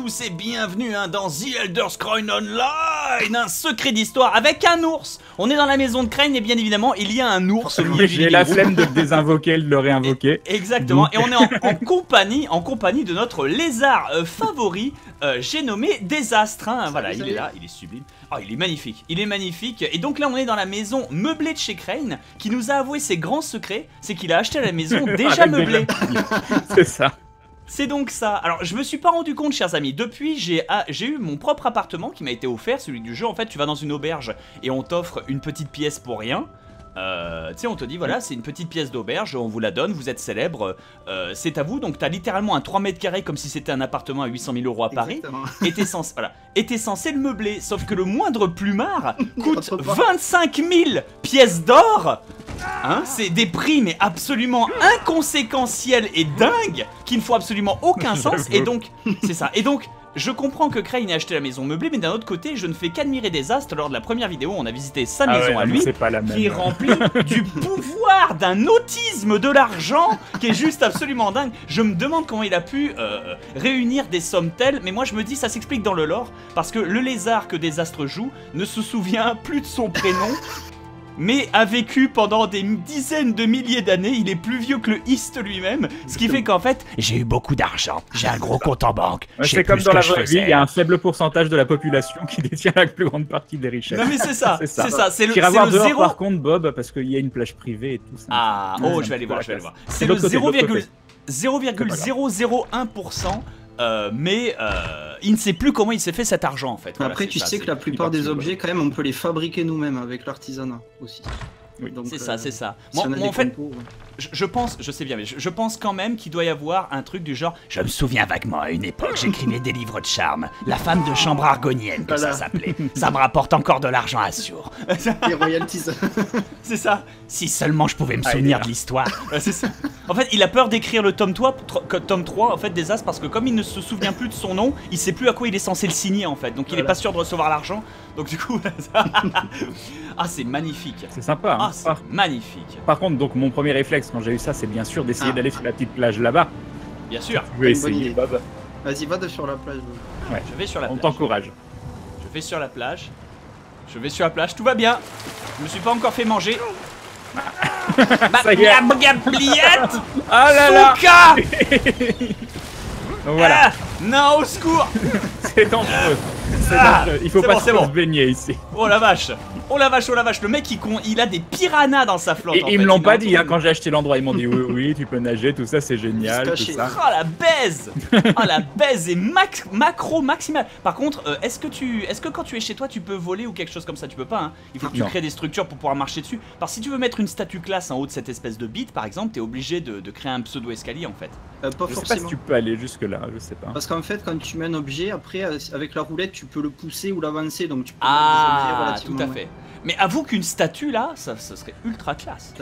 tous et bienvenue dans The Elder Scrolls Online, un secret d'histoire avec un ours. On est dans la maison de Krayn et bien évidemment il y a un ours. J'ai la flemme de le désinvoquer, de le réinvoquer. Exactement, donc. Et on est en compagnie de notre lézard favori, j'ai nommé Desastres. Hein. Voilà, il est là, il est sublime. Oh, il est magnifique, il est magnifique. Et donc là on est dans la maison meublée de chez Krayn qui nous a avoué ses grands secrets, c'est qu'il a acheté la maison déjà meublée. C'est ça. C'est donc ça. Alors je me suis pas rendu compte, chers amis, depuis j'ai eu mon propre appartement qui m'a été offert, celui du jeu. En fait tu vas dans une auberge et on t'offre une petite pièce pour rien. Tu sais, on te dit voilà, c'est une petite pièce d'auberge, on vous la donne, vous êtes célèbre, c'est à vous. Donc t'as littéralement un 3 mètres carrés comme si c'était un appartement à 800 000 € à Paris. Exactement. Et t'es censé, voilà, le meubler, sauf que le moindre plumard coûte 25 000 pièces d'or. Hein, c'est des prix mais absolument inconséquentiels et dingues qui ne font absolument aucun sens. Et donc, c'est ça. Et donc, je comprends que Krayn ait acheté la maison meublée, mais d'un autre côté, je ne fais qu'admirer Desastres. Lors de la première vidéo, on a visité sa maison à lui, qui est remplie du pouvoir d'un autisme de l'argent qui est juste absolument dingue. Je me demande comment il a pu réunir des sommes telles, mais moi je me dis ça s'explique dans le lore, parce que le lézard que Desastres joue ne se souvient plus de son prénom. Mais a vécu pendant des dizaines de milliers d'années, il est plus vieux que le East lui-même, ce qui fait qu'en fait, j'ai eu beaucoup d'argent, j'ai un gros compte en banque. C'est comme dans la vraie vie, il y a un faible pourcentage de la population qui détient la plus grande partie des richesses. Non mais c'est ça, c'est ça, c'est le zéro. Par contre, Bob, parce qu'il y a une plage privée et tout ça. Ah, oh, je vais aller voir, je vais aller voir. C'est le 0,001%. Mais il ne sait plus comment il s'est fait cet argent en fait. Voilà, après tu sais que la plupart des objets quand même on peut les fabriquer nous-mêmes avec l'artisanat aussi. Oui. C'est ça, c'est ça. Si moi en fait, compos, ouais. je sais bien, mais je pense quand même qu'il doit y avoir un truc du genre. Je me souviens vaguement, à une époque, j'écrivais des livres de charme. La femme de chambre argonienne, que voilà. Ça s'appelait. Ça me rapporte encore de l'argent à Sourd. Les royalties. C'est ça. Si seulement je pouvais me souvenir de l'histoire. C'est ça. En fait, il a peur d'écrire le tome 3 en fait, des As, parce que comme il ne se souvient plus de son nom, il sait plus à quoi il est censé le signer en fait. Donc il est pas sûr de recevoir l'argent. Donc du coup, ah c'est magnifique. C'est sympa. Hein. Ah, magnifique. Par contre, donc mon premier réflexe quand j'ai eu ça, c'est bien sûr d'essayer d'aller sur la petite plage là-bas. Bien sûr. Je vais essayer, Bob. Vas-y, va sur la plage. Ouais. Je vais sur la plage. On t'encourage. Je vais sur la plage. Je vais sur la plage. Tout va bien. Je me suis pas encore fait manger. Gabliette. Ah là là. Donc voilà. Ah, non, au secours. C'est dangereux. Il faut pas se baigner ici. Oh la vache. Oh la vache, oh la vache, le mec il a des piranhas dans sa flotte. Et ils me l'ont pas dit, hein, quand j'ai acheté l'endroit, ils m'ont dit oui, oui, tu peux nager, tout ça, c'est génial. Tout ça. Oh la baise. Oh la baise est macro maximale. Par contre, est-ce que quand tu es chez toi, tu peux voler ou quelque chose comme ça? Tu peux pas, hein. Il faut que tu crées des structures pour pouvoir marcher dessus. Parce que si tu veux mettre une statue classe en haut de cette espèce de bite, par exemple, t'es obligé de créer un pseudo-escalier en fait. Pas forcément. Je sais pas si tu peux aller jusque-là, je sais pas. Parce qu'en fait, quand tu mets un objet, après, avec la roulette, tu peux le pousser ou l'avancer, donc tu peux relativement, tout à fait. Ouais. Mais avoue qu'une statue là, ça serait ultra classe.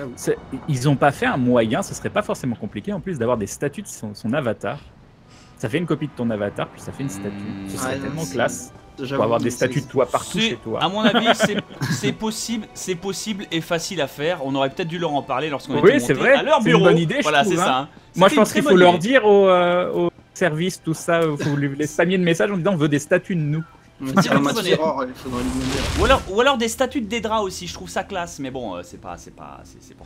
Ils ont pas fait un moyen, ce serait pas forcément compliqué en plus d'avoir des statues de son avatar. Ça fait une copie de ton avatar, puis ça fait une statue. Ce serait tellement classe. Pour avoir des statues de toi partout chez toi. À mon avis, c'est possible et facile à faire. On aurait peut-être dû leur en parler lorsqu'on était monté à leur bureau. C'est une bonne idée, voilà, je trouve. Ça, hein. Moi, je pense qu'il faut leur dire au service, tout ça, il faut les spammer de messages en disant on veut des statues de nous. Ou alors des statues de Daedra aussi, je trouve ça classe, mais bon, c'est pour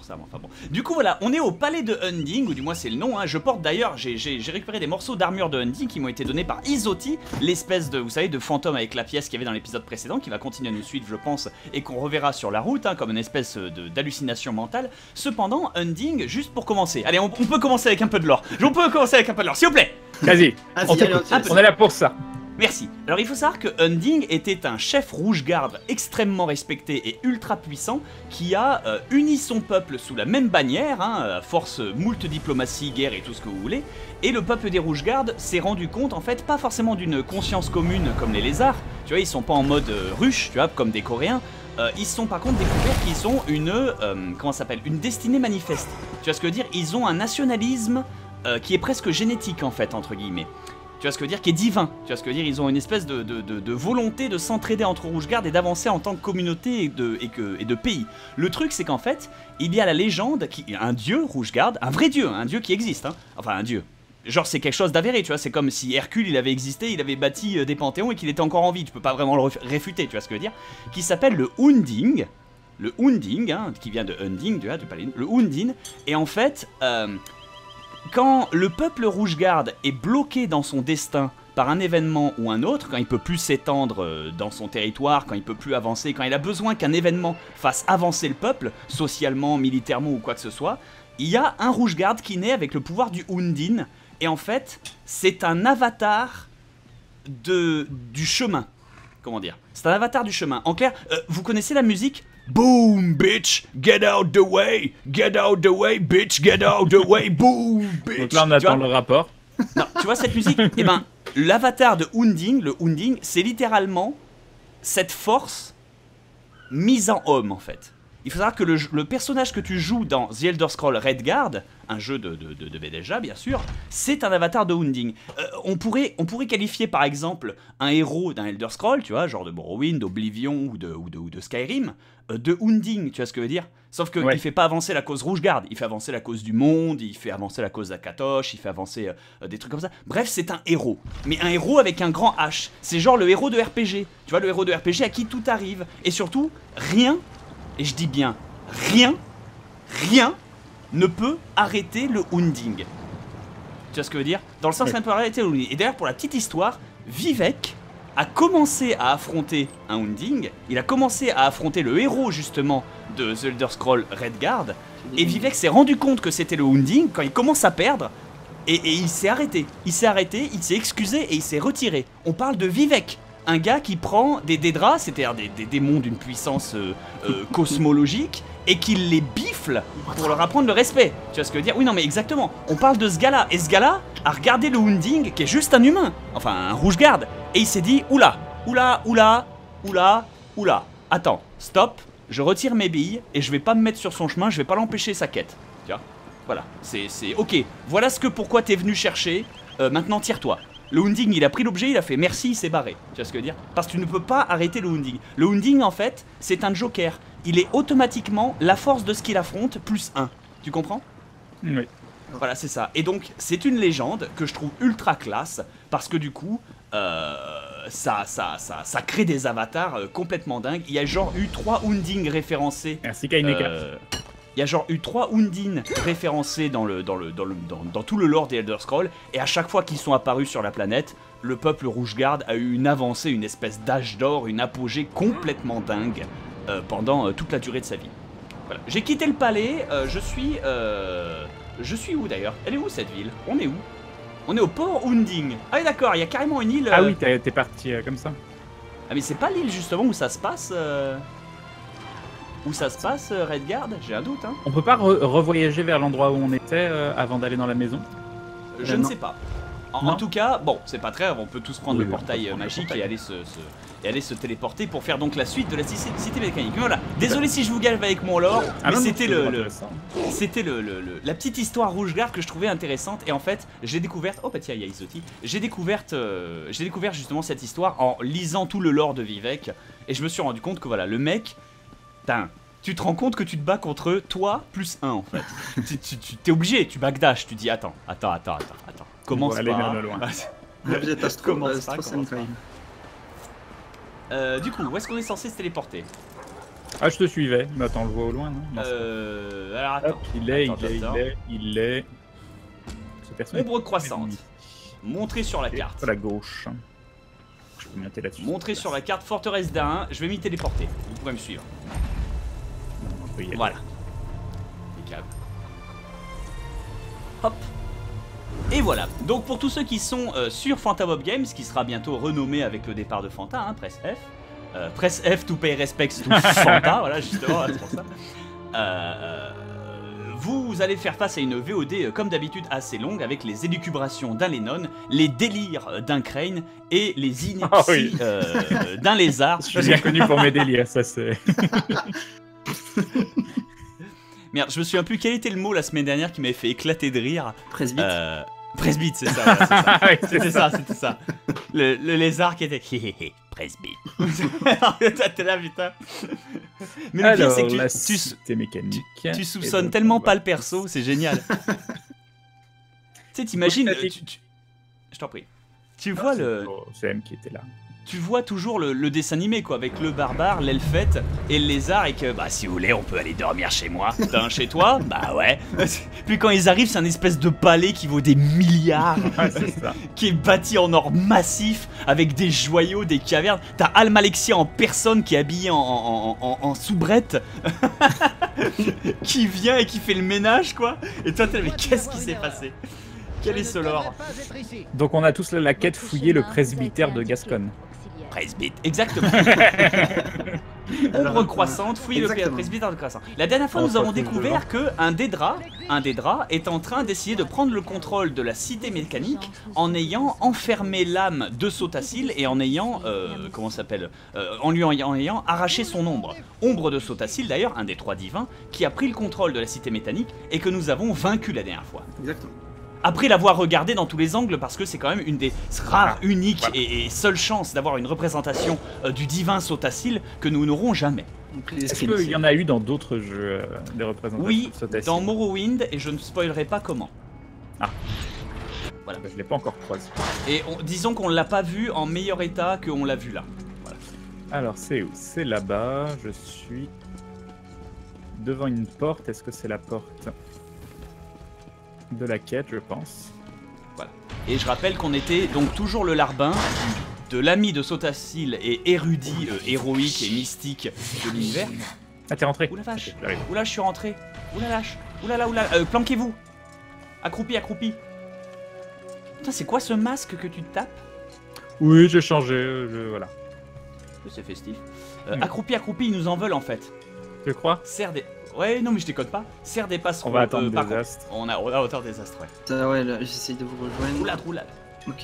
ça, mais enfin bon. Du coup voilà, on est au palais de Hunding, ou du moins c'est le nom, hein. Je porte d'ailleurs, j'ai récupéré des morceaux d'armure de Hunding qui m'ont été donnés par Izotti, l'espèce de, vous savez, de fantôme avec la pièce qu'il y avait dans l'épisode précédent, qui va continuer à nous suivre je pense, et qu'on reverra sur la route, hein, comme une espèce d'hallucination mentale. Cependant, Hunding, juste pour commencer, allez on peut commencer avec un peu de lore, s'il vous plaît. Vas-y, on est là pour ça. Merci. Alors il faut savoir que Hunding était un chef rouge-garde extrêmement respecté et ultra puissant qui a uni son peuple sous la même bannière, hein, à force moult diplomatie, guerre et tout ce que vous voulez. Et le peuple des rouge-gardes s'est rendu compte en fait pas forcément d'une conscience commune comme les lézards, tu vois, ils sont pas en mode ruche, tu vois, comme des Coréens. Ils se sont par contre découverts qu'ils ont une, comment ça s'appelle, une destinée manifeste. Tu vois ce que je veux dire? Ils ont un nationalisme qui est presque génétique en fait, entre guillemets. Tu vois ce que je veux dire, qui est divin, tu vois ce que je veux dire, ils ont une espèce de volonté de s'entraider entre rouge-garde et d'avancer en tant que communauté et de pays. Le truc c'est qu'en fait, il y a la légende, un dieu rouge-garde, un vrai dieu qui existe, hein, enfin un dieu, Genre c'est quelque chose d'avéré, tu vois, c'est comme si Hercule il avait existé, il avait bâti des panthéons et qu'il était encore en vie, tu peux pas vraiment le réfuter, tu vois ce que je veux dire, qui s'appelle le Hunding, hein, qui vient de Hunding, tu vois, du paladin, le Hundin, et en fait, quand le peuple Rouge-Garde est bloqué dans son destin par un événement ou un autre, quand il peut plus s'étendre dans son territoire, quand il peut plus avancer, quand il a besoin qu'un événement fasse avancer le peuple, socialement, militairement ou quoi que ce soit, il y a un Rouge-Garde qui naît avec le pouvoir du Hundin, et en fait, c'est un avatar du chemin. Comment dire? C'est un avatar du chemin. En clair, vous connaissez la musique? Boom, bitch, get out the way. Get out the way, bitch, get out the way. Boom, bitch. Donc là, on attend le rapport. Non, tu vois cette musique? Eh ben, l'avatar de Hunding, le Hunding, c'est littéralement cette force mise en homme, en fait. Il faut savoir que le personnage que tu joues dans The Elder Scrolls Redguard, un jeu de Bédeja bien sûr, c'est un avatar de Hunding. On pourrait qualifier par exemple un héros d'un Elder Scrolls, tu vois, genre de Morrowind, Oblivion ou de Skyrim, de Hunding, tu vois ce que je veux dire? Sauf qu'il fait pas avancer la cause Rouge-Garde, il fait avancer la cause du monde, il fait avancer la cause d'Akatosh, il fait avancer des trucs comme ça. Bref, c'est un héros, mais un héros avec un grand H. C'est genre le héros de RPG, tu vois, le héros de RPG à qui tout arrive. Et surtout, rien... Et je dis bien, rien ne peut arrêter le Hunding. Tu vois ce que je veux dire? Dans le sens que ça ne peut arrêter le Hunding. Et d'ailleurs, pour la petite histoire, Vivec a commencé à affronter un Hunding. Il a commencé à affronter le héros, justement, de The Elder Scrolls Redguard. Et Vivec s'est rendu compte que c'était le Hunding quand il commence à perdre. Et il s'est arrêté. Il s'est arrêté, il s'est excusé et il s'est retiré. On parle de Vivec. Un gars qui prend des Daedra, c'est-à-dire des démons d'une puissance cosmologique, et qui les bifle pour leur apprendre le respect. Tu vois ce que je veux dire? Oui, non, mais exactement. On parle de ce gars-là. Et ce gars-là a regardé le Hunding, qui est juste un humain, enfin un Rouge-Garde, et il s'est dit oula, attends, stop, je retire mes billes et je vais pas me mettre sur son chemin, je vais pas l'empêcher sa quête. Tu vois? Voilà, c'est ok. Voilà pourquoi t'es venu chercher. Maintenant, tire-toi. Le Hunding, il a pris l'objet, il a fait merci, il s'est barré. Tu vois ce que je veux dire? Parce que tu ne peux pas arrêter le Hunding. Le Hunding, en fait, c'est un joker. Il est automatiquement la force de ce qu'il affronte plus 1. Tu comprends? Oui. Voilà, c'est ça. Et donc, c'est une légende que je trouve ultra classe parce que du coup, ça crée des avatars complètement dingues. Il y a genre eu 3 Hunding référencés. Merci Kaineka. Il y a genre eu 3 Hundin référencés dans tout le lore des Elder Scrolls, et à chaque fois qu'ils sont apparus sur la planète, le peuple Rouge-Garde a eu une avancée, une espèce d'âge d'or, une apogée complètement dingue pendant toute la durée de sa vie. Voilà. J'ai quitté le palais, je suis où d'ailleurs? Elle est où cette ville? On est où? On est au port Hunding. Ah d'accord, il y a carrément une île... Ah oui, t'es parti comme ça. Ah mais c'est pas l'île justement où ça se passe Où ça se passe, Redguard? J'ai un doute, hein. On peut pas revoyager vers l'endroit où on était avant d'aller dans la maison? Je ne sais pas. En tout cas, bon, c'est pas très grave, on peut tous prendre le portail magique et aller se téléporter pour faire donc la suite de la cité mécanique. Voilà, désolé si je vous gave avec mon lore, mais c'était la petite histoire Rouge-Garde que je trouvais intéressante. Et en fait, j'ai découverte... Oh, bah tiens, il y a Izotti. J'ai découvert justement cette histoire en lisant tout le lore de Vivec. Et je me suis rendu compte que voilà, le mec... Tu te rends compte que tu te bats contre toi plus 1 en fait. tu t'es obligé, tu backdash, tu dis attends. Commence pas. Du coup, où est-ce qu'on est censé se téléporter? Ah, je te suivais, mais attends, on le voit au loin, non? Alors attends. Hop, il est. Ombre croissante. Montré sur la carte. À la gauche. Je peux monter là-dessus. Montré sur la carte, forteresse d'A1, je vais m'y téléporter. Vous pourrez me suivre. Voilà. Impeccable. Hop. Et voilà. Donc pour tous ceux qui sont sur Fantamob Games, qui sera bientôt renommé avec le départ de Fanta, hein, Press F. Press F to pay respects to Fanta, voilà justement, c'est pour ça. Vous allez faire face à une VOD comme d'habitude assez longue avec les élucubrations d'un Lennon, les délires d'un Krayn et les inepties d'un lézard. Je suis bien connu pour mes délires, ça c'est... Merde, je me souviens plus quel était le mot la semaine dernière qui m'avait fait éclater de rire. Presbyte. Presbyte, c'est ça. Voilà, c'était ça, c'était ça. Le lézard qui était presbyte. T'es là, putain. Mais le pire, c'est que tu soupçonnes tellement pas le perso, c'est génial. Tu sais, t'imagines... Je t'en prie. Tu vois le... C'est M qui était là. Tu vois toujours le dessin animé, quoi, avec le barbare, l'elfette et le lézard, et que, bah, si vous voulez, on peut aller dormir chez moi. T'as un chez toi? Bah ouais. Puis quand ils arrivent, c'est un espèce de palais qui vaut des milliards, ouais, c'est ça. Qui est bâti en or massif, avec des joyaux, des cavernes. T'as Almalexia en personne qui est habillée en soubrette, qui vient et qui fait le ménage, quoi. Et toi, t'as, mais qu'est-ce qui s'est passé? Quel est ce lore? Donc on a tous la quête fouiller le presbytère de Gascogne. Presbyte, exactement. Ombre croissante, fouille le presbytère de Gascogne. La dernière fois, nous avons découvert qu'un Daedra est en train d'essayer de prendre le contrôle de la cité mécanique en ayant enfermé l'âme de Sotha Sil et en ayant, comment s'appelle, en ayant arraché son ombre. Ombre de Sotha Sil, d'ailleurs, un des trois divins, qui a pris le contrôle de la cité mécanique et que nous avons vaincu la dernière fois. Exactement. Après l'avoir regardé dans tous les angles, parce que c'est quand même une des rares, uniques et seule chance d'avoir une représentation du divin Sotha Sil que nous n'aurons jamais. Est-ce qu'il y en a eu dans d'autres jeux des représentations? Oui, dans Morrowind, et je ne spoilerai pas comment. Ah. Voilà. Je ne l'ai pas encore croisé. Et disons qu'on ne l'a pas vu en meilleur état qu'on l'a vu là. Voilà. Alors c'est où? C'est là-bas, je suis devant une porte, est-ce que c'est la porte de la quête, je pense. Voilà. Et je rappelle qu'on était donc toujours le larbin de l'ami de Sotha Sil et érudit, héroïque et mystique de l'univers. Ah, t'es rentré. Oula vache. Oula, je suis rentré. Oula lâche. Oula là, oula. Planquez-vous. Accroupi, accroupi. Putain, c'est quoi ce masque que tu tapes? Oui, j'ai changé. Voilà. C'est festif. Accroupi, accroupi, ils nous en veulent en fait. Tu crois? Serre des... Ouais, non mais je décode pas. Serre des passes. On va attendre désastre. On a hauteur désastre, ouais. Ça, ouais, j'essaie de vous rejoindre. Roulade, roulade. Ok.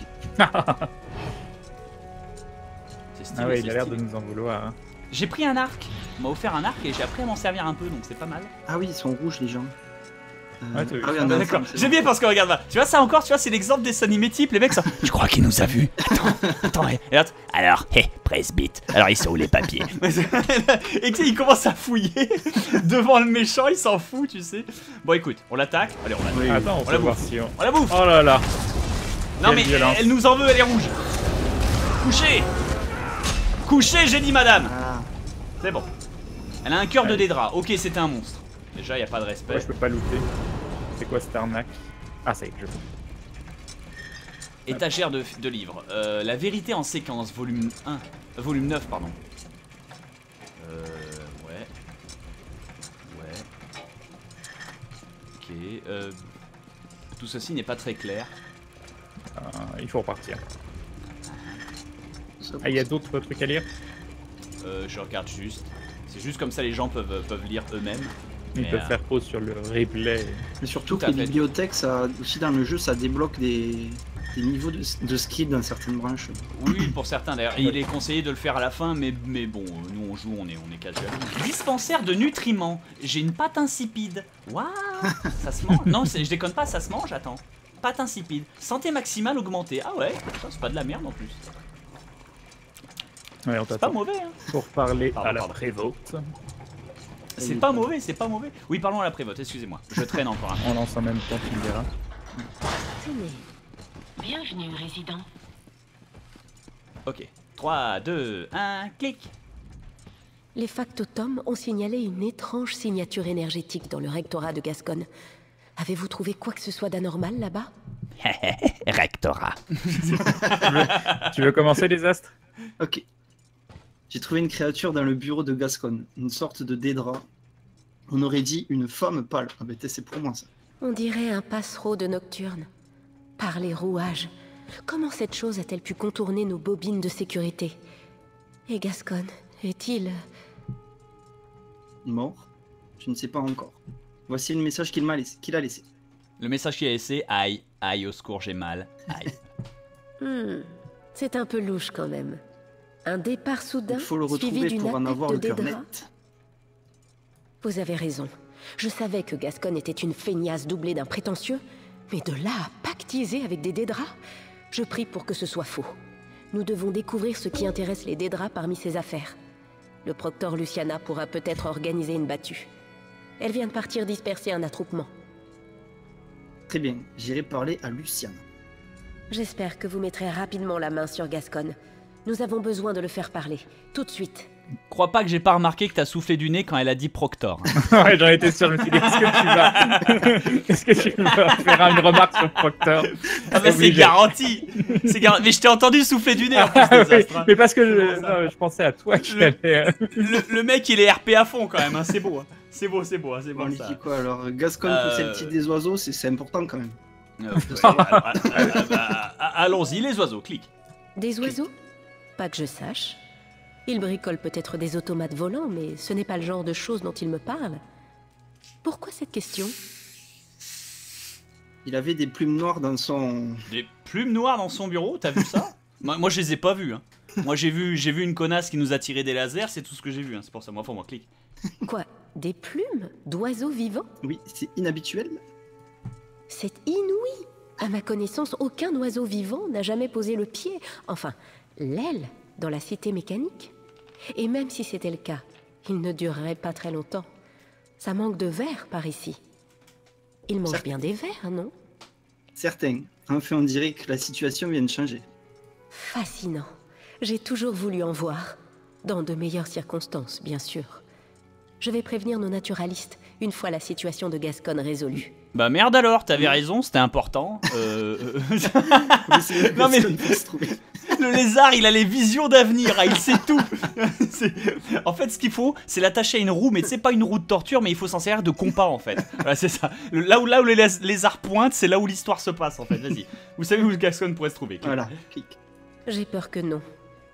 C'est stylé. Ah ouais, il a l'air de nous en vouloir. Hein. J'ai pris un arc. On m'a offert un arc et j'ai appris à m'en servir un peu, donc c'est pas mal. Ah oui, ils sont rouges les gens. Ouais, ah oui, d'accord. J'aime bien parce que regarde là. Tu vois ça encore, tu vois, c'est l'exemple des animés types, les mecs. Ça... Je crois qu'il nous a vus. Attends, regarde. Alors, hé, presbyte. Alors, ils sont où les papiers? Et tu sais, ils commencent à fouiller devant le méchant, il s'en fout, tu sais. Bon, écoute, on l'attaque. Allez, on l'attaque. Oui, attends, on la bouffe. Si on la bouffe. Oh là là. Non mais elle nous en veut, elle est rouge. Couchez. Couchez, j'ai dit madame. Ah. C'est bon. Elle a un cœur de Daedra. Ok, c'était un monstre. Déjà, il n'y a pas de respect. Ouais, je peux pas looter. C'est quoi cette arnaque? Ah, ça y est, je peux. Étagère de livres. La vérité en séquence, volume 1. Volume 9, pardon. Ouais. Ouais. Ok. Tout ceci n'est pas très clair. Il faut repartir. Ah, il y a d'autres trucs à lire? Je regarde juste. C'est juste comme ça, les gens peuvent lire eux-mêmes. Ils peuvent faire pause sur le replay. Mais surtout que les bibliothèques, ça, aussi dans le jeu, ça débloque des niveaux de skill dans certaines branches. Oui, pour certains d'ailleurs. Il est conseillé de le faire à la fin, mais bon, nous on joue, on est casual. Dispensaire de nutriments. J'ai une pâte insipide. Waouh, ça se mange. Non, je déconne pas, ça se mange, attends. Pâte insipide. Santé maximale augmentée. Ah ouais, c'est pas de la merde en plus. Ouais, c'est pas mauvais, hein. Pour parler à la prévote. C'est pas mauvais, c'est pas mauvais. Oui, parlons à la prévote, excusez-moi. Je traîne encore un peu. On lance en même temps qu'il verra. Bienvenue, résident. Ok. 3, 2, 1, clic. Les factotums ont signalé une étrange signature énergétique dans le rectorat de Gascogne. Avez-vous trouvé quoi que ce soit d'anormal là-bas? Rectorat. tu veux commencer, Désastre? Ok. J'ai trouvé une créature dans le bureau de Gascogne, une sorte de Daedra. On aurait dit une femme pâle. Ah ben c'est pour moi ça. On dirait un passereau de Nocturne. Par les rouages. Comment cette chose a-t-elle pu contourner nos bobines de sécurité? Et Gascogne, est-il... mort? Je ne sais pas encore. Voici le message qu'il a laissé. Le message qu'il a laissé, aïe, aïe, au secours, j'ai mal, aïe. C'est un peu louche quand même. Un départ soudain, suivi d'une attaque de Daedra. Vous avez raison. Je savais que Gascogne était une feignasse doublée d'un prétentieux, mais de là à pactiser avec des Daedra, je prie pour que ce soit faux. Nous devons découvrir ce qui intéresse les Daedra parmi ces affaires. Le proctor Luciana pourra peut-être organiser une battue. Elle vient de partir disperser un attroupement. Très bien, j'irai parler à Luciana. J'espère que vous mettrez rapidement la main sur Gascogne. Nous avons besoin de le faire parler, tout de suite. Crois pas que j'ai pas remarqué que t'as soufflé du nez quand elle a dit Proctor. Ouais, j'en étais sûr, je me suis dit, est-ce que tu vas faire une remarque sur Proctor? Ah bah c'est garanti. Mais je t'ai entendu souffler du nez en plus, Désastre. Oui, mais parce que je pensais à toi qui allait... le mec il est RP à fond quand même, hein. C'est beau, hein. c'est beau. On lui dit quoi alors? Gascogne pour ses petits des oiseaux, c'est important quand même. Allons-y, les oiseaux, clique. Des oiseaux? Pas que je sache. Il bricole peut-être des automates volants, mais ce n'est pas le genre de choses dont il me parle. Pourquoi cette question? Il avait des plumes noires dans son... Des plumes noires dans son bureau? T'as vu ça? Moi, je les ai pas vues. Hein. Moi, j'ai vu une connasse qui nous a tiré des lasers, c'est tout ce que j'ai vu. Hein. C'est pour ça, moi, faut moi, clique. Quoi? Des plumes? D'oiseaux vivants? Oui, c'est inhabituel. C'est inouï. À ma connaissance, aucun oiseau vivant n'a jamais posé le pied, enfin, l'aile, dans la cité mécanique. Et même si c'était le cas, il ne durerait pas très longtemps. Ça manque de verre par ici. Ils mangent bien des vers, non? Certains. Enfin, on dirait que la situation vient de changer. Fascinant. J'ai toujours voulu en voir. Dans de meilleures circonstances, bien sûr. Je vais prévenir nos naturalistes, une fois la situation de Gascogne résolue. Bah merde alors, t'avais raison, c'était important. Non mais... Le lézard, il a les visions d'avenir, hein, il sait tout. En fait, ce qu'il faut, c'est l'attacher à une roue, mais c'est pas une roue de torture, mais il faut s'en servir de compas en fait. Voilà, c'est ça. Là où les lézards pointent, c'est là où l'histoire se passe en fait. Vas-y. Vous savez où Gascogne pourrait se trouver? Voilà. J'ai peur que non.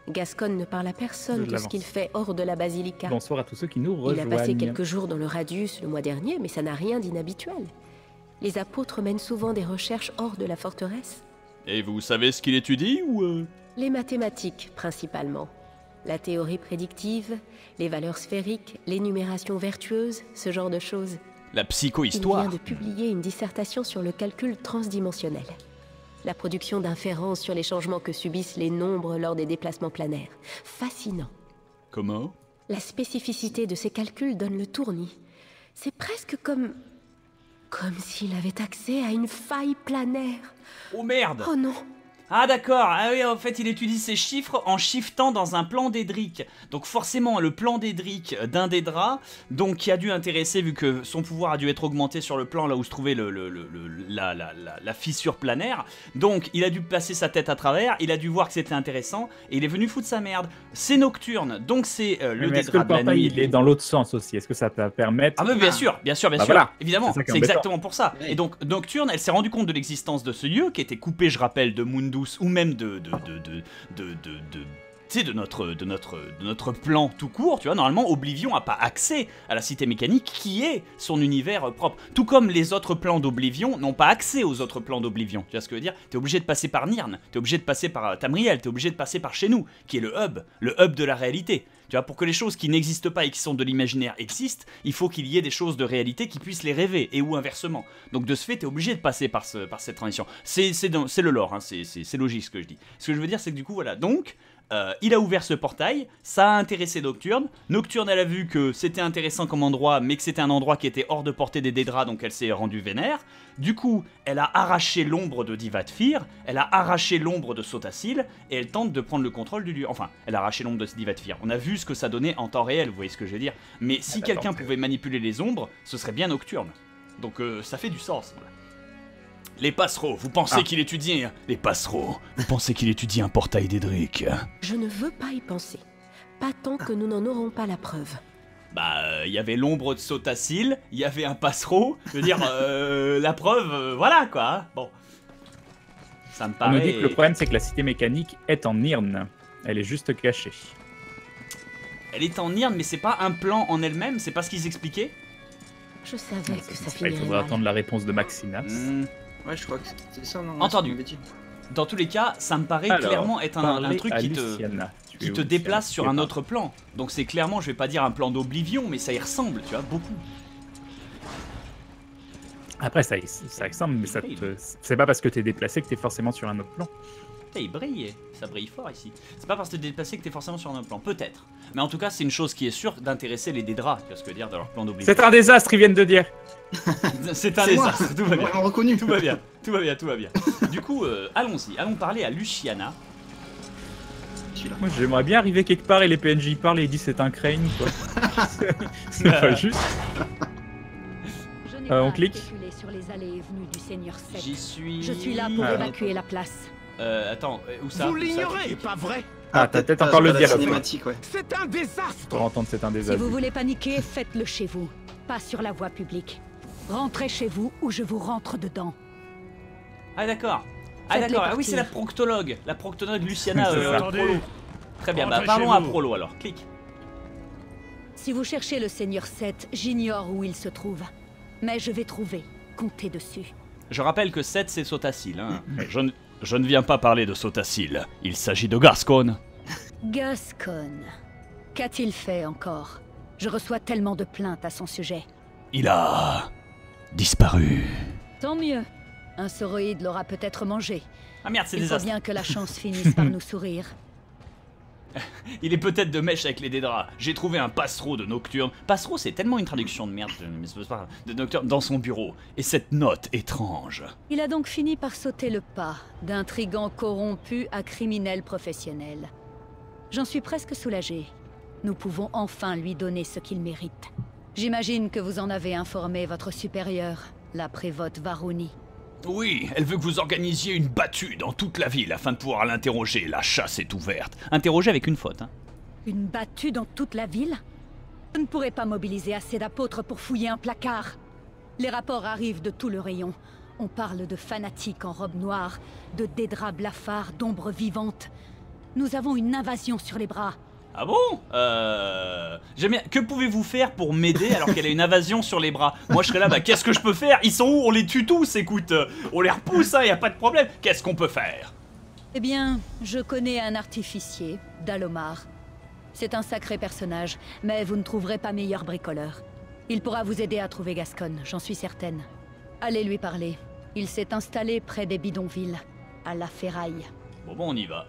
Gascogne ne parle à personne de ce qu'il fait hors de la basilica. Bonsoir à tous ceux qui nous rejoignent. Il a passé quelques jours dans le Radius le mois dernier, mais ça n'a rien d'inhabituel. Les apôtres mènent souvent des recherches hors de la forteresse. Et vous savez ce qu'il étudie ou Les mathématiques, principalement. La théorie prédictive, les valeurs sphériques, l'énumération vertueuse, ce genre de choses. La psychohistoire. Il vient de publier une dissertation sur le calcul transdimensionnel. La production d'inférences sur les changements que subissent les nombres lors des déplacements planaires. Fascinant. Comment? La spécificité de ces calculs donne le tournis. C'est presque comme... Comme s'il avait accès à une faille planaire. Oh merde! Oh non! Ah d'accord, ah oui, en fait il étudie ces chiffres en shiftant dans un plan dédrique. Donc forcément le plan dédrique d'un Daedra, donc qui a dû intéresser vu que son pouvoir a dû être augmenté sur le plan là où se trouvait la fissure planaire. Donc il a dû passer sa tête à travers, il a dû voir que c'était intéressant et il est venu foutre sa merde. C'est Nocturne, donc c'est le Daedra de la nuit. Il est dans l'autre sens aussi, est-ce que ça va permettre... Ah mais bien sûr, voilà. Évidemment, c'est exactement pour ça. Et donc Nocturne, elle s'est rendue compte de l'existence de ce lieu qui était coupé, je rappelle, de Mundu, ou même de notre plan tout court, tu vois. Normalement, Oblivion n'a pas accès à la cité mécanique qui est son univers propre. Tout comme les autres plans d'Oblivion n'ont pas accès aux autres plans d'Oblivion. Tu vois ce que je veux dire? T'es obligé de passer par Nirn, t'es obligé de passer par Tamriel, t'es obligé de passer par chez nous, qui est le hub de la réalité. Tu vois, pour que les choses qui n'existent pas et qui sont de l'imaginaire existent, il faut qu'il y ait des choses de réalité qui puissent les rêver, et ou inversement. Donc de ce fait, t'es obligé de passer par cette transition. C'est le lore, hein, c'est logique ce que je dis. Ce que je veux dire, c'est que du coup, voilà, donc... il a ouvert ce portail, ça a intéressé Nocturne. Nocturne, elle a vu que c'était intéressant comme endroit, mais que c'était un endroit qui était hors de portée des Daedra, donc elle s'est rendue vénère. Du coup, elle a arraché l'ombre de Divayth Fyr, elle a arraché l'ombre de Sotha Sil, et elle tente de prendre le contrôle du lieu. Enfin, elle a arraché l'ombre de Divayth Fyr. On a vu ce que ça donnait en temps réel, vous voyez ce que je veux dire. Mais si quelqu'un pouvait manipuler les ombres, ce serait bien Nocturne. Donc ça fait du sens, voilà. Les passereaux, vous pensez qu'il étudie... Les passereaux, vous pensez qu'il étudie un portail d'Edric? Je ne veux pas y penser. Pas tant que nous n'en aurons pas la preuve. Bah, il y avait l'ombre de Sotha Sil, il y avait un passereau. Je veux dire, la preuve, voilà quoi. Bon, ça me paraît... On nous dit que le problème, c'est que la cité mécanique est en Nirn. Elle est juste cachée. Elle est en Nirn, mais c'est pas un plan en elle-même, c'est pas ce qu'ils expliquaient? Je savais que ça finirait. Il faudra attendre la réponse de Maxinaps. Ouais, je crois que c'est ça. Non, entendu. Dans tous les cas, ça me paraît clairement être un truc qui te déplace sur un autre plan. Donc c'est clairement, je vais pas dire un plan d'Oblivion, mais ça y ressemble, tu vois, beaucoup. Après, ça y ressemble, mais c'est pas parce que t'es déplacé que t'es forcément sur un autre plan. Putain, il brille. Ça brille fort ici. C'est pas parce que t'es déplacé que t'es forcément sur un plan. Peut-être. Mais en tout cas, c'est une chose qui est sûre d'intéresser les Daedra. Tu vois ce que je veux dire, dans leur plan d'oblivion. C'est un désastre, ils viennent de dire. C'est un désastre. Moi. Tout va bien. Reconnu. Tout va bien. Tout va bien. Tout va bien. Du coup, allons-y. Allons parler à Luciana. Moi, j'aimerais bien arriver quelque part et les PNJ parlent et ils disent c'est un Krayn. C'est pas juste. On clique. J'y suis. Je suis là pour évacuer la place. Attends, où ça? Vous l'ignorez, pas vrai? Ah, t'as peut-être encore le dialogue. Ouais. C'est un désastre. Pour entendre, c'est un désastre. Si vous voulez paniquer, faites-le chez vous, pas sur la voie publique. Rentrez chez vous ou je vous rentre dedans. Ah d'accord. Ah d'accord. Ah oui, c'est la proctologue. La proctologue Luciana. Prolo. Très bien. Bah, parlons à Prolo alors. Clique. Si vous cherchez le Seigneur 7, j'ignore où il se trouve, mais je vais trouver. Comptez dessus. Je rappelle que 7 c'est Sotha Sil, hein. Je ne viens pas parler de Sotha Sil, il s'agit de Gascogne. Gascogne. Qu'a-t-il fait encore? Je reçois tellement de plaintes à son sujet. Il a... disparu. Tant mieux. Un sauroïde l'aura peut-être mangé. Ah merde, c'est désastre. Il faut bien que la chance finisse par nous sourire. Il est peut-être de mèche avec les Daedra. J'ai trouvé un passereau de Nocturne. Passereau, c'est tellement une traduction de merde, de Nocturne dans son bureau. Et cette note étrange. Il a donc fini par sauter le pas d'intrigant corrompu à criminel professionnel. J'en suis presque soulagée. Nous pouvons enfin lui donner ce qu'il mérite. J'imagine que vous en avez informé votre supérieure, la prévote Varouni. Oui, elle veut que vous organisiez une battue dans toute la ville afin de pouvoir l'interroger. La chasse est ouverte. Interroger avec une faute. Hein. Une battue dans toute la ville? Je ne pourrais pas mobiliser assez d'apôtres pour fouiller un placard. Les rapports arrivent de tout le rayon. On parle de fanatiques en robe noire, de Daedra blafards, d'ombres vivantes. Nous avons une invasion sur les bras. Ah bon? J'aime bien. Que pouvez-vous faire pour m'aider alors qu'elle a une invasion sur les bras? Moi je serais là, bah qu'est-ce que je peux faire? Ils sont où? On les tue tous, écoute. On les repousse, hein, y a pas de problème. Qu'est-ce qu'on peut faire? Eh bien, je connais un artificier, Dalomar. C'est un sacré personnage, mais vous ne trouverez pas meilleur bricoleur. Il pourra vous aider à trouver Gascogne, j'en suis certaine. Allez lui parler. Il s'est installé près des bidonvilles, à la ferraille. Bon, on y va.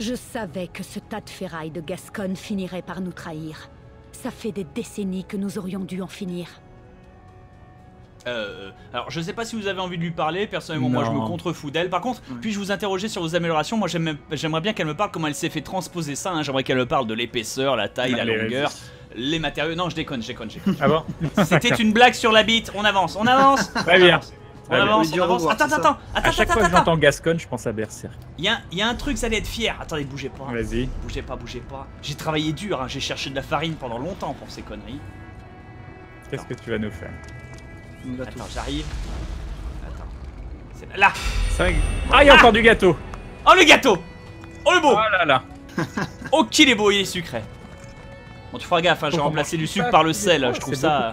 Je savais que ce tas de ferraille de Gascogne finirait par nous trahir. Ça fait des décennies que nous aurions dû en finir. Alors, je sais pas si vous avez envie de lui parler. Personnellement, moi, je me contrefous d'elle. Par contre, puis-je vous interroger sur vos améliorations? Moi, j'aimerais bien qu'elle me parle comment elle s'est fait transposer ça. Hein. J'aimerais qu'elle me parle de l'épaisseur, la taille, la longueur, les matériaux. Non, je déconne, je déconne. Ah bon? C'était une blague sur la bite. On avance, on avance. Très bien. On avance. Attends. À chaque fois que j'entends Gascogne, je pense à Berserk. Il y a un truc, ça allait être fier. Attendez, bougez pas. Vas-y. Bougez pas. J'ai travaillé dur, hein. J'ai cherché de la farine pendant longtemps pour ces conneries. Qu'est-ce que tu vas nous faire? Attends, j'arrive. Attends. Là. Ah, il y a encore du gâteau. Oh, le gâteau. Oh, le beau. Oh là là. Oh, qu'il est beau, il est sucré. Bon, tu feras gaffe, hein, j'ai remplacé du sucre par le sel, je trouve ça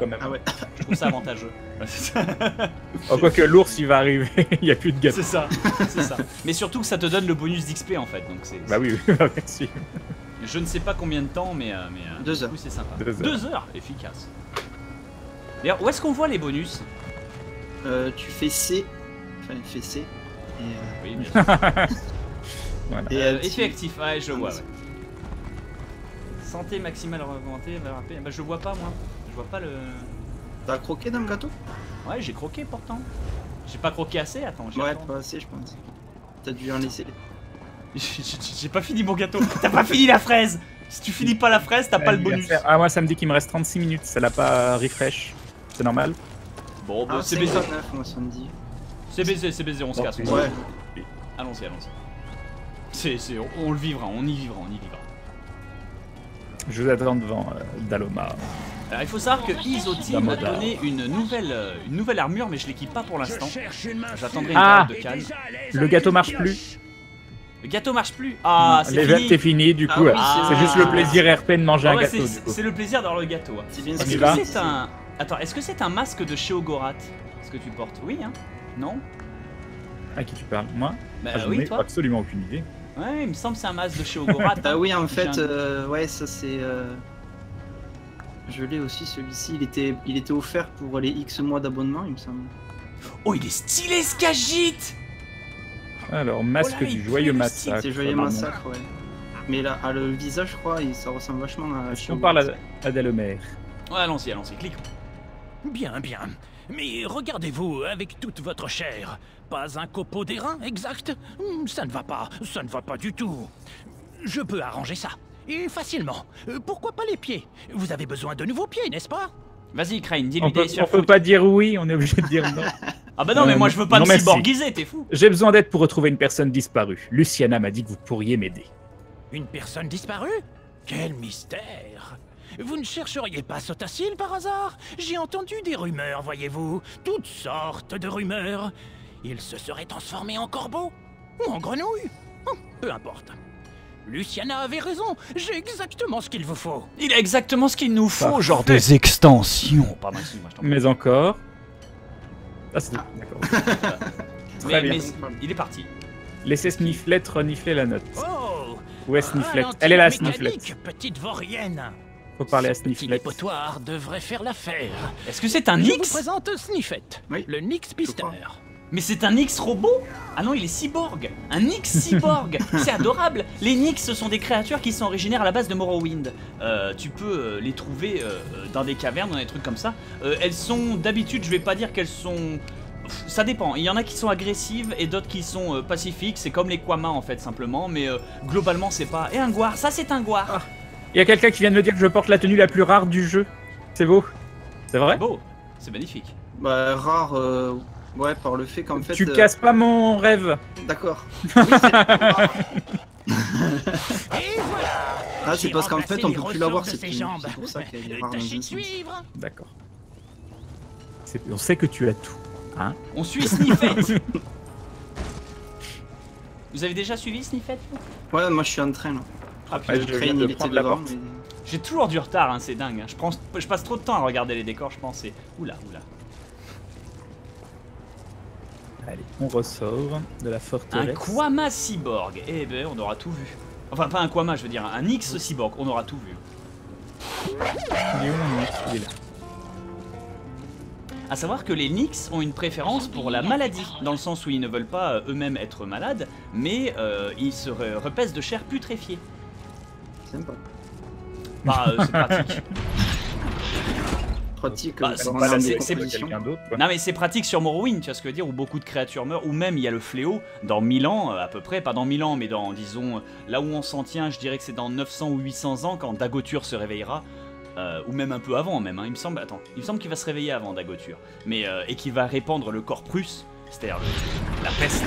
avantageux. Oh, quoique l'ours il va arriver, il n'y a plus de gâteau. C'est ça. Mais surtout que ça te donne le bonus d'XP en fait. Donc bah oui, merci. Je ne sais pas combien de temps, mais 2 heures. Du coup, c'est sympa. 2 heures, efficace. D'ailleurs, où est-ce qu'on voit les bonus? Tu fais C. Enfin, fais C. Et oui, bien sûr. Voilà. Effectif, ouais, je vois. Ouais. Santé maximale augmentée, valeur AP. Bah, je vois pas moi. Je vois pas le. T'as croqué dans le gâteau? Ouais, j'ai croqué pourtant. J'ai pas croqué assez, attends. Ouais, pas assez, je pense. T'as dû en laisser. J'ai pas fini mon gâteau. T'as pas fini la fraise. Si tu finis pas la fraise, t'as pas le bonus. Ah, moi ça me dit qu'il me reste 36 minutes. Ça l'a pas refresh. C'est normal. Bon, bah, c'est baisé. C'est baisé, on se casse. Ouais. Allons-y. On le vivra, on y vivra. Je vous attends devant Daloma. Alors, il faut savoir que Izotti m'a donné une nouvelle armure, mais je l'équipe pas pour l'instant. J'attendrai une période de calme. Le gâteau marche plus. Le gâteau marche plus. Ah, c'est fini. Les c'est fini, du coup. C'est juste le plaisir RP de manger un gâteau. C'est le plaisir d'avoir le gâteau. Est-ce que c'est un... Attends, est-ce que c'est un masque de Sheogorath, ce que tu portes? Oui, hein? Non? À qui tu parles? Moi? Bah oui, toi? Absolument aucune idée. Ouais, il me semble que c'est un masque de Sheogorath. Bah oui, en fait, ouais, ça c'est... Je l'ai aussi, celui-ci. Il était offert pour les X mois d'abonnement, il me semble. Oh, il est stylé ce Khajiit. Alors, masque du joyeux massacre. C'est joyeux massacre, ouais. Mais là, le visage, je crois, ça ressemble vachement à... Si on parle à Delomer. Ouais, allons-y, allons-y, cliquons. Bien, bien. Mais regardez-vous avec toute votre chair. Pas un copeau d'airain, exact? Ça ne va pas, ça ne va pas du tout. Je peux arranger ça. Et facilement. Pourquoi pas les pieds? Vous avez besoin de nouveaux pieds, n'est-ce pas? Vas-y, Krayn, dis-lui des surfouilles. On peut pas dire oui, on est obligé de dire non. Ah bah non, mais moi je veux pas me cyborgiser, t'es fou. J'ai besoin d'aide pour retrouver une personne disparue. Luciana m'a dit que vous pourriez m'aider. Une personne disparue? Quel mystère! Vous ne chercheriez pas Sotha Sil par hasard? J'ai entendu des rumeurs, voyez-vous. Toutes sortes de rumeurs. Il se serait transformé en corbeau? Ou en grenouille? Peu importe. Luciana avait raison, j'ai exactement ce qu'il vous faut. Il a exactement ce qu'il nous faut, parfait. Genre des extensions. Pardon, moi, je mais encore. Ah, c'est d'accord. Très bien. Mais, il est parti. Laissez Sniflette renifler la note. Oh, où est Sniflette? Elle est là, Sniflette. Petite vaurienne. Faut parler à Sniflette. Ce petit devrait faire l'affaire. Est-ce que c'est un Nyx? Je vous présente Sniflette, oui. Le Nyx Pister. Mais c'est un Nyx robot? Ah non, il est cyborg. Un Nyx cyborg. C'est adorable. Les Nyx, ce sont des créatures qui sont originaires à la base de Morrowind. Tu peux les trouver dans des cavernes, dans des trucs comme ça. Elles sont, d'habitude, je vais pas dire qu'elles sont... Ça dépend, il y en a qui sont agressives et d'autres qui sont pacifiques. C'est comme les Kwama, en fait, simplement. Mais globalement, c'est pas... Et un Gwar, ça c'est un Gwar. Ah. Il y a quelqu'un qui vient de me dire que je porte la tenue la plus rare du jeu. C'est beau. C'est vrai? C'est beau, c'est magnifique. Bah, rare... Ouais, par le fait qu'en fait... Tu casses pas mon rêve. D'accord. Oui, ah, c'est parce qu'en fait, on peut plus l'avoir, c'est pour ça qu'il y a une... D'accord. On sait que tu as tout, hein. On suit Snifette. Vous avez déjà suivi Snifette? Ouais, moi je suis en train, là. Ah, puis, ouais, le train, il était devant, mais... J'ai toujours du retard, hein, c'est dingue. Je passe trop de temps à regarder les décors, je pense. Oula, oula. Allez, on ressort de la forteresse. Un Kwama cyborg, eh ben on aura tout vu. Enfin, pas un Kwama, je veux dire, un X cyborg, on aura tout vu. Il est où mon Nyx? Il est là. A savoir que les Nyx ont une préférence pour la maladie, dans le sens où ils ne veulent pas eux-mêmes être malades, mais ils se repaissent de chair putréfiée. Sympa. Bah, c'est pratique. Bah, non mais c'est pratique sur Morrowind, tu vois ce que je veux dire, où beaucoup de créatures meurent, ou même il y a le fléau dans 1000 ans à peu près, pas dans 1000 ans mais dans, disons, là où on s'en tient, je dirais que c'est dans 900 ou 800 ans quand Dagoth Ur se réveillera, ou même un peu avant même, hein, il me semble, attends, il me semble qu'il va se réveiller avant Dagoth Ur, mais, et qu'il va répandre le corpus, c'est-à-dire la peste,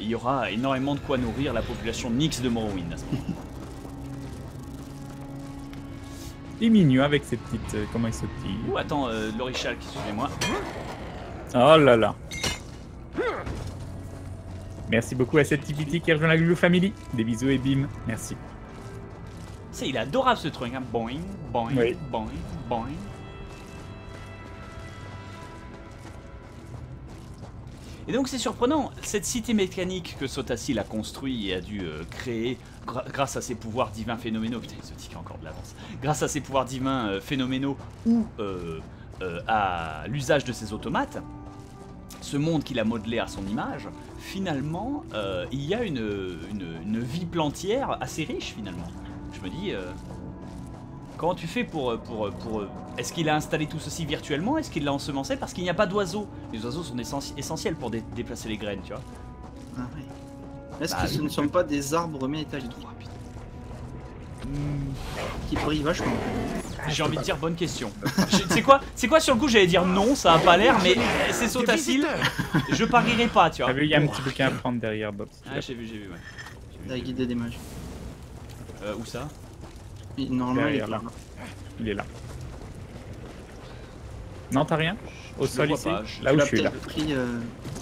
il y aura énormément de quoi nourrir la population Nyx de Morrowind à ce moment. Il est mignon avec ses petites... comment il se dit? Ou attends, l'orichal qui suivait moi. Oh là là. Merci beaucoup à cette Tipiti qui rejoint la Glou Family. Des bisous et bim. Merci. Il est adorable ce truc, hein. Boing, boing, oui. Boing, boing. Et donc c'est surprenant, cette cité mécanique que Sotha Sil a construite et a dû créer grâce à ses pouvoirs divins phénoménaux, putain Izotti qui a encore de l'avance, grâce à ses pouvoirs divins phénoménaux ou à l'usage de ses automates, ce monde qu'il a modelé à son image, finalement il y a une vie plantière assez riche finalement. Je me dis, comment tu fais pour est-ce qu'il a installé tout ceci virtuellement? Est-ce qu'il l'a ensemencé? Parce qu'il n'y a pas d'oiseaux. Les oiseaux sont essentiels pour déplacer les graines, tu vois. Ah ouais. Est-ce que ce ne sont pas des arbres mais étagés? Qui brillent vachement. J'ai envie de dire bonne question. C'est quoi? C'est quoi sur le coup? J'allais dire non, ça a pas l'air, mais c'est Sotha Sil. Je parierai pas, tu vois. Il y a un petit bouquin à prendre derrière Bob. Ah, j'ai vu, ouais. La guide des mages. Où ça? Normalement, il est là. Il est là. Non, t'as rien? Au sol ici? Là où je suis là.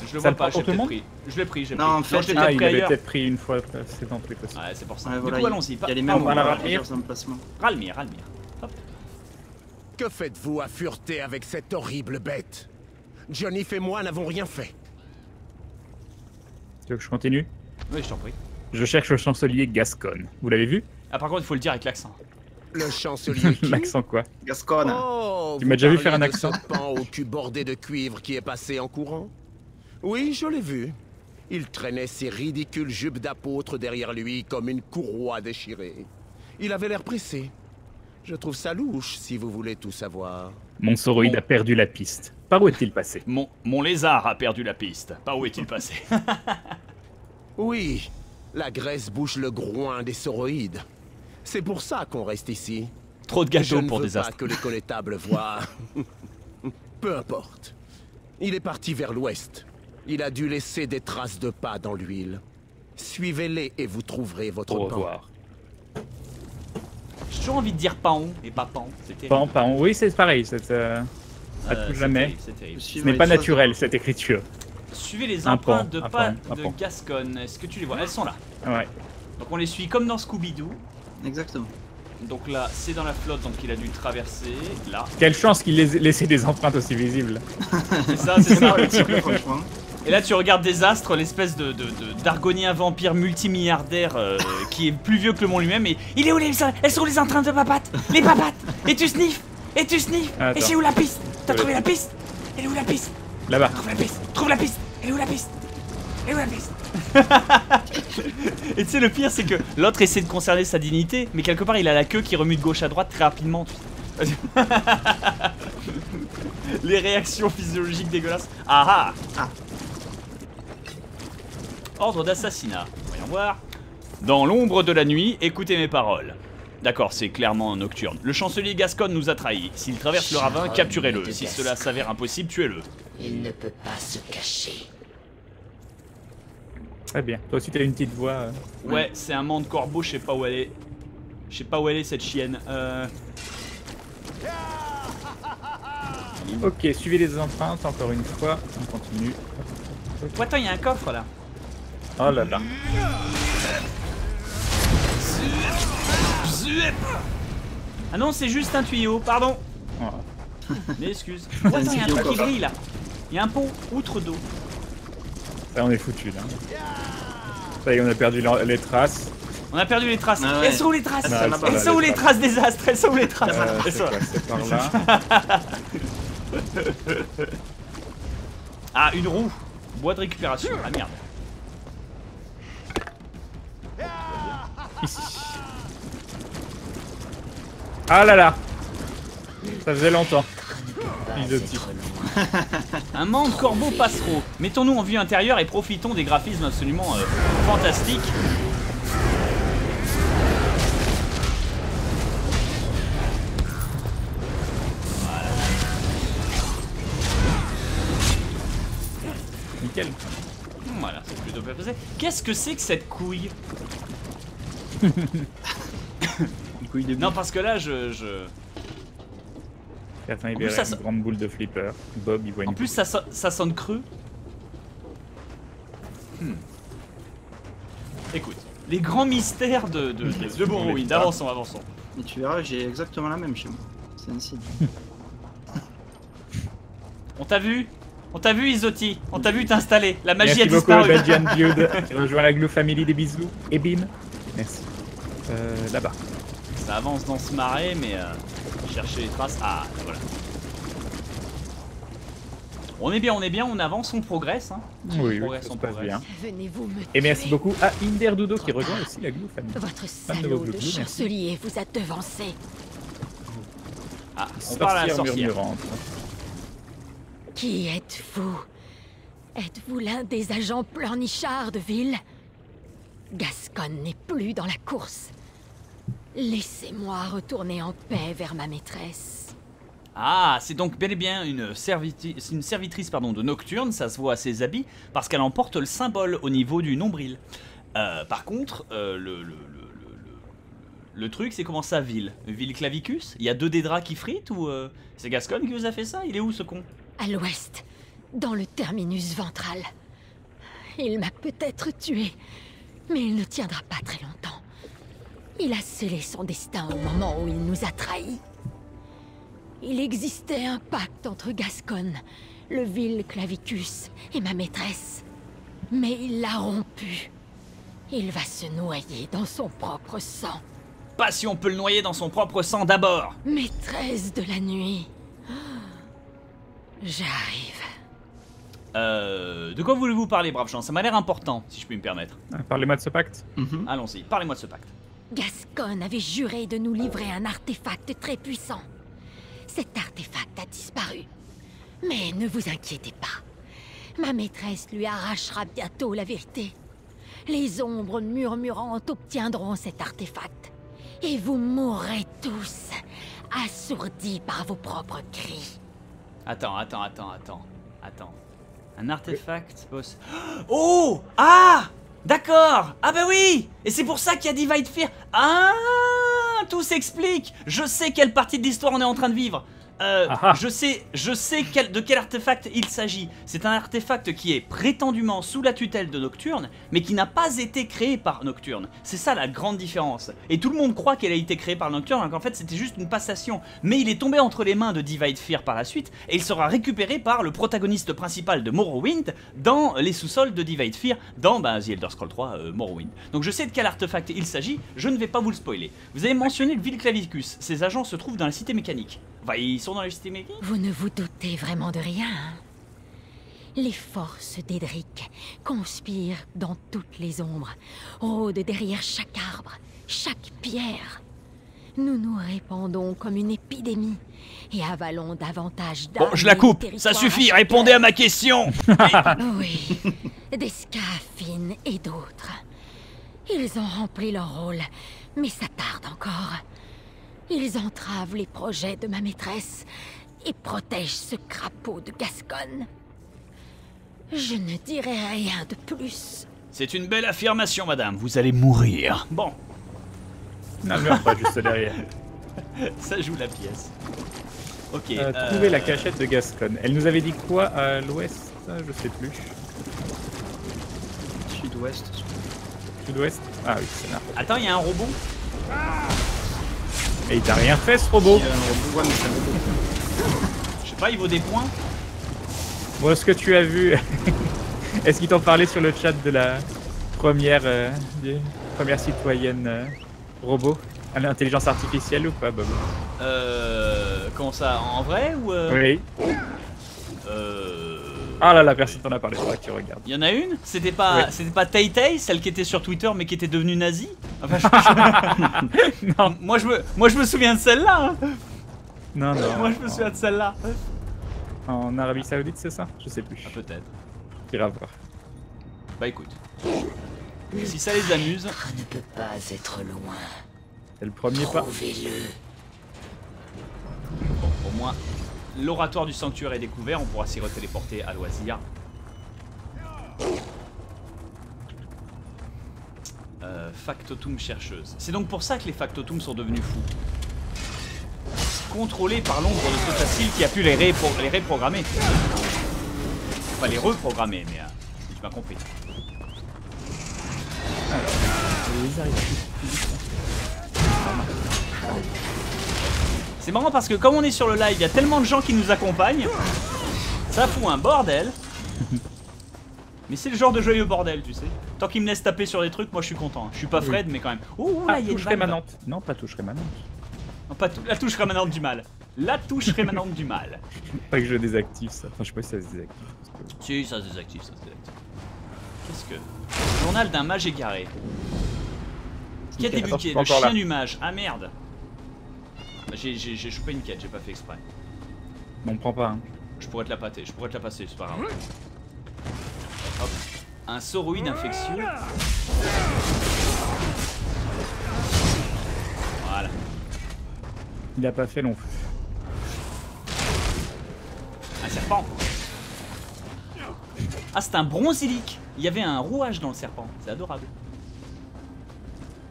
Je le vois pas, j'ai peut-être pris. Je l'ai pris, j'ai pris. Non, en fait, je l'ai peut-être pris ailleurs. Il l'avait peut-être pris une fois, c'est dans tous les possibles. Ouais, c'est pour ça. Du coup, allons-y. Il y a les mêmes emplacements. Ralmir. Hop. Que faites-vous à fureter avec cette horrible bête? Johnny et moi n'avons rien fait. Tu veux que je continue? Oui, je t'en prie. Je cherche le chancelier Gascogne. Vous l'avez vu? Ah, par contre, il faut le dire avec l'accent. Le chancelier. L'accent quoi? Gascogne. Oh, tu m'as déjà vu faire un accent? Pan au cul bordé de cuivre qui est passé en courant? Oui, je l'ai vu. Il traînait ses ridicules jupes d'apôtre derrière lui comme une courroie déchirée. Il avait l'air pressé. Je trouve ça louche, si vous voulez tout savoir. Mon sauroïde a perdu la piste. Par où est-il passé? Mon lézard a perdu la piste. Par où est-il passé? Oui, la Grèce bouche le groin des sauroïdes. C'est pour ça qu'on reste ici. Trop de gâteaux pour Désastres. Je ne veux pas que les connétables voient... Peu importe. Il est parti vers l'ouest. Il a dû laisser des traces de pas dans l'huile. Suivez-les et vous trouverez votre paon. Au revoir. J'ai toujours envie de dire paon et pas pan. Pan, paon, oui c'est pareil. À tout jamais. Terrible, ce n'est pas naturel cette écriture. Suivez les empreintes de pas de Gascogne. Est-ce que tu les vois? Elles sont là. Ouais. Donc on les suit comme dans Scooby-Doo. Exactement. Donc là, c'est dans la flotte, donc il a dû traverser, là. Quelle chance qu'il ait laissé des empreintes aussi visibles. C'est ça, franchement. Et là, tu regardes Désastres, l'espèce de d'argonien vampire multimilliardaire qui est plus vieux que le monde lui-même, et il est où les... Elles sont les empreintes de papates. Les papates. Et tu sniffes. Et tu sniffes. Attends. Et c'est où la piste? T'as trouvé la piste? Elle est où la piste? Là-bas. Trouve la piste. Trouve la piste. Elle est où la piste? Elle est où la piste? Et tu sais le pire c'est que l'autre essaie de conserver sa dignité, mais quelque part il a la queue qui remue de gauche à droite très rapidement. Les réactions physiologiques dégueulasses. Ah ah. Ordre d'assassinat. Voyons voir. Dans l'ombre de la nuit, écoutez mes paroles. D'accord, c'est clairement un Nocturne. Le chancelier Gascogne nous a trahis. S'il traverse le ravin, capturez-le. Si cela s'avère impossible, tuez-le. Il ne peut pas se cacher. Très bien. Toi aussi, t'as une petite voix. Ouais, c'est un man de corbeau, je sais pas où elle est. Je sais pas où elle est, cette chienne. Ok, suivez les empreintes, encore une fois. On continue. Oh, attends, il y a un coffre, là. Oh là là. Ah non, c'est juste un tuyau, pardon. Oh. Mais excuse. Oh, attends, il y a un truc qui brille, là. Il y a un pont outre d'eau. Là, on est foutu là. Ça y est, on a perdu les traces. On a perdu les traces. Elles sont où les traces? Elles sont où les traces des astres? Elles sont où les traces? C'est par là. Ah, une roue. Bois de récupération. Ah merde. Ici. Ah là là. Ça faisait longtemps. Izotti. Un man de corbeau passereau. Mettons-nous en vue intérieure et profitons des graphismes absolument fantastiques. Voilà. Nickel. Voilà, c'est plutôt bien passé. Qu'est-ce que c'est que cette couille? Une couille de boule. Non, parce que là, Attends, il verrait une grande boule de flipper. Bob, il voit une. En plus, ça sonne creux. Écoute, les grands mystères de Morrowind. Avançons, avançons. Mais tu verras, j'ai exactement la même chez moi. C'est un signe. On t'a vu? On t'a vu, Izotti? On t'a vu t'installer? La magie a disparu. Merci beaucoup, Belgian Dude. Tu rejoins la Glue Family, des bisous. Et bim. Merci. Là-bas. Ça avance dans ce marais, mais... Chercher les traces. Ah, voilà. On est bien, on est bien, on avance, on progresse. Hein. Oui, on progresse bien. Et merci beaucoup à Inderdodo qui rejoint aussi la Glou Family. Votre salaud de chancelier vous a devancé. Ah, on parle à la sorcière. Qui êtes-vous? Êtes-vous l'un des agents pleurnichards de ville? Gascogne n'est plus dans la course. Laissez-moi retourner en paix vers ma maîtresse. Ah, c'est donc bel et bien une servitrice pardon, de Nocturne, ça se voit à ses habits, parce qu'elle emporte le symbole au niveau du nombril. Par contre, le truc, c'est comment ça, ville? Ville Clavicus? Il y a deux Daedra qui fritent ou... C'est Gascogne qui vous a fait ça? Il est où ce con? À l'ouest, dans le terminus ventral. Il m'a peut-être tué, mais il ne tiendra pas très longtemps. Il a scellé son destin au moment où il nous a trahis. Il existait un pacte entre Gascogne, le vil Clavicus et ma maîtresse. Mais il l'a rompu. Il va se noyer dans son propre sang. Pas si on peut le noyer dans son propre sang d'abord. Maîtresse de la nuit. J'arrive. De quoi voulez-vous parler, braves gens? Ça m'a l'air important, si je puis me permettre. Parlez-moi de ce pacte. Allons-y, parlez-moi de ce pacte. Gascogne avait juré de nous livrer un artefact très puissant. Cet artefact a disparu. Mais ne vous inquiétez pas. Ma maîtresse lui arrachera bientôt la vérité. Les ombres murmurantes obtiendront cet artefact. Et vous mourrez tous, assourdis par vos propres cris. Attends. Un artefact boss. Oh! Ah! D'accord! Ah bah oui! Et c'est pour ça qu'il y a Divayth Fyr. Ah! Tout s'explique! Je sais quelle partie de l'histoire on est en train de vivre. Je sais de quel artefact il s'agit. C'est un artefact qui est prétendument sous la tutelle de Nocturne, mais qui n'a pas été créé par Nocturne. C'est ça la grande différence. Et tout le monde croit qu'elle a été créée par Nocturne, alors qu'en fait c'était juste une passation. Mais il est tombé entre les mains de Divayth Fyr par la suite, et il sera récupéré par le protagoniste principal de Morrowind dans les sous-sols de Divayth Fyr, dans The Elder Scrolls 3 Morrowind. Donc je sais de quel artefact il s'agit, je ne vais pas vous le spoiler. Vous avez mentionné le ville Clavicus, ses agents se trouvent dans la cité mécanique. Bah, ils sont dans la cité mécanique. Vous ne vous doutez vraiment de rien, hein? Les forces d'Edric conspirent dans toutes les ombres, rôdent derrière chaque arbre, chaque pierre. Nous nous répandons comme une épidémie et avalons davantage d'armes. Bon, je la coupe, ça suffit, répondez à ma question. Oui, des Scaffines et d'autres. Ils ont rempli leur rôle, mais ça tarde encore. Ils entravent les projets de ma maîtresse et protègent ce crapaud de Gascogne. Je ne dirai rien de plus. C'est une belle affirmation, madame. Vous allez mourir. Bon. Non, je pas juste derrière. Ça joue la pièce. Ok. Trouver la cachette de Gascogne. Elle nous avait dit quoi à l'ouest? Je sais plus. Sud-ouest. Sud-ouest. Ah oui, c'est là. Attends, il y a un robot. Ah, et il t'a rien fait ce robot? Je sais pas, il vaut des points. Bon, est-ce que tu as vu... Est-ce qu'ils t'en parlait sur le chat de la première, citoyenne robot à l'intelligence artificielle ou pas, Bob? Comment ça? En vrai ou... Oui. Ah là là, personne t'en a parlé, c'est vrai que tu regardes. Il y en a une? C'était pas, oui, pas Tay Tay, celle qui était sur Twitter mais qui était devenue nazie? Enfin, non, moi je me souviens de celle-là. Non, non. Moi je me souviens de celle-là. En Arabie Saoudite, c'est ça? Je sais plus. Ah, peut-être. Tu vas voir. Bah écoute. Si ça les amuse. Le traître ne peut pas être loin. C'est le premier pas. Bon, pour moi. L'oratoire du sanctuaire est découvert, on pourra s'y retéléporter à loisir. Factotum chercheuse. C'est donc pour ça que les factotum sont devenus fous. Contrôlés par l'ombre de Sotha Sil qui a pu les réprogrammer. Enfin, les reprogrammer, mais tu m'as compris. Alors, les arrivent. C'est marrant parce que comme on est sur le live, il y a tellement de gens qui nous accompagnent. Ça fout un bordel. Mais c'est le genre de joyeux bordel, tu sais. Tant qu'ils me laissent taper sur des trucs, moi je suis content. Je suis pas Fred, mais quand même. Oh là, il y a une touche rémanente. Non, pas touche rémanente. Non, pas la touche rémanente du mal. La touche rémanente du mal. Pas que je désactive ça. Enfin, je sais pas si ça se désactive. Que... Si, ça se désactive, ça se désactive. Qu'est-ce que... Journal d'un mage égaré. Qui a débuté? Le chien du mage. Ah merde. J'ai chopé une quête, j'ai pas fait exprès. Bon, on prend pas, hein. Je pourrais te la pâter, je pourrais te la passer, c'est pas grave. Hop. Un sauroïde infectieux. Voilà. Il a pas fait long. Un serpent. Ah, c'est un bronzilique. Il y avait un rouage dans le serpent, c'est adorable.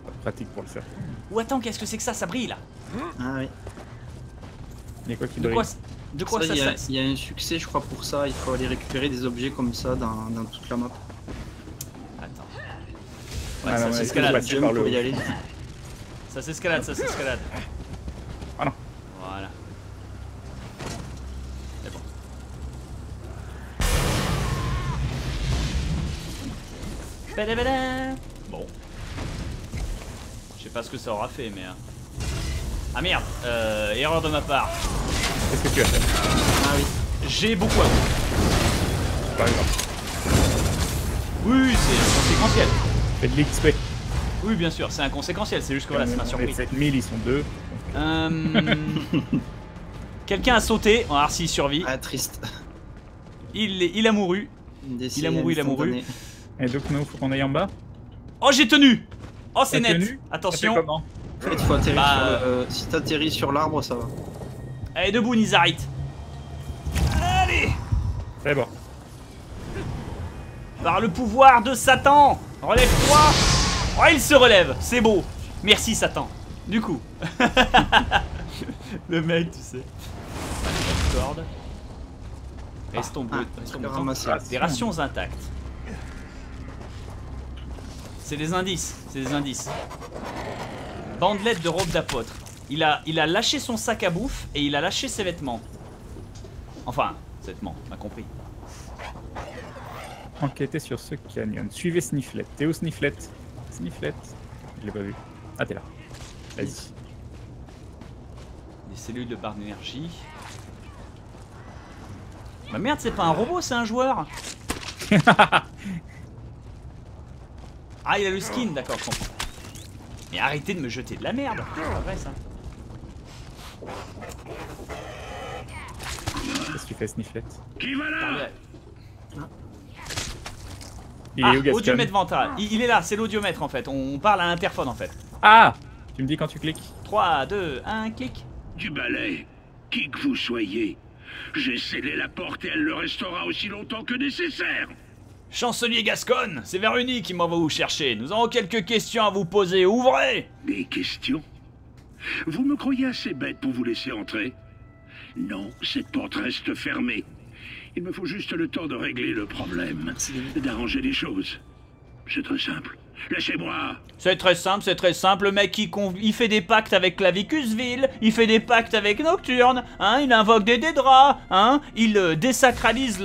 Pas pratique pour le serpent. Ou attends, qu'est-ce que c'est que ça? Ça brille là. Ah oui. Mais quoi qu'il brille. De quoi ça? Il y a un succès, je crois, pour ça. Il faut aller récupérer des objets comme ça dans toute la map. Attends. Ouais, ça s'escalade. Ça s'escalade, ça s'escalade. Ah non. Voilà. C'est bon. Badabada. Bon. Je sais pas ce que ça aura fait, mais. Ah merde, erreur de ma part. Qu'est-ce que tu as fait? Ah oui. J'ai beaucoup à vous. c'est pas grave. Oui, c'est conséquentiel. Faites de l'XP. Oui, bien sûr, c'est inconséquentiel, c'est juste que voilà, c'est ma surprise. 7000, ils sont deux. Quelqu'un a sauté, on va voir s'il survit. Ah, triste. Il a mouru. Il a mouru. Et donc, nous, faut qu'on aille en bas. Oh, j'ai tenu. Oh, c'est net. Attention. En fait, faut atterrir sur le... Si t'atterris sur l'arbre, ça va. Allez, debout, Nizarit. Allez. C'est bon. Par le pouvoir de Satan, relève-toi. Oh, il se relève, c'est beau. Merci, Satan. Du coup. Le mec, tu sais. Redguard. Reste tomber. Des rations intactes. C'est des indices, c'est des indices. Bandelette de robe d'apôtre. Il a lâché son sac à bouffe et il a lâché ses vêtements. Enfin, vêtements, on a compris. Enquêtez sur ce canyon. Suivez Snifflet. T'es où, Snifflet? Snifflet. Je l'ai pas vu. Ah, t'es là. Vas-y. Des cellules de barre d'énergie. Bah merde, c'est pas un robot, c'est un joueur. Ah, il a le skin, d'accord, je comprends. Mais arrêtez de me jeter de la merde. C'est pas vrai, ça. Qu'est-ce que tu fais, Snifflet? Qui va là? Il est où, audiomètre ventral. Il est là, c'est l'audiomètre en fait. On parle à l'interphone en fait. Ah! Tu me dis quand tu cliques. 3, 2, 1, clic. Du balai, qui que vous soyez, j'ai scellé la porte et elle le restera aussi longtemps que nécessaire. Chancelier Gascogne, c'est Varouni qui m'envoie vous chercher. Nous avons quelques questions à vous poser. Ouvrez! Des questions? Vous me croyez assez bête pour vous laisser entrer? Non, cette porte reste fermée. Il me faut juste le temps de régler le problème, d'arranger les choses. C'est très simple. Lâchez-moi. C'est très simple, c'est très simple. Le mec, il fait des pactes avec Clavicus Vile, il fait des pactes avec Nocturne, hein, il invoque des Daedra, hein, il désacralise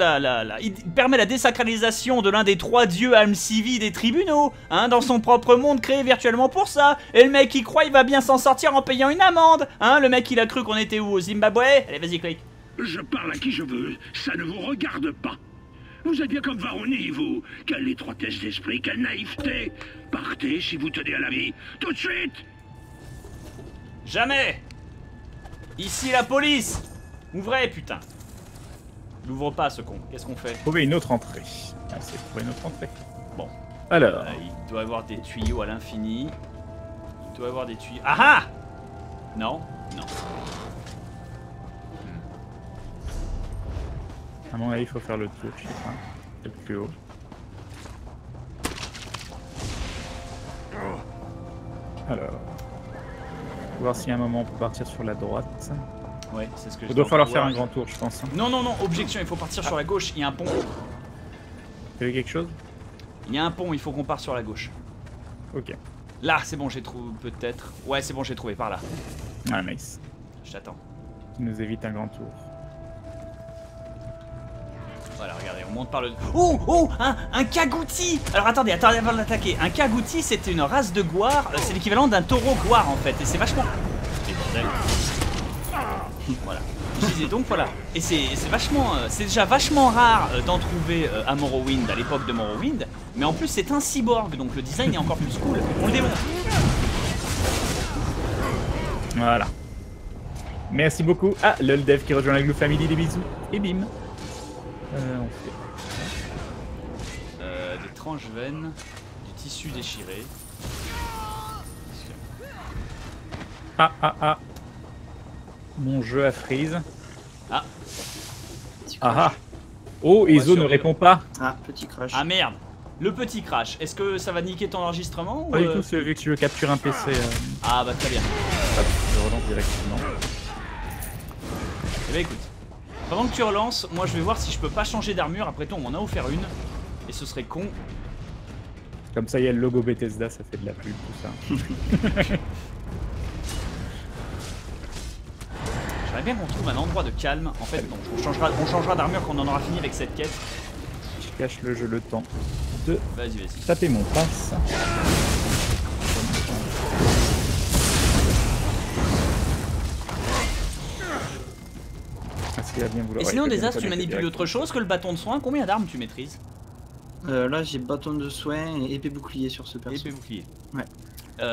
il permet la désacralisation de l'un des trois dieux Almsivi des tribunaux, hein, dans son propre monde créé virtuellement pour ça. Et le mec, il croit il va bien s'en sortir en payant une amende, hein. Le mec, il a cru qu'on était où, au Zimbabwe? Allez, vas-y, clique. Je parle à qui je veux, ça ne vous regarde pas. Vous êtes bien comme Varouni, vous. Quelle étroitesse d'esprit, quelle naïveté. Partez si vous tenez à la vie. Tout de suite. Jamais. Ici la police. Ouvrez, putain. N'ouvre pas ce con, qu'est-ce qu'on fait? Trouver une autre entrée. Ah, c'est trouver une autre entrée. Bon. Alors. Il doit y avoir des tuyaux à l'infini. Il doit y avoir des tuyaux... Ah ah. Non, non. À mon avis, il faut faire le tour, je sais pas. C'est le plus haut. Alors. Voir si à un moment on peut partir sur la droite. Ouais, c'est ce que je... Il doit falloir faire un grand tour, je pense. Non, non, non, objection, il faut partir sur la gauche, il y a un pont. T'as vu quelque chose? Il y a un pont, il faut qu'on parte sur la gauche. Ok. Là, c'est bon, j'ai trouvé, peut-être. Ouais, c'est bon, j'ai trouvé, par là. Ah, nice. Je t'attends. Qui nous évite un grand tour. Voilà, regardez, on monte par le... Oh, oh, un Khajiit. Alors attendez, attendez avant de l'attaquer. Un Khajiit, c'était une race de goire, c'est l'équivalent d'un taureau goire en fait, et c'est vachement... Et bordel. Voilà. Je disais donc, voilà. Et c'est vachement... c'est déjà vachement rare d'en trouver à Morrowind, à l'époque de Morrowind, mais en plus c'est un cyborg, donc le design est encore plus cool. On le démonte. Voilà. Merci beaucoup à LolDev qui rejoint la Glue Family, des bisous, et bim. On fait... des tranches veines, du tissu déchiré. Ah ah ah. Mon jeu à freeze. Ah. Ah ah. Oh, Ezo ne répond pas. Ah, petit crash. Ah merde. Le petit crash, est-ce que ça va niquer ton enregistrement ou... Pas du tout, c'est vu que tu veux capturer un PC. Ah bah très bien. Hop, je relance directement. Eh bah écoute. Pendant que tu relances, moi je vais voir si je peux pas changer d'armure. Après tout, on m'en a offert une. Et ce serait con. Comme ça, il y a le logo Bethesda, ça fait de la pub, tout ça. J'aimerais bien qu'on trouve un endroit de calme. En fait, non, on changera d'armure quand on en aura fini avec cette quête. Je cache le jeu le temps de... Vas-y, vas-y. Taper mon passe. qui va bien vouloir. Et sinon, des as, tu manipules autre chose que le bâton de soin. Combien d'armes tu maîtrises? Là, j'ai bâton de soin et épée bouclier sur ce perso. Épée bouclier. Ouais.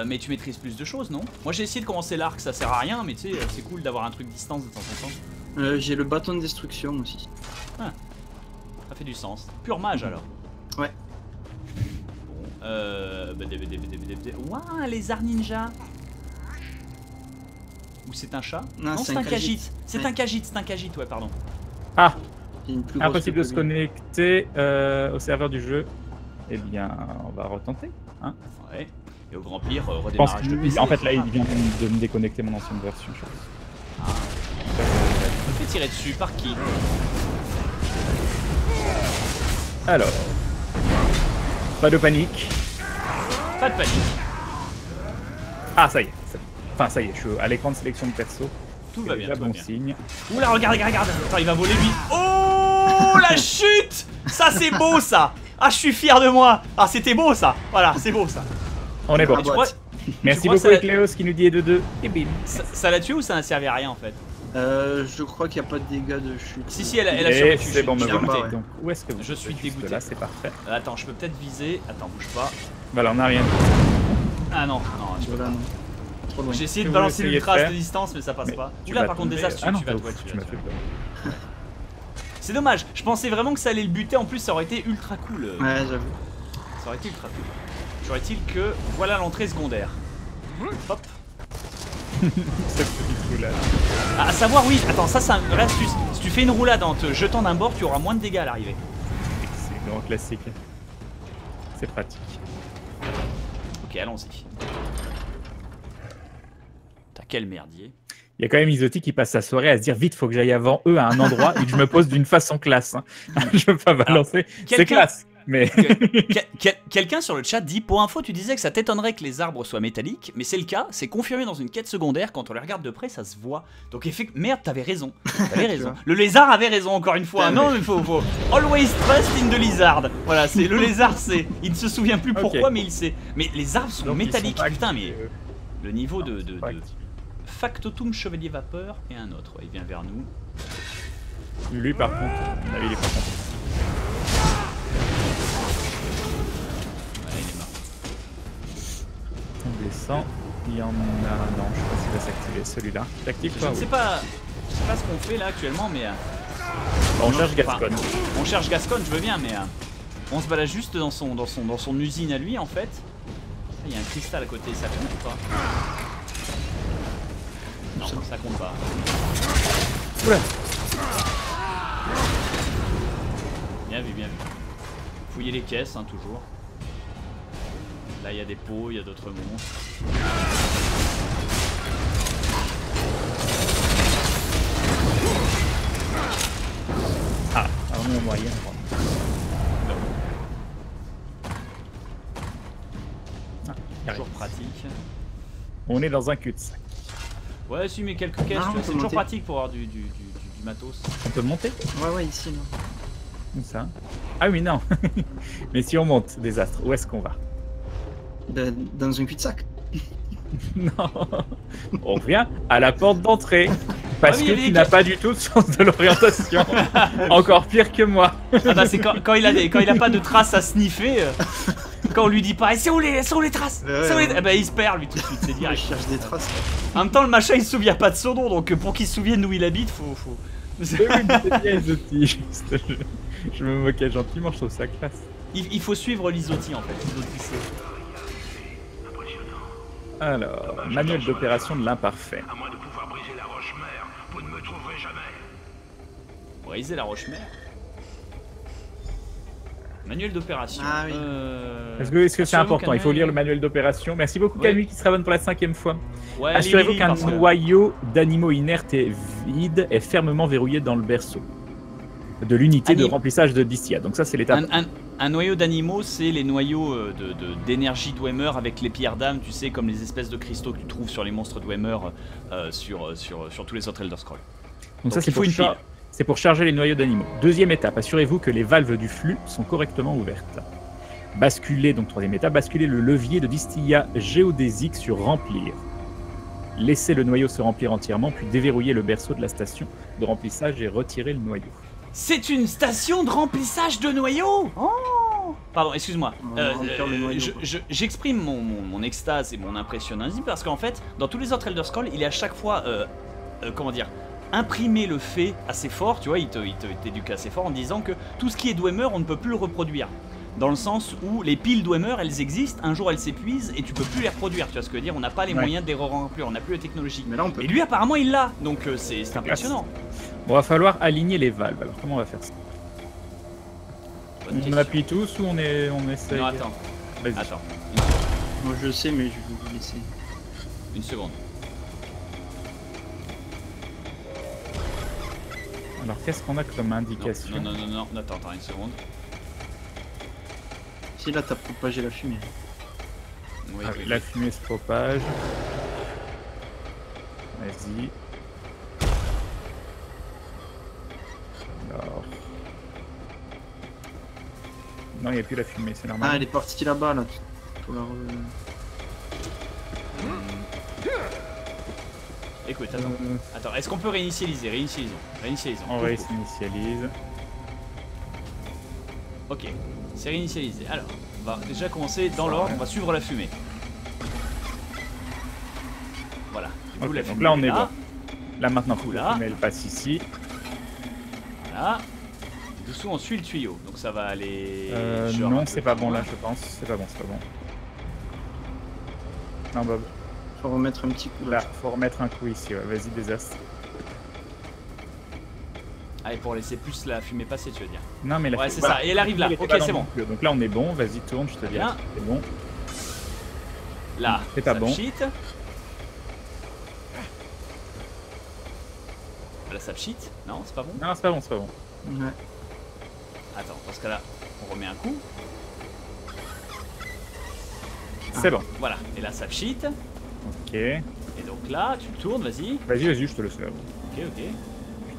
Mais tu maîtrises plus de choses, non? Moi, j'ai essayé de commencer l'arc, ça sert à rien, mais tu sais, c'est cool d'avoir un truc distance de temps en temps. J'ai le bâton de destruction aussi. Ah. Ça fait du sens. Pur mage alors. Ouais. Bon. Ouah, lézard ninja. Ou c'est un chat? Non, c'est un Khajiit. C'est un Khajiit, ouais, pardon. Ah. Impossible de se connecter au serveur du jeu. Eh bien, on va retenter. Hein, ouais. Et au grand pire, redémarrage de PC. En fait, là, il vient de me déconnecter mon ancienne version, je pense. Ah. Je me fais tirer dessus par qui? Alors, pas de panique. Pas de panique. Ah, ça y est. Enfin, ça y est, je suis à l'écran de sélection de perso. Tout va bien. Bon signe. Oula, regarde, regarde. Attends, il va voler lui. Oh, la chute! Ça, c'est beau, ça. Ah, je suis fier de moi. Ah, c'était beau, ça. Voilà, c'est beau, ça. On est bon. Merci beaucoup, Ecléos, qui nous dit E2-2. Et bim. Ça l'a tué ou ça n'a servi à rien, en fait? Je crois qu'il n'y a pas de dégâts de chute. Si, si, elle a survécu. C'est bon, me voilà. Donc, où est-ce que vous? Je suis dégoûté. Là, c'est parfait. Attends, je peux peut-être viser. Attends, bouge pas. Voilà, on a rien. Ah non, non, je peux pas. J'ai essayé de balancer l'ultra à cette distance, mais ça passe pas. Tu là, par contre, désastre, tu vas toi. C'est dommage, je pensais vraiment que ça allait le buter. En plus, ça aurait été ultra cool. Ouais, j'avoue. Ça aurait été ultra cool. J'aurais-il que voilà l'entrée secondaire. Hop. Ah, à savoir, oui, attends, ça c'est un vrai astuce. Si tu fais une roulade en te jetant d'un bord, tu auras moins de dégâts à l'arrivée. C'est grand classique. C'est pratique. Ok, allons-y. T'as quel merdier. Il y a quand même Izotti qui passe sa soirée à se dire vite, faut que j'aille avant eux à un endroit et que je me pose d'une façon classe. Hein. Je veux pas balancer. C'est classe. Mais... Quelqu'un sur le chat dit, pour info, tu disais que ça t'étonnerait que les arbres soient métalliques, mais c'est le cas, c'est confirmé dans une quête secondaire, quand on les regarde de près, ça se voit. Donc effectivement, merde, t'avais raison. T'avais raison. Le lézard avait raison, encore une fois. Non, mais faut. Always trust in the lizard. Voilà, c'est le lézard, c'est. Il ne se souvient plus pourquoi, mais il sait. Mais les arbres sont donc métalliques, sont putain, mais. Le niveau de Factotum Chevalier Vapeur et un autre. Ouais, il vient vers nous. Lui, par contre, il est pas content. On descend, il y en a... Non, je sais pas s'il va s'activer celui-là. T'actives toi? Je sais pas ce qu'on fait là actuellement, mais... On cherche Gascogne. On cherche Gascogne, je veux bien, mais... On se balade juste dans son usine à lui, en fait. Il y a un cristal à côté, ça compte ou pas? Non, ça compte pas. Oula. Bien vu, bien vu. Fouiller les caisses, hein, toujours. Là, il y a des pots, il y a d'autres monstres. Ah, on est moyen. Toujours pratique. On est dans un cul-de-sac. Ouais, si, mais quelques caisses, c'est toujours pratique pour avoir du matos. On peut monter? Ouais, ici, non. Comme ça. Ah oui, non. Mais si on monte, désastre, où est-ce qu'on va? Dans une cul-de-sac. Non. On revient à la porte d'entrée. Parce que tu n'as pas du tout de sens de l'orientation. Encore pire que moi. Ah bah c'est quand il a pas de traces à sniffer. Quand on lui dit pas, c'est où les traces, eh bah il se perd lui tout de suite, c'est direct. Il cherche des traces. En même temps le machin il se souvient pas de son nom, donc pour qu'il se souvienne où il habite, faut... C'est bien Izotti, juste. Je me moquais gentiment, je trouve ça classe. Il faut suivre l'Izotti en fait. L'Izotti c'est... Alors, manuel d'opération de l'imparfait. À moins de pouvoir briser la roche mère, vous ne me trouverez jamais. Briser la roche mère? Manuel d'opération. Ah oui. Est-ce que c'est important? Il faut lire le manuel d'opération. Merci beaucoup, Camille, qui se rabonne pour la 5e fois. Ouais, assurez-vous qu'un noyau d'animaux inertes et vides est fermement verrouillé dans le berceau de l'unité de remplissage de Distia. Donc ça, c'est l'étape. Un noyau d'animaux, c'est les noyaux d'énergie Dwemer avec les pierres d'âme, tu sais, comme les espèces de cristaux que tu trouves sur les monstres Dwemer, sur tous les autres Elder Scrolls. Donc ça, c'est pour charger les noyaux d'animaux. Deuxième étape, assurez-vous que les valves du flux sont correctement ouvertes. Basculez, donc troisième étape, basculez le levier de Distia géodésique sur remplir. laisser le noyau se remplir entièrement, puis déverrouiller le berceau de la station de remplissage et retirer le noyau. C'est une station de remplissage de noyau. Oh, pardon, excuse-moi. J'exprime mon extase et mon impressionnisme parce qu'en fait, dans tous les autres Elder Scrolls, il est à chaque fois, comment dire, imprimer le fait assez fort, tu vois, il t'éduque assez fort en disant que tout ce qui est Dwemer, on ne peut plus le reproduire. Dans le sens où les piles Dwemer, elles existent, un jour elles s'épuisent et tu peux plus les reproduire, tu vois ce que je veux dire, on n'a pas les moyens de les remplir, on n'a plus la technologie. Mais là, on peut. Et lui apparemment il l'a, donc c'est impressionnant. Bon, va falloir aligner les valves, alors comment on va faire ça? On appuie tous ou on essaye? Non, attends, attends. Moi je sais mais je vais vous laisser. Une seconde. Alors qu'est-ce qu'on a comme indication? Non, attends, une seconde. Si là t'as propagé la fumée. Oui, ah, oui. La fumée se propage. Vas-y. Alors... non, il n'y a plus la fumée, c'est normal. Ah, elle est partie là-bas, là. Faut la... Écoute, attends. Attends, est-ce qu'on peut réinitialiser? Réinitialisons. On réinitialise. Ok, c'est réinitialisé. Alors, on va déjà commencer dans l'ordre, on va suivre la fumée. Voilà. Du coup, okay, la fumée donc là, on est là. Bon. Là, maintenant, coup, la fumée, elle passe ici. Voilà. Dessous, on suit le tuyau. Donc, ça va aller... non, c'est pas bon, là, je pense. C'est pas bon, c'est pas bon. Non, Bob. Faut remettre un petit coup là. Faut remettre un coup ici, ouais. Vas-y, désastre. Ah, et pour laisser plus la fumée passer, tu veux dire? Non, mais la fumée... ouais, c'est ça, et elle arrive là. Ok, c'est bon. Donc là, on est bon, vas-y, tourne, je te dis. C'est bon. Là, c'est pas bon. Là, ça pchit. Non, c'est pas bon. Non, c'est pas bon, c'est pas bon. Ouais. Attends, dans ce cas-là, on remet un coup. C'est bon. Voilà, et là, ça pchit. Ok. Et donc là, tu le tournes, vas-y. Vas-y, je te le fais. Ok, ok.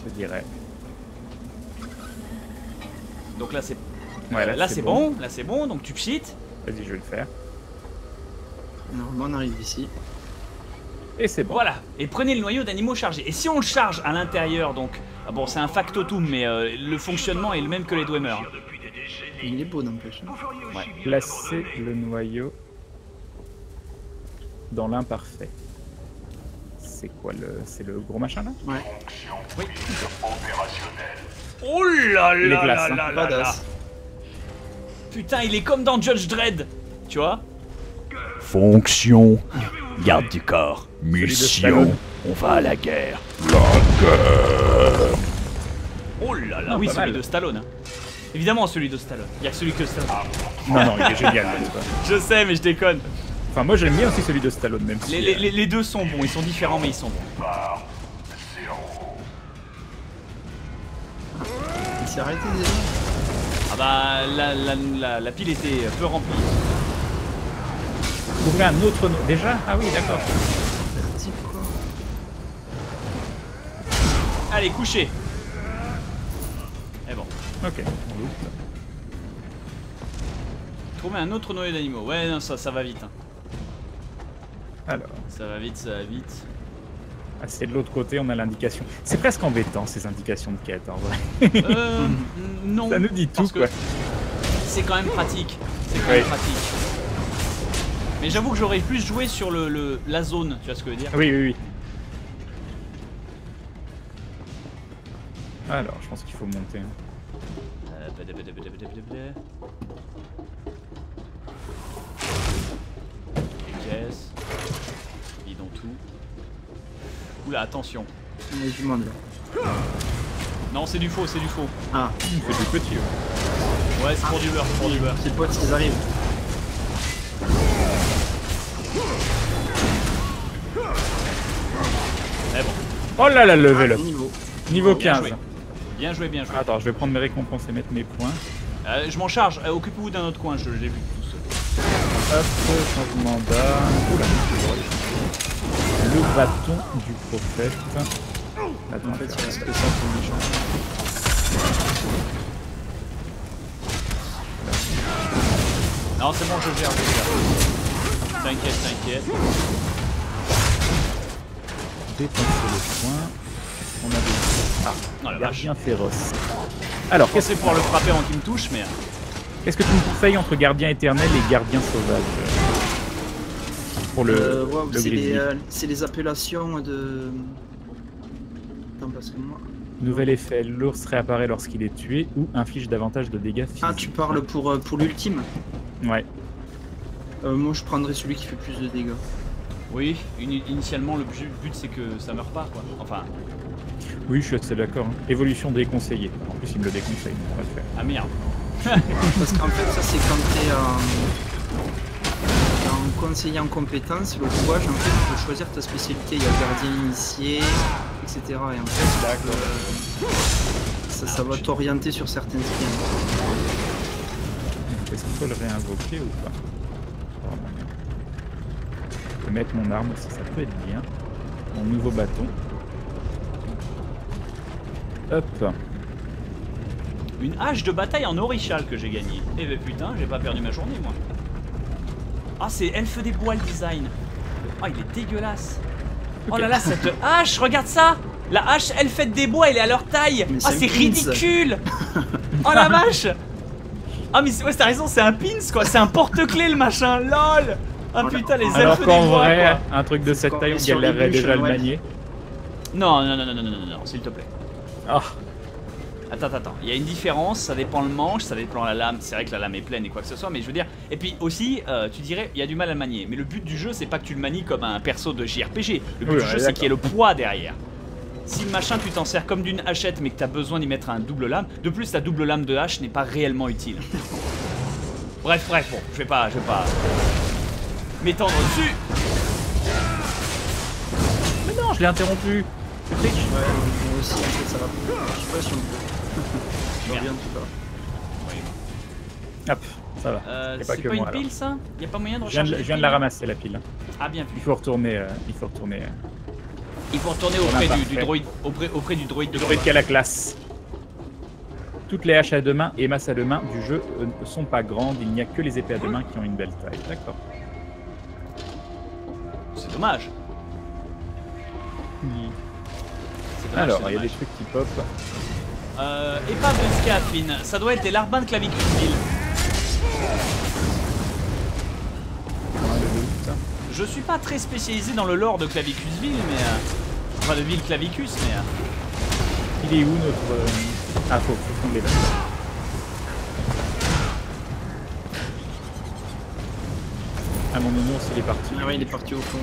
Je te dirai. Donc là, c'est ouais, là c'est bon. Là c'est bon, donc tu pchites. Vas-y, je vais le faire. Normalement, on arrive ici. Et c'est bon. Voilà, et prenez le noyau d'animaux chargés. Et si on le charge à l'intérieur, donc... ah bon, c'est un factotum, mais le fonctionnement est le même que les Dwemer. Il est beau, n'empêche. Ouais. Placez le noyau... dans l'imparfait. C'est quoi le... c'est le gros machin là? Ouais. Oui. Oh là là glaces, là là là. Putain, il est comme dans Judge Dredd, tu vois. Fonction, garde du corps. Mission, on va à la guerre. La guerre. Oh là là, oui, celui de Stallone. Évidemment celui de Stallone. Il y a celui que Stallone. Non, il est génial. Je sais, mais je déconne. Enfin, moi j'aime bien aussi celui de Stallone, même si... les deux sont bons, ils sont différents, mais ils sont bons. Il s'est arrêté déjà. Ah bah, la pile était peu remplie. Trouver un autre... déjà? Ah oui, d'accord. Allez, couchez. Et bon. Ok. Trouver un autre noyau d'animaux. Ouais, non, ça va vite. Hein. Alors. Ça va vite, ça va vite. Ah, c'est de l'autre côté, on a l'indication. C'est presque embêtant ces indications de quête en vrai. Non. Ça nous dit tout quoi. C'est quand même pratique. C'est quand même pratique. Mais j'avoue que j'aurais plus joué sur la zone, tu vois ce que je veux dire? Oui, oui, oui. Alors, je pense qu'il faut monter. Les caisses. Oula, attention. Du monde là. Non, c'est du faux, c'est du faux. Ah, c'est du petit. Ouais, c'est pour du beurre, c'est pour du beurre. C'est potes, ils arrivent. Eh bon. Oh là là, level up. Niveau 15. Bien joué, bien joué. Attends, je vais prendre mes récompenses et mettre mes points. Je m'en charge, occupez-vous d'un autre coin, je l'ai vu tout seul. Hop, changement mandat. Oula, le bâton du prophète. Attends, en fait, il reste que ça pour les gens. Non, c'est bon, je gère. T'inquiète, t'inquiète. dépenser le point. On a des gardiens féroces. Alors, qu'est-ce que c'est pour le frapper avant qu'il me touche, mais... Qu'est-ce que tu me conseilles entre gardien éternel et gardien sauvage pour le, wow, le grizzly? C'est les appellations de... Attends, parce que moi... Nouvel effet, l'ours réapparaît lorsqu'il est tué ou inflige davantage de dégâts physiques. Ah, tu parles pour l'ultime? Ouais. Moi, je prendrais celui qui fait plus de dégâts. Oui, initialement, le but, c'est que ça meure pas, quoi. Enfin... Oui, je suis assez d'accord. Hein. Évolution déconseillée. En plus, il me le déconseille. On va le faire. Ah merde. Parce qu'en fait, ça, c'est quand t'es en conseiller en compétence, le rouage, en fait, tu peux choisir ta spécialité. Il y a gardien initié, etc. Et en fait, ça va t'orienter sur certaines skins. Est-ce qu'il faut le réinvoquer ou pas? Je vais mettre mon arme, ça peut être bien. Mon nouveau bâton. Hop. Une hache de bataille en orichal que j'ai gagnée. Eh ben putain, j'ai pas perdu ma journée moi. Ah, c'est Elfe des Bois le design. Ah, il est dégueulasse. Okay. Oh là là, cette hache, regarde ça. La hache Elfe des Bois, elle est à leur taille. Ah, c'est ridicule. Oh la vache. Ah mais ouais, t'as raison, c'est un pins quoi, c'est un porte-clé le machin, lol. Ah putain, les elfes des Bois. Alors qu'en vrai, un truc de cette taille, on galérerait déjà le manier. Non, non, non, non, non, non, non, s'il te plaît. Oh. Attends, attends, il y a une différence, ça dépend le manche, ça dépend la lame, c'est vrai que la lame est pleine et quoi que ce soit, mais je veux dire, et puis aussi, tu dirais, il y a du mal à le manier, mais le but du jeu, c'est pas que tu le manies comme un perso de JRPG, le but du jeu, c'est qu'il y ait le poids derrière. Si le machin, tu t'en sers comme d'une hachette, mais que t'as besoin d'y mettre un double lame, de plus, ta double lame de hache n'est pas réellement utile. Bref, bref, bon, je vais pas m'étendre dessus. Mais non, je l'ai interrompu. Ouais, moi aussi, en fait, ça va. Je sais pas si on peut. Je reviens tout à l'heure. Oui. Hop, ça va. C'est pas une pile ça? Il n'y a pas moyen de recharger? Je viens de la ramasser la pile. Ah, bien vu. Il faut retourner. Il faut retourner auprès du droïde de combat. Le droïde qui a la classe. Toutes les haches à deux mains et masses à deux mains du jeu ne sont pas grandes. Il n'y a que les épées à deux mains qui ont une belle taille. D'accord. C'est dommage. Alors, il y a des trucs qui pop. Épave de Scapin, ça doit être des larbins de Clavicus Vile. Je suis pas très spécialisé dans le lore de Clavicus Vile, mais. Enfin, de Ville Clavicus, mais. Il est où notre. Ah, faut qu'on les lâche. Ah, mon nounours, il est parti. Ah, oui, il est parti au fond.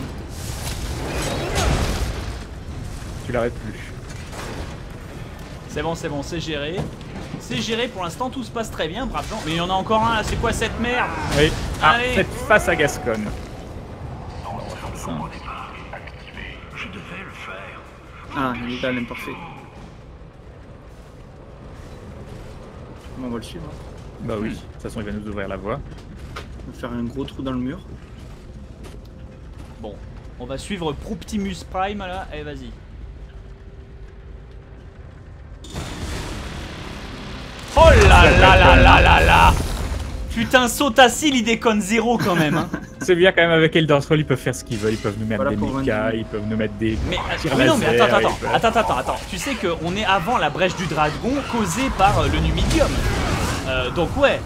Tu l'arrêtes plus. C'est bon, c'est géré. C'est géré, pour l'instant tout se passe très bien, brave gens. Mais il y en a encore un là, c'est quoi cette merde? Oui, ah, faites face à Gascogne. Ah, il est là, l'imparfait. On va le suivre. Bah oui, de toute façon il va nous ouvrir la voie. On va faire un gros trou dans le mur. Bon, on va suivre Prouptimus Prime là, allez vas-y. Oh là là là là là là! Putain, Sotha Sil, il déconne zéro quand même. Hein. C'est bien quand même avec Eldarsol, ils peuvent faire ce qu'ils veulent, ils peuvent nous mettre voilà des mechas, ils peuvent nous mettre des. Mais non, mais attends. Tu sais qu'on est avant la brèche du dragon causée par le Numidium. Donc ouais,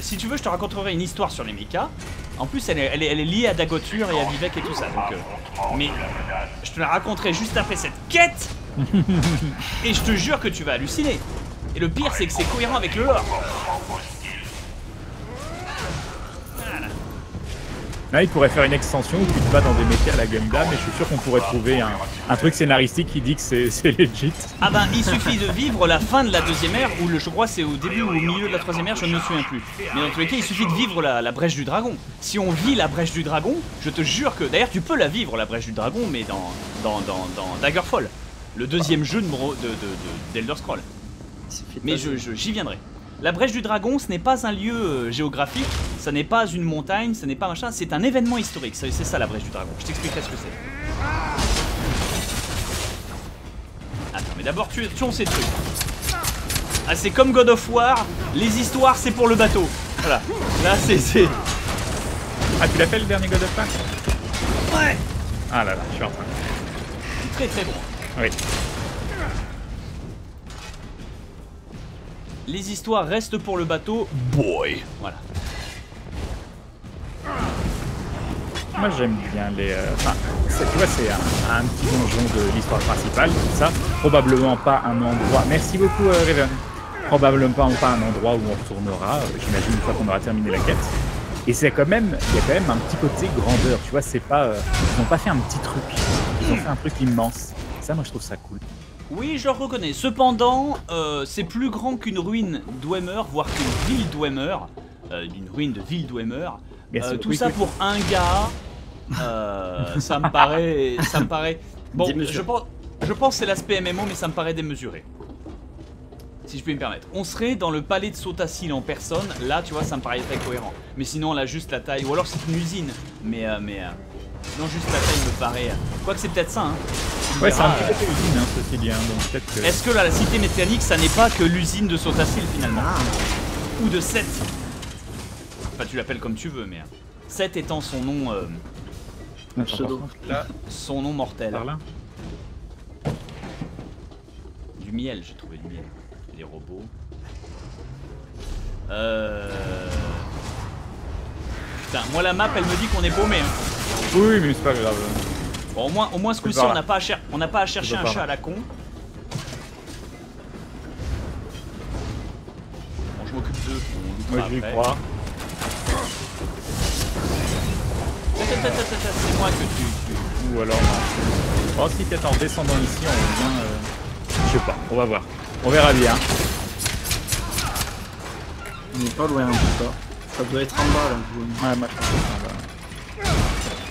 si tu veux, je te raconterai une histoire sur les mechas. En plus, elle est liée à Dagoth Ur et à Vivec et tout ça. Donc, mais je te la raconterai juste après cette quête. Et je te jure que tu vas halluciner. Et le pire, c'est que c'est cohérent avec le lore. Voilà. Là, il pourrait faire une extension où tu te bats dans des métiers à la Gundam, mais je suis sûr qu'on pourrait trouver un truc scénaristique qui dit que c'est legit. Ah ben, il suffit de vivre la fin de la deuxième ère, ou je crois c'est au début ou au milieu de la troisième ère, je ne me souviens plus. Mais dans tous les cas, il suffit de vivre la brèche du dragon. Si on vit la brèche du dragon, je te jure que... D'ailleurs, tu peux la vivre, la brèche du dragon, mais dans Daggerfall. Le deuxième jeu d'Elder Scrolls. Mais j'y viendrai. La brèche du dragon, ce n'est pas un lieu géographique, ça n'est pas une montagne, ce n'est pas machin, c'est un événement historique. C'est ça la brèche du dragon, je t'expliquerai ce que c'est. Attends, mais d'abord tuons ces trucs. Ah, c'est comme God of War, les histoires c'est pour le bateau. Voilà, là c'est... Ah, tu l'as fait le dernier God of War? Ouais. Ah là là, je suis en train. très très bon. Oui. Les histoires restent pour le bateau. Boy. Voilà. Moi j'aime bien les... Enfin, tu vois, c'est un petit donjon de l'histoire principale, tout ça. Probablement pas un endroit... Merci beaucoup, Raven. Probablement pas un endroit où on retournera, j'imagine, une fois qu'on aura terminé la quête. Et c'est quand même... Il y a quand même un petit côté grandeur, tu vois, c'est pas... ils n'ont pas fait un petit truc, ils ont fait un truc immense. Ça, moi, je trouve ça cool. Oui, je le reconnais. Cependant, c'est plus grand qu'une ruine Dwemer, voire qu'une ville Dwemer. D'une ruine de ville Dwemer. Tout oui, ça oui. Pour un gars, ça me paraît... Bon, je pense que c'est l'aspect MMO, mais ça me paraît démesuré. Si je puis me permettre. On serait dans le palais de Sotha Sil en personne, là, tu vois, ça me paraît très cohérent. Mais sinon, là, juste la taille, ou alors c'est une usine. Mais, non, juste la taille me paraît... Quoique c'est peut-être ça, hein. Ouais, c'est un petit peu l'usine, hein, ceci dit, hein, donc peut-être que... Est-ce que là, la cité métallique, ça n'est pas que l'usine de Sotha Sil, finalement? Ou de Seth. Enfin, tu l'appelles comme tu veux, mais... Seth étant son nom... Là, son nom mortel. Par là. Du miel, j'ai trouvé du miel. Les robots. Putain, moi la map, elle me dit qu'on est paumé. Hein. Oui, mais c'est pas grave. Bon, au moins ce coup-ci, on n'a pas à chercher un chat à la con. Bon, je m'occupe d'eux. Moi, je lui crois. C'est moi que tu... Ou alors... Oh, si peut-être en descendant ici, on vient... Je sais pas, on va voir. On verra bien. On n'est pas loin, en tout cas. Ça doit être en bas, là. Ouais, moi, je pense que c'est en bas.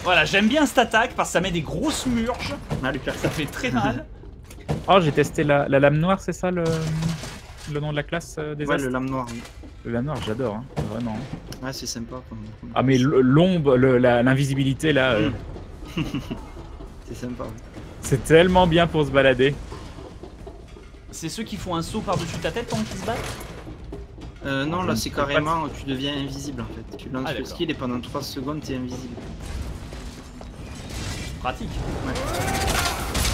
Voilà, j'aime bien cette attaque, parce que ça met des grosses murges. Ah, ça fait très mal. Oh, j'ai testé la lame noire, c'est ça, le nom de la classe des Astres ? Ouais, le lame noire, oui. Le lame noire, j'adore, hein, vraiment. Ouais, c'est sympa. Ah, mais l'ombre, l'invisibilité, là... C'est sympa, oui. C'est tellement bien pour se balader. C'est ceux qui font un saut par-dessus ta tête pendant qu'ils se battent? Non, là c'est carrément, tu deviens invisible en fait. Tu lances le skill et pendant 3 secondes t'es invisible. Pratique. Ouais.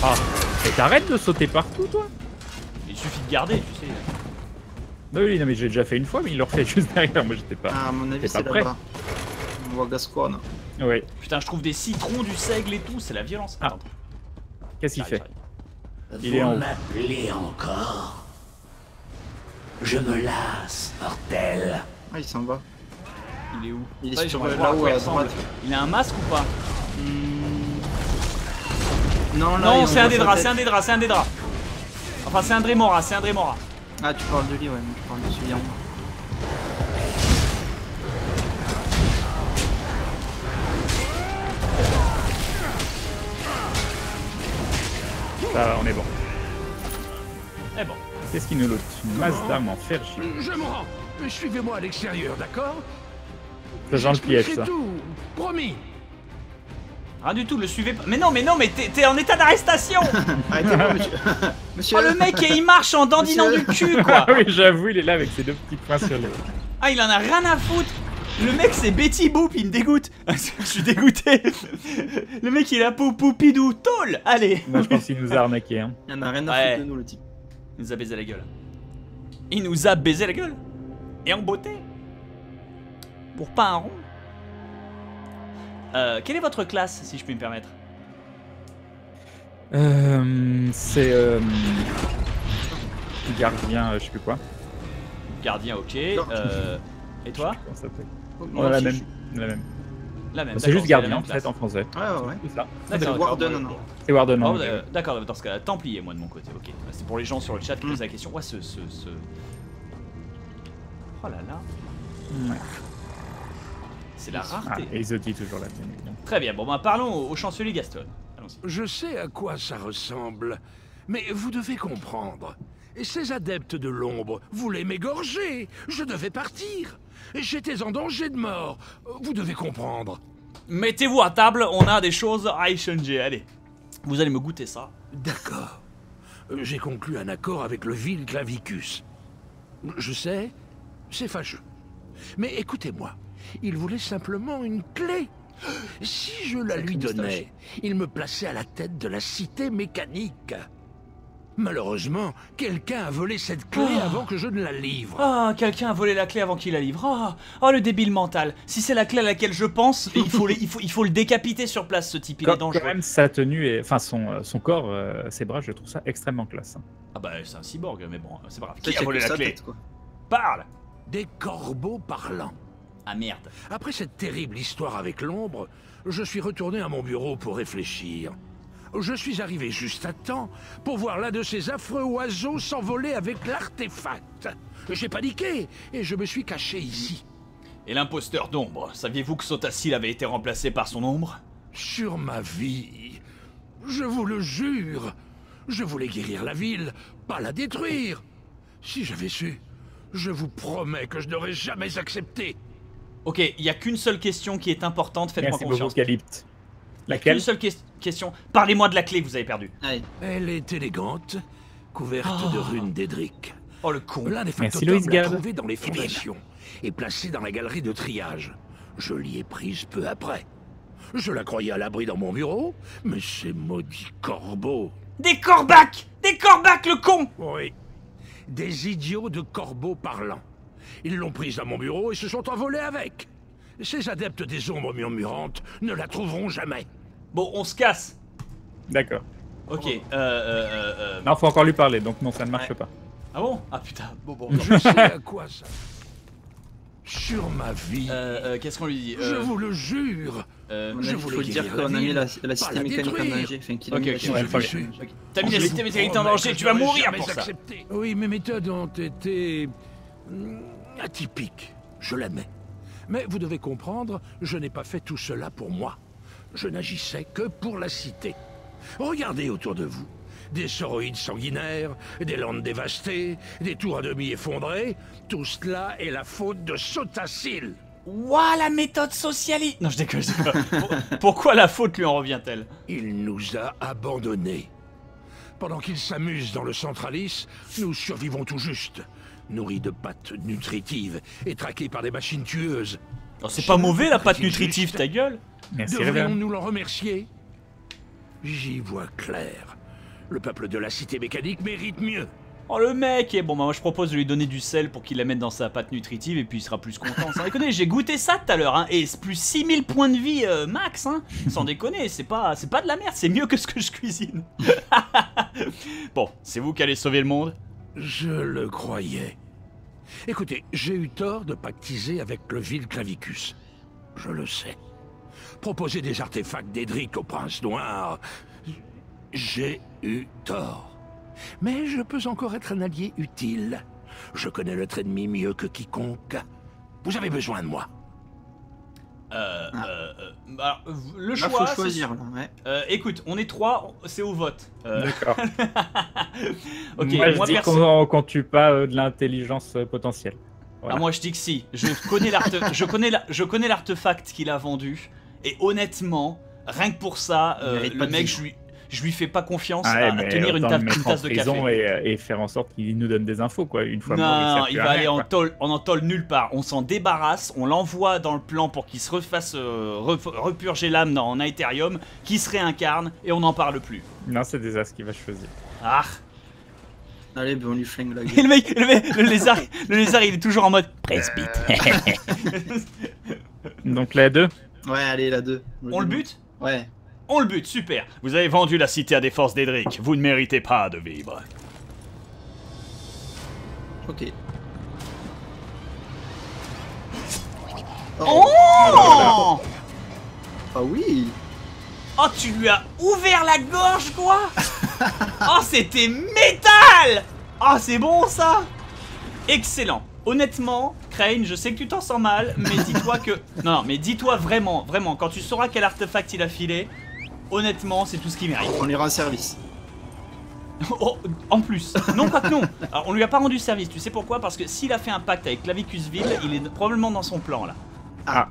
Ah, et t'arrêtes de sauter partout toi? Il suffit de garder, tu sais. Non, oui, non mais j'ai déjà fait une fois, mais il le refait juste derrière, moi j'étais pas... Ah, à mon avis c'est là-bas. On voit Gascogne. Oui. Putain, je trouve des citrons, du seigle et tout, c'est la violence. Ah. Qu'est-ce qu'il fait? Vous m'appelez encore? Je me lasse, mortel. Ah, il s'en va. Il est où? Il est sur là où elle semble. Il a un masque ou pas? Non, là, non, c'est un Daedra, Enfin, c'est un Dremora, Ah, tu parles de lui, ouais, mais tu parles de celui-là. Ça va, on est bon. Eh bon. Qu'est-ce qui nous l'autre? Mazda m'en faire chier. Je me rends, mais suivez-moi à l'extérieur, d'accord? C'est genre le piège, ça. Tout, promis. Rien du tout, le suivez pas. Mais non, mais t'es en état d'arrestation. Arrêtez-moi, monsieur. Monsieur. Oh, le mec, et il marche en dandinant du cul, quoi. Oui, j'avoue, il est là avec ses 2 petits points sur les... Ah, il en a rien à foutre. Le mec, c'est Betty Boop, il me dégoûte. Je suis dégoûté. Le mec, il a Poupidou, tôle. Allez. Moi, je pense qu'il nous a arnaqué. Hein. Il en a rien à foutre de nous, le type. Il nous a baisé la gueule. Et en beauté. Pour pas un rond. Quelle est votre classe, si je puis me permettre? C'est... Gardien, je sais plus quoi. Gardien, ok. Et toi? On a la même. C'est juste gardien en fait en français. Ouais, ouais. C'est ça. C'est Warden. C'est Warden. D'accord, dans ce cas, Templier, moi de mon côté. Ok. C'est pour les gens sur le chat qui posent la question. Ouais, Oh là là. C'est la rareté. Et Izotti toujours là. Très bien. Bon, bah parlons au chancelier Gaston. Je sais à quoi ça ressemble, mais vous devez comprendre. Ces adeptes de l'ombre voulaient m'égorger. Je devais partir. J'étais en danger de mort. Vous devez comprendre. Mettez-vous à table, on a des choses à échanger. Allez, vous allez me goûter ça. D'accord. J'ai conclu un accord avec le vil Clavicus. Je sais, c'est fâcheux. Mais écoutez-moi, il voulait simplement une clé. Si je la lui donnais, il me plaçait à la tête de la cité mécanique. Malheureusement, quelqu'un a volé cette clé avant que je ne la livre. Ah, quelqu'un a volé la clé avant qu'il la livre. Oh, le débile mental. Si c'est la clé à laquelle je pense, il faut le décapiter sur place, ce type. Il est dangereux. Quand même, sa tenue, et, enfin son corps, ses bras, je trouve ça extrêmement classe. Ah bah, c'est un cyborg, mais bon, c'est pas grave. Qui a volé la clé tête, quoi. Parle. Des corbeaux parlants. Ah merde. Après cette terrible histoire avec l'ombre, je suis retourné à mon bureau pour réfléchir. Je suis arrivé juste à temps pour voir l'un de ces affreux oiseaux s'envoler avec l'artefact. J'ai paniqué et je me suis caché ici. Et l'imposteur d'ombre, saviez-vous que Sotha Sil avait été remplacé par son ombre? Sur ma vie, je vous le jure, je voulais guérir la ville, pas la détruire. Si j'avais su, je vous promets que je n'aurais jamais accepté. Ok, il n'y a qu'une seule question qui est importante, faites-moi confiance. Laquelle? Une seule question. Parlez-moi de la clé que vous avez perdue. Elle est élégante, couverte de runes d'Edric. Oh le con. L'un des facteurs l'a trouvée dans les fondations et placée dans la galerie de triage. Je l'y ai prise peu après. Je la croyais à l'abri dans mon bureau, mais ces maudits corbeaux. Des corbacs! Des corbacs, le con! Oui. Des idiots de corbeaux parlants. Ils l'ont prise à mon bureau et se sont envolés avec. Ces adeptes des ombres murmurantes ne la trouveront jamais. Bon, on se casse. D'accord. Ok. Non, faut encore lui parler, donc non, ça ne marche pas. Ah bon? Ah putain. Bon. Je sais à quoi ça. Sur ma vie. Qu'est-ce qu'on lui dit? Je vous le jure. Je voulais dire qu'on a mis la cité mécanique en danger. Ok. T'as mis la cité mécanique en danger, tu vas mourir pour ça. Oui, mes méthodes ont été atypiques. Je l'admets. Mais vous devez comprendre, je n'ai pas fait tout cela pour moi. Je n'agissais que pour la cité. Regardez autour de vous. Des soroïdes sanguinaires, des landes dévastées, des tours à demi effondrées. Tout cela est la faute de Sotha Sil. Ouah, la méthode socialiste. Non, je déconne. Pourquoi la faute lui en revient-elle? Il nous a abandonnés. Pendant qu'il s'amuse dans le Centralis, nous survivons tout juste. Nourris de pâtes nutritives et traqués par des machines tueuses. C'est pas mauvais la pâte nutritive, ta gueule. Devrions-nous l'en remercier? J'y vois clair. Le peuple de la cité mécanique mérite mieux. Oh le mec. Et bon bah moi je propose de lui donner du sel pour qu'il la mette dans sa pâte nutritive et puis il sera plus content. Sans déconner, j'ai goûté ça tout à l'heure, hein, et c'est plus 6000 points de vie max, hein. Sans déconner, c'est pas de la merde, c'est mieux que ce que je cuisine. Bon, c'est vous qui allez sauver le monde? Je le croyais. Écoutez, j'ai eu tort de pactiser avec le vil Clavicus. Je le sais. Proposer des artefacts d'Edric au prince noir... J'ai eu tort. Mais je peux encore être un allié utile. Je connais notre ennemi mieux que quiconque. Vous avez besoin de moi. Alors, le choix, faut choisir, ouais. Écoute, on est trois, c'est au vote. D'accord. Okay, moi je dis qu'on tue pas de l'intelligence potentielle. Voilà. Ah, moi je dis que si. Je connais l'artefact qu'il a vendu. Et honnêtement, rien que pour ça, le mec, je lui fais pas confiance à tenir une tasse de café. Et faire en sorte qu'il nous donne des infos, quoi. Une fois non, il va aller en tôle, on en tôle nulle part. On s'en débarrasse, on l'envoie dans le plan pour qu'il se refasse repurger l'âme en Aetherium, qu'il se réincarne et on n'en parle plus. Non, c'est Désastre qui va choisir. Ah. Allez, ben on lui flingue la gueule. Et le mec, le lézard, il est toujours en mode presbyte. Donc la 2. Ouais, allez, la 2. On le bute? Ouais. On le bute, super. Vous avez vendu la cité à des forces d'Edric. Vous ne méritez pas de vivre. Ok. Oh, ah oui. Oh, tu lui as ouvert la gorge, quoi. Oh, c'était métal. Oh, c'est bon, ça. Excellent. Honnêtement, Krayn, je sais que tu t'en sens mal, mais dis-toi que... Non, mais dis-toi vraiment, vraiment, quand tu sauras quel artefact il a filé... Honnêtement, c'est tout ce qu'il mérite. On lui rend service. Oh, en plus. Non, pas que non. Alors, on lui a pas rendu service. Tu sais pourquoi? Parce que s'il a fait un pacte avec Clavicus Vile, il est probablement dans son plan là. Ah.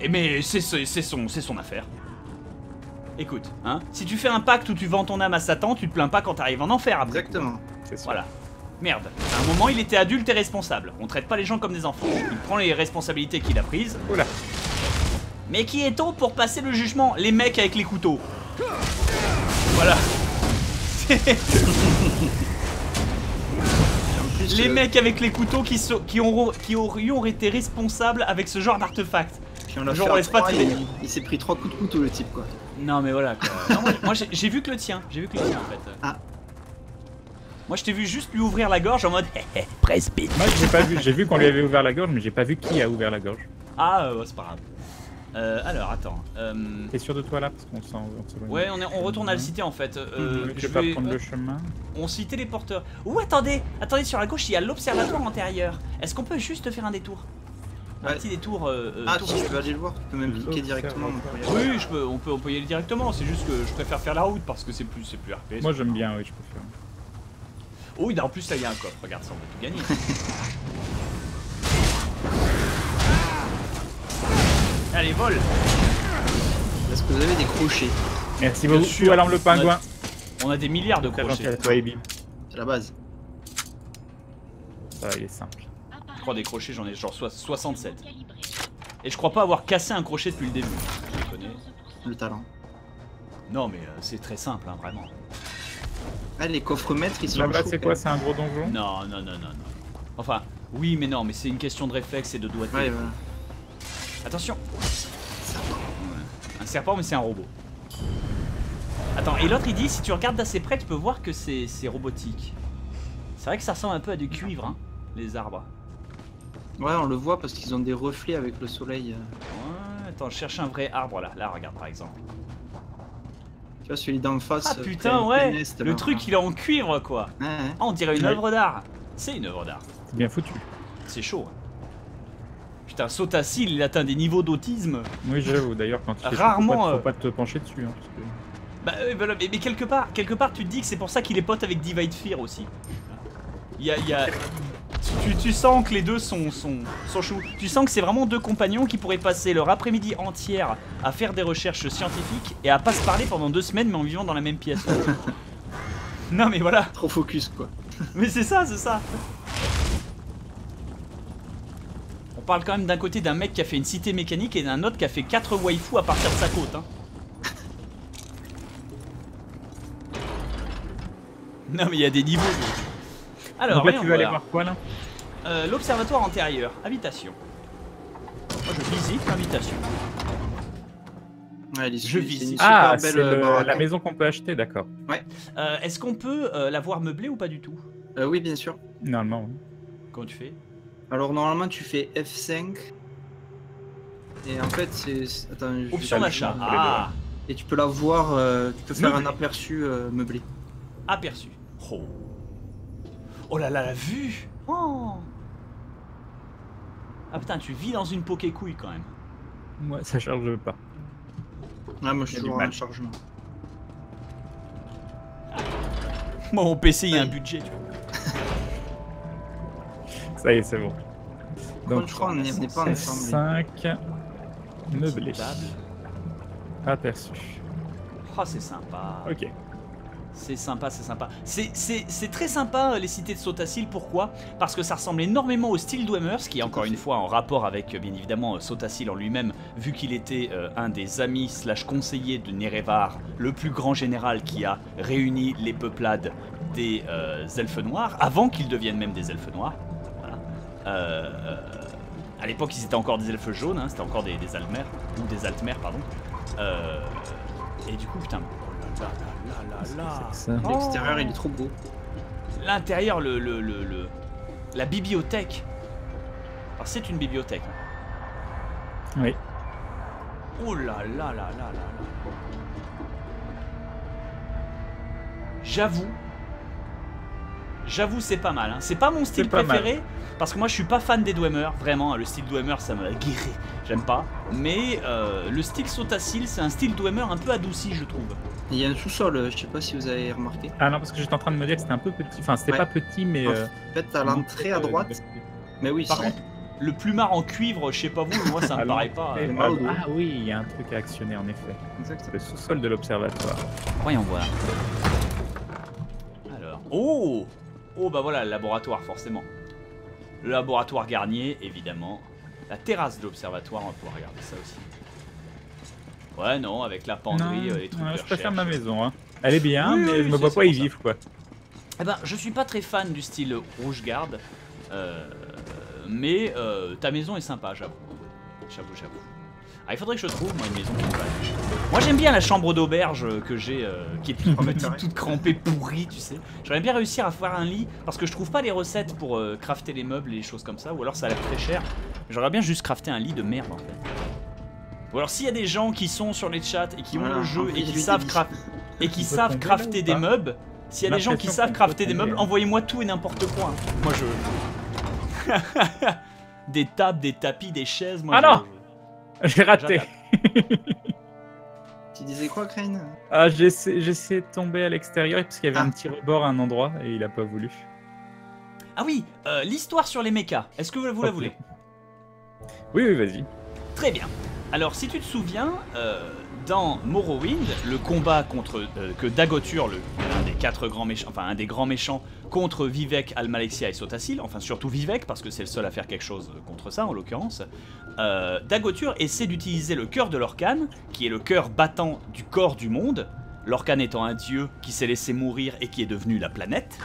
Et mais c'est son affaire. Écoute, hein. Si tu fais un pacte où tu vends ton âme à Satan, tu te plains pas quand t'arrives en enfer après. Exactement. Voilà. Merde. À un moment, il était adulte et responsable. On traite pas les gens comme des enfants. Il prend les responsabilités qu'il a prises. Oula. Mais qui est-on pour passer le jugement? Les mecs avec les couteaux. Voilà. Les mecs avec les couteaux qui auraient été responsables avec ce genre d'artefact. Genre on laisse pas tirer. Il s'est pris 3 coups de couteau le type quoi. Non mais voilà quoi. Non, moi j'ai vu que le tien, en fait. Ah. Moi je t'ai vu juste lui ouvrir la gorge en mode presbyte. Moi j'ai pas vu, j'ai vu qu'on lui avait ouvert la gorge mais j'ai pas vu qui a ouvert la gorge. Ah c'est pas grave. Alors attends. T'es sûr de toi là parce qu'on s'en... Ouais on retourne à la cité en fait. Je vais pas prendre le chemin. On s'y téléporteur. Ouh attendez, sur la gauche il y a l'observatoire antérieur. Est-ce qu'on peut juste faire un détour? Un petit détour. Ah si tu peux aller le voir, tu peux même cliquer directement. Oui je peux, on peut y aller directement, c'est juste que je préfère faire la route parce que c'est plus RP. Moi j'aime bien, oui je préfère. Oh oui en plus là il y a un coffre, regarde ça on va tout gagner. Allez, vol! Est-ce que vous avez des crochets? Merci beaucoup, Alarme le pingouin. On a des milliards de crochets. C'est la base. Ça va, il est simple. Je crois des crochets, j'en ai genre 67. Et je crois pas avoir cassé un crochet depuis le début. Je les connais. Le talent. Non, mais c'est très simple, hein, vraiment. Ah, les coffres maîtres, ils sont là-bas, c'est quoi? C'est un gros donjon? Non, non, non, non, non. Enfin, oui, mais non, mais c'est une question de réflexe et de doigté. Ouais, voilà. Attention! Un serpent mais c'est un robot. Attends, et l'autre il dit si tu regardes d'assez près tu peux voir que c'est robotique. C'est vrai que ça ressemble un peu à du cuivre hein, les arbres. Ouais on le voit parce qu'ils ont des reflets avec le soleil. Ouais, attends je cherche un vrai arbre là, regarde par exemple. Tu vois celui d'en face. Ah putain ouais, le truc il est en cuivre quoi. Ah, ouais. Ah on dirait une œuvre d'art. C'est une œuvre d'art. C'est bien foutu. C'est chaud hein. Putain, Sotha Sil, il atteint des niveaux d'autisme. Oui, j'avoue, d'ailleurs, quand tu fais rarement, faut pas te pencher dessus. Hein, parce que... Bah, mais quelque part, tu te dis que c'est pour ça qu'il est pote avec Divayth Fyr aussi. Tu sens que les deux sont chou. Tu sens que c'est vraiment deux compagnons qui pourraient passer leur après-midi entière à faire des recherches scientifiques et à pas se parler pendant 2 semaines, mais en vivant dans la même pièce. Non, mais voilà. Trop focus, quoi. Mais c'est ça, c'est ça. On parle quand même d'un côté d'un mec qui a fait une cité mécanique et d'un autre qui a fait 4 waifus à partir de sa côte. Hein. Non mais il y a des niveaux. Alors là, tu veux aller voir quoi là? L'observatoire antérieur, invitation. Moi je visite l'invitation. Ouais, je visite. Ah c'est la maison qu'on peut acheter, d'accord. Ouais. Est-ce qu'on peut la voir meublée ou pas du tout? Oui bien sûr. Normalement oui. Comment tu fais? Alors normalement tu fais F5 et en fait c'est... Attends, option d'achat. Ah. Et tu peux la voir, tu peux faire un aperçu meublé. Aperçu. Oh. Oh là là la vue. Oh. Ah putain tu vis dans une poké-couille quand même. Ouais ça charge pas. Ah moi je suis toujours en chargement. Moi mon PC il y a un budget tu vois. Ça y est, c'est bon. Donc, je crois qu'on n'est pas ensemble. 5 meublés. Aperçu. Oh, c'est sympa. Ok. C'est sympa, c'est sympa. C'est très sympa les cités de Sotha Sil, pourquoi? Parce que ça ressemble énormément au style Dwemer, ce qui est encore une fois en rapport avec, bien évidemment, Sotha Sil en lui-même, vu qu'il était un des amis slash conseillers de Nerevar, le plus grand général qui a réuni les peuplades des elfes noirs, avant qu'ils deviennent même des elfes noirs. À l'époque ils étaient encore des elfes jaunes, hein, c'était encore des Altmer, ou des Altmer pardon. Et du coup putain, oh là là là là là. L'extérieur il est trop beau. L'intérieur, la bibliothèque. Alors c'est une bibliothèque. Hein. Oui. Oh là là là là là. J'avoue c'est pas mal, hein. C'est pas mon style préféré parce que moi je suis pas fan des Dwemer, vraiment hein, le style Dwemer ça me guérit, j'aime pas. Mais le style Sotha Sil c'est un style Dwemer un peu adouci je trouve. Il y a un sous-sol, je sais pas si vous avez remarqué. Ah non parce que j'étais en train de me dire que c'était un peu petit, enfin c'était pas petit mais... En fait à l'entrée à droite, mais oui. Par contre le plumard en cuivre, je sais pas vous, mais moi ça me paraît pas... Ah oui il y a un truc à actionner en effet. Exactement. Le sous-sol de l'observatoire. Voyons voir. Alors... Oh! Oh bah voilà, le laboratoire forcément. Le laboratoire Garnier évidemment. La terrasse de l'observatoire, on va pouvoir regarder ça aussi. Ouais, non, avec la penderie, les trucs. Je préfère ma maison. Hein. Elle est bien, oui, mais oui, je me vois pas y vivre, quoi. Eh ben, je suis pas très fan du style Rouge-Garde, mais ta maison est sympa, j'avoue. J'avoue. Ah, il faudrait que je trouve, moi, une maison qui me va. Moi, j'aime bien la chambre d'auberge que j'ai, qui est toute crampée, pourrie, tu sais. J'aimerais bien réussir à faire un lit, parce que je trouve pas les recettes pour crafter les meubles et les choses comme ça, ou alors ça a l'air très cher. J'aimerais bien juste crafter un lit de merde, en fait. Ou alors, s'il y a des gens qui sont sur les chats et qui ont le jeu et qui savent crafter des meubles, s'il y a des gens qui savent crafter des meubles, envoyez-moi tout et n'importe quoi. Moi, je... des tables, des tapis, des chaises, moi, je... J'ai raté. Tu disais quoi, Krayn? Ah, j'ai essayé de tomber à l'extérieur parce qu'il y avait un petit rebord à un endroit et il a pas voulu. Ah oui, l'histoire sur les mechas. Est-ce que vous la voulez? Oui, oui, vas-y. Très bien. Alors, si tu te souviens, dans Morrowind, le combat contre que Dagoth Ur, un des quatre grands méchants, enfin un des grands méchants contre Vivec, Almalexia et Sotha Sil, enfin surtout Vivec parce que c'est le seul à faire quelque chose contre ça en l'occurrence. Dagoth Ur essaie d'utiliser le cœur de Lorkhan, qui est le cœur battant du corps du monde, Lorkhan étant un dieu qui s'est laissé mourir et qui est devenu la planète.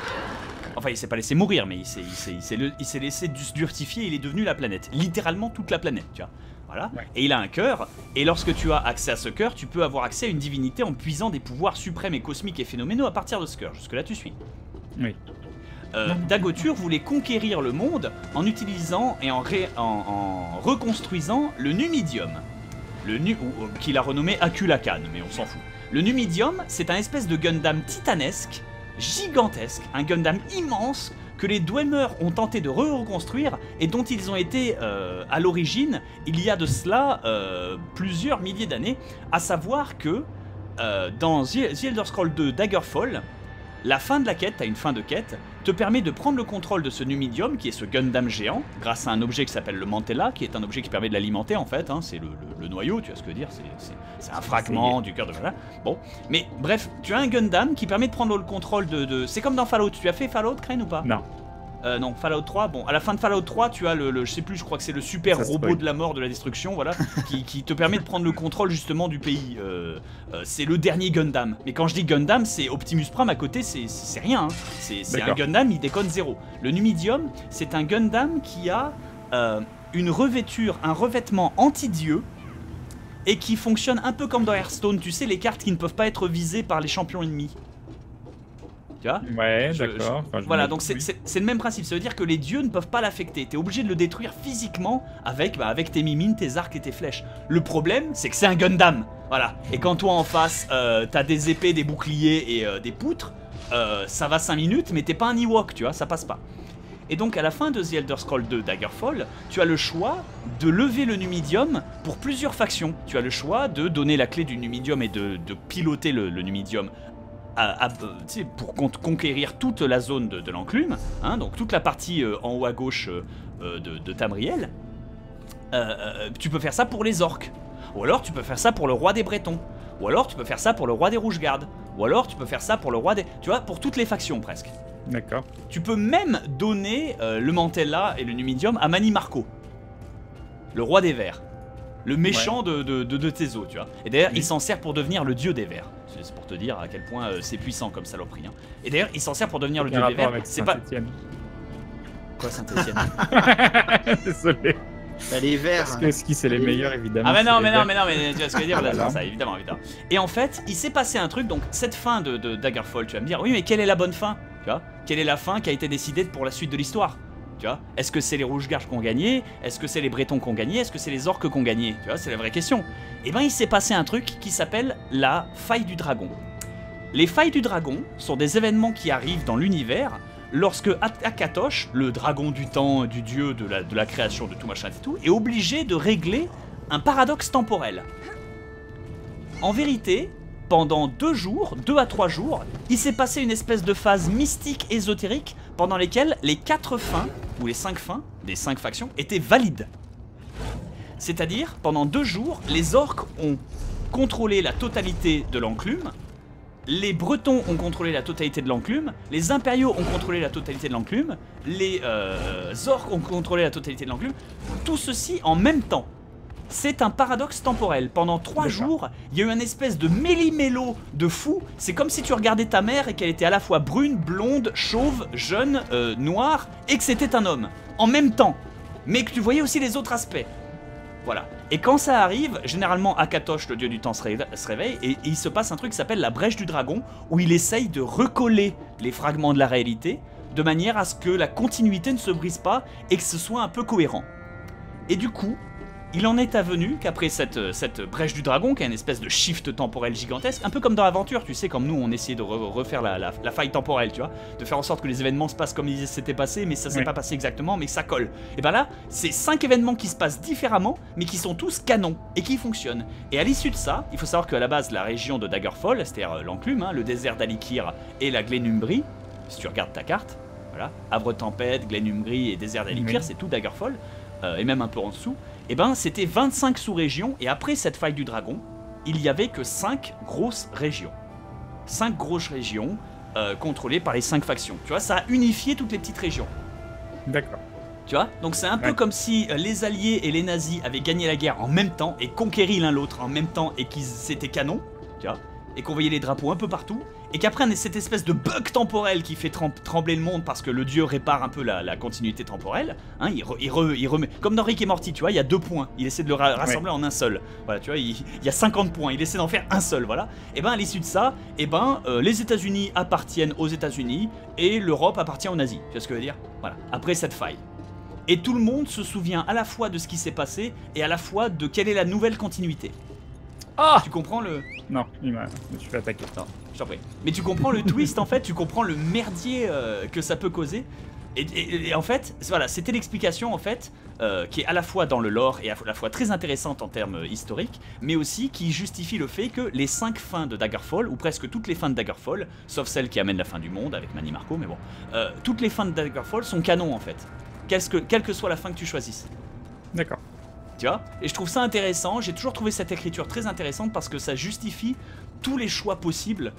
Enfin, il s'est pas laissé mourir, mais il s'est laissé durtifier, il est devenu la planète. Littéralement toute la planète, tu vois. Voilà. Ouais. Et il a un cœur, et lorsque tu as accès à ce cœur, tu peux avoir accès à une divinité en puisant des pouvoirs suprêmes et cosmiques et phénoménaux à partir de ce cœur. Jusque-là, tu suis. Oui. Dagoth Ur voulait conquérir le monde en utilisant et en reconstruisant le Numidium, qu'il a renommé Akulakan, mais on s'en fout. Le Numidium, c'est un espèce de Gundam titanesque, gigantesque, un Gundam immense que les Dwemer ont tenté de reconstruire et dont ils ont été à l'origine il y a de cela plusieurs milliers d'années, à savoir que dans The Elder Scrolls 2 Daggerfall, la fin de la quête, t'as une fin de quête, te permet de prendre le contrôle de ce Numidium, qui est ce Gundam géant, grâce à un objet qui s'appelle le Mantella, qui est un objet qui permet de l'alimenter en fait, hein, c'est le noyau, tu vois ce que je veux dire, c'est un fragment du cœur de... Bon, mais bref, tu as un Gundam qui permet de prendre le contrôle de... C'est comme dans Fallout, tu as fait Fallout, Krayn, ou pas? Non. Non, Fallout 3, bon, à la fin de Fallout 3, tu as le je sais plus, je crois que c'est le super robot de la mort, de la destruction, voilà, qui te permet de prendre le contrôle justement du pays. C'est le dernier Gundam. Mais quand je dis Gundam, c'est Optimus Prime à côté, c'est rien. Hein. C'est un Gundam, il déconne zéro. Le Numidium, c'est un Gundam qui a un revêtement anti-dieu, et qui fonctionne un peu comme dans Hearthstone, tu sais, les cartes qui ne peuvent pas être visées par les champions ennemis. Tu vois? Ouais, d'accord. Enfin, voilà, donc c'est le même principe. Ça veut dire que les dieux ne peuvent pas l'affecter. T'es obligé de le détruire physiquement avec tes mimines, tes arcs et tes flèches. Le problème, c'est que c'est un Gundam. Voilà. Et quand toi en face, t'as des épées, des boucliers et des poutres, ça va 5 minutes, mais t'es pas un Ewok, tu vois, ça passe pas. Et donc à la fin de The Elder Scrolls 2 Daggerfall, tu as le choix de lever le Numidium pour plusieurs factions. Tu as le choix de donner la clé du Numidium et de piloter le Numidium pour conquérir toute la zone de l'enclume, hein, donc toute la partie en haut à gauche de Tamriel. Tu peux faire ça pour les orques, ou alors tu peux faire ça pour le roi des Bretons, ou alors tu peux faire ça pour le roi des Rougegardes, ou alors tu peux faire ça pour le roi des... Tu vois, pour toutes les factions presque. D'accord. Tu peux même donner le Mantella et le Numidium à Mannimarco, le roi des Verts, le méchant de tes eaux, tu vois. Et d'ailleurs, il s'en sert pour devenir le dieu des Verts. C'est pour te dire à quel point c'est puissant comme saloperie. Hein. Et d'ailleurs, il s'en sert pour devenir le dieu des Verts. C'est pas... Quoi, Saint-Étienne? Désolé. Bah, les Verts. Parce que c'est les meilleurs, évidemment. Ah, mais non, mais tu vois ce que je veux dire, là, ça, évidemment. Et en fait, il s'est passé un truc, donc cette fin de Daggerfall, tu vas me dire, oui, mais quelle est la bonne fin? Tu vois? Quelle est la fin qui a été décidée pour la suite de l'histoire? Est-ce que c'est les Rougegardes qui ont gagné? Est-ce que c'est les Bretons qui ont gagné? Est-ce que c'est les Orques qui ont gagné? Tu vois, c'est la vraie question. Et bien, il s'est passé un truc qui s'appelle la faille du dragon. Les failles du dragon sont des événements qui arrivent dans l'univers lorsque Akatosh, le dragon du temps, du dieu de la création de tout machin et tout, est obligé de régler un paradoxe temporel. En vérité, pendant 2 à 3 jours, il s'est passé une espèce de phase mystique ésotérique pendant lesquelles les 4 fins, ou les 5 fins, des 5 factions, étaient valides. C'est-à-dire, pendant 2 jours, les orques ont contrôlé la totalité de l'enclume, les bretons ont contrôlé la totalité de l'enclume, les impériaux ont contrôlé la totalité de l'enclume, les orques ont contrôlé la totalité de l'enclume, tout ceci en même temps. c'est un paradoxe temporel. Pendant 3 jours, il y a eu un espèce de méli-mélo de fou. C'est comme si tu regardais ta mère et qu'elle était à la fois brune, blonde, chauve, jeune, noire, et que c'était un homme, en même temps, mais que tu voyais aussi les autres aspects. Voilà. Et quand ça arrive, généralement Akatosh, le dieu du temps, se réveille et il se passe un truc qui s'appelle la brèche du dragon, où il essaye de recoller les fragments de la réalité, de manière à ce que la continuité ne se brise pas et que ce soit un peu cohérent. Et du coup, il en est avenu qu'après cette brèche du dragon, qui est une espèce de shift temporel gigantesque, un peu comme dans l'aventure, tu sais, comme nous on essayait de refaire la faille temporelle, tu vois, de faire en sorte que les événements se passent comme ils s'étaient passés, mais ça s'est pas passé exactement, mais ça colle. Et ben là, c'est 5 événements qui se passent différemment, mais qui sont tous canons et qui fonctionnent. Et à l'issue de ça, il faut savoir qu'à la base, la région de Daggerfall, c'est-à-dire l'enclume, hein, le désert d'Alikir et la Glenumbrie, si tu regardes ta carte, voilà, Havre-Tempête, Glenumbrie et désert d'Alikir, c'est tout Daggerfall, et même un peu en dessous. Et eh ben c'était 25 sous-régions, et après cette faille du dragon, il n'y avait que 5 grosses régions. 5 grosses régions contrôlées par les 5 factions. Tu vois, ça a unifié toutes les petites régions. D'accord. Tu vois, donc c'est un peu comme si les alliés et les nazis avaient gagné la guerre en même temps, et conquéri l'un l'autre en même temps, et qu'ils c'était canon, tu vois, et qu'on voyait les drapeaux un peu partout, et qu'après on a cette espèce de bug temporel qui fait trembler le monde parce que le dieu répare un peu la continuité temporelle, hein, il remet, comme dans Rick et Morty, tu vois, il y a 2 points, il essaie de le rassembler en un seul, voilà, tu vois, il y a 50 points, il essaie d'en faire un seul, voilà, et ben à l'issue de ça, et ben les États-Unis appartiennent aux États-Unis et l'Europe appartient aux nazis, tu vois ce que je veux dire, voilà, après cette faille. Et tout le monde se souvient à la fois de ce qui s'est passé et à la fois de quelle est la nouvelle continuité. Ah, tu comprends le... Non, je me suis fait attaquer. Non, je t'en prie. Mais tu comprends le twist, en fait, tu comprends le merdier que ça peut causer. Et en fait, voilà, c'était l'explication, en fait, qui est à la fois dans le lore et à la fois très intéressante en termes historiques, mais aussi qui justifie le fait que les 5 fins de Daggerfall, ou presque toutes les fins de Daggerfall, sauf celle qui amène la fin du monde avec Mannimarco, mais bon, toutes les fins de Daggerfall sont canon, en fait, quelle que soit la fin que tu choisisses. D'accord. Tu vois, et je trouve ça intéressant, j'ai toujours trouvé cette écriture très intéressante parce que ça justifie tous les choix possibles.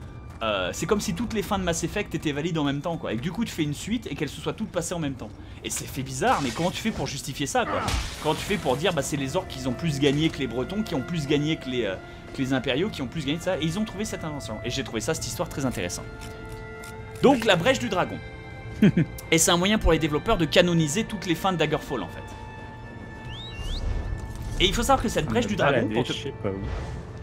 C'est comme si toutes les fins de Mass Effect étaient valides en même temps, quoi, et que du coup tu fais une suite et qu'elles se soient toutes passées en même temps. Et c'est fait bizarre, mais comment tu fais pour justifier ça, quoi? Comment tu fais pour dire, bah c'est les orcs qui ont plus gagné que les bretons, qui ont plus gagné que les impériaux, qui ont plus gagné que ça, et ils ont trouvé cette invention. Et j'ai trouvé ça, cette histoire, très intéressante. Donc la brèche du dragon. Et c'est un moyen pour les développeurs de canoniser toutes les fins de Daggerfall, en fait. Et il faut savoir que cette brèche du dragon,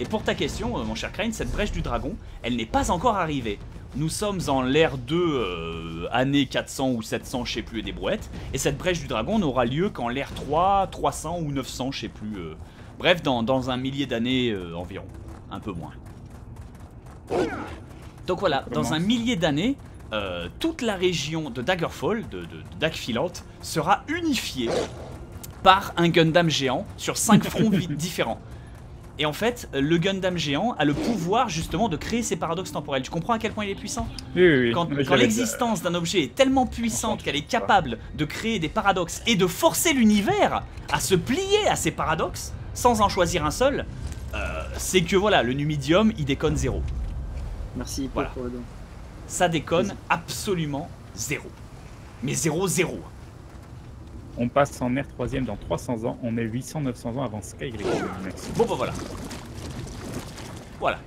et pour ta question, mon cher Krayn, cette brèche du dragon, elle n'est pas encore arrivée. Nous sommes en l'ère de années 400 ou 700, je sais plus, et des brouettes, et cette brèche du dragon n'aura lieu qu'en l'ère 3, 300 ou 900, je sais plus. Bref, dans un millier d'années environ, un peu moins. Donc voilà, dans un millier d'années, toute la région de Daggerfall, de Dagfilante, sera unifiée par un Gundam géant sur 5 fronts différents. Et en fait, le Gundam géant a le pouvoir justement de créer ces paradoxes temporels. Tu comprends à quel point il est puissant? Oui. Quand l'existence d'un objet est tellement puissante qu'elle est capable de créer des paradoxes et de forcer l'univers à se plier à ces paradoxes sans en choisir un seul, c'est que voilà, le Numidium, il déconne zéro. Merci, voilà. Ça déconne absolument zéro. Mais zéro. On passe en ère 3ème dans 300 ans, on est 800-900 ans avant Skyrim. Bon bah voilà. Voilà.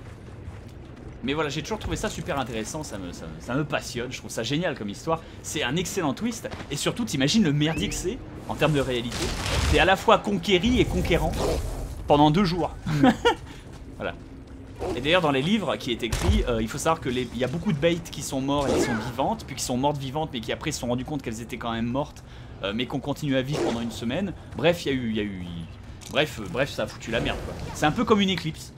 Mais voilà, j'ai toujours trouvé ça super intéressant, ça me passionne, je trouve ça génial comme histoire. C'est un excellent twist, et surtout t'imagines le merdier que c'est, en termes de réalité. T'es à la fois conquéri et conquérant, pendant 2 jours. Voilà. Et d'ailleurs dans les livres qui est écrit, il faut savoir qu'il y a beaucoup de bêtes qui sont mortes et qui sont vivantes, puis qui sont mortes vivantes mais qui après se sont rendues compte qu'elles étaient quand même mortes, mais qu'on continue à vivre pendant 1 semaine. Bref, bref, ça a foutu la merde, quoi. C'est un peu comme une éclipse.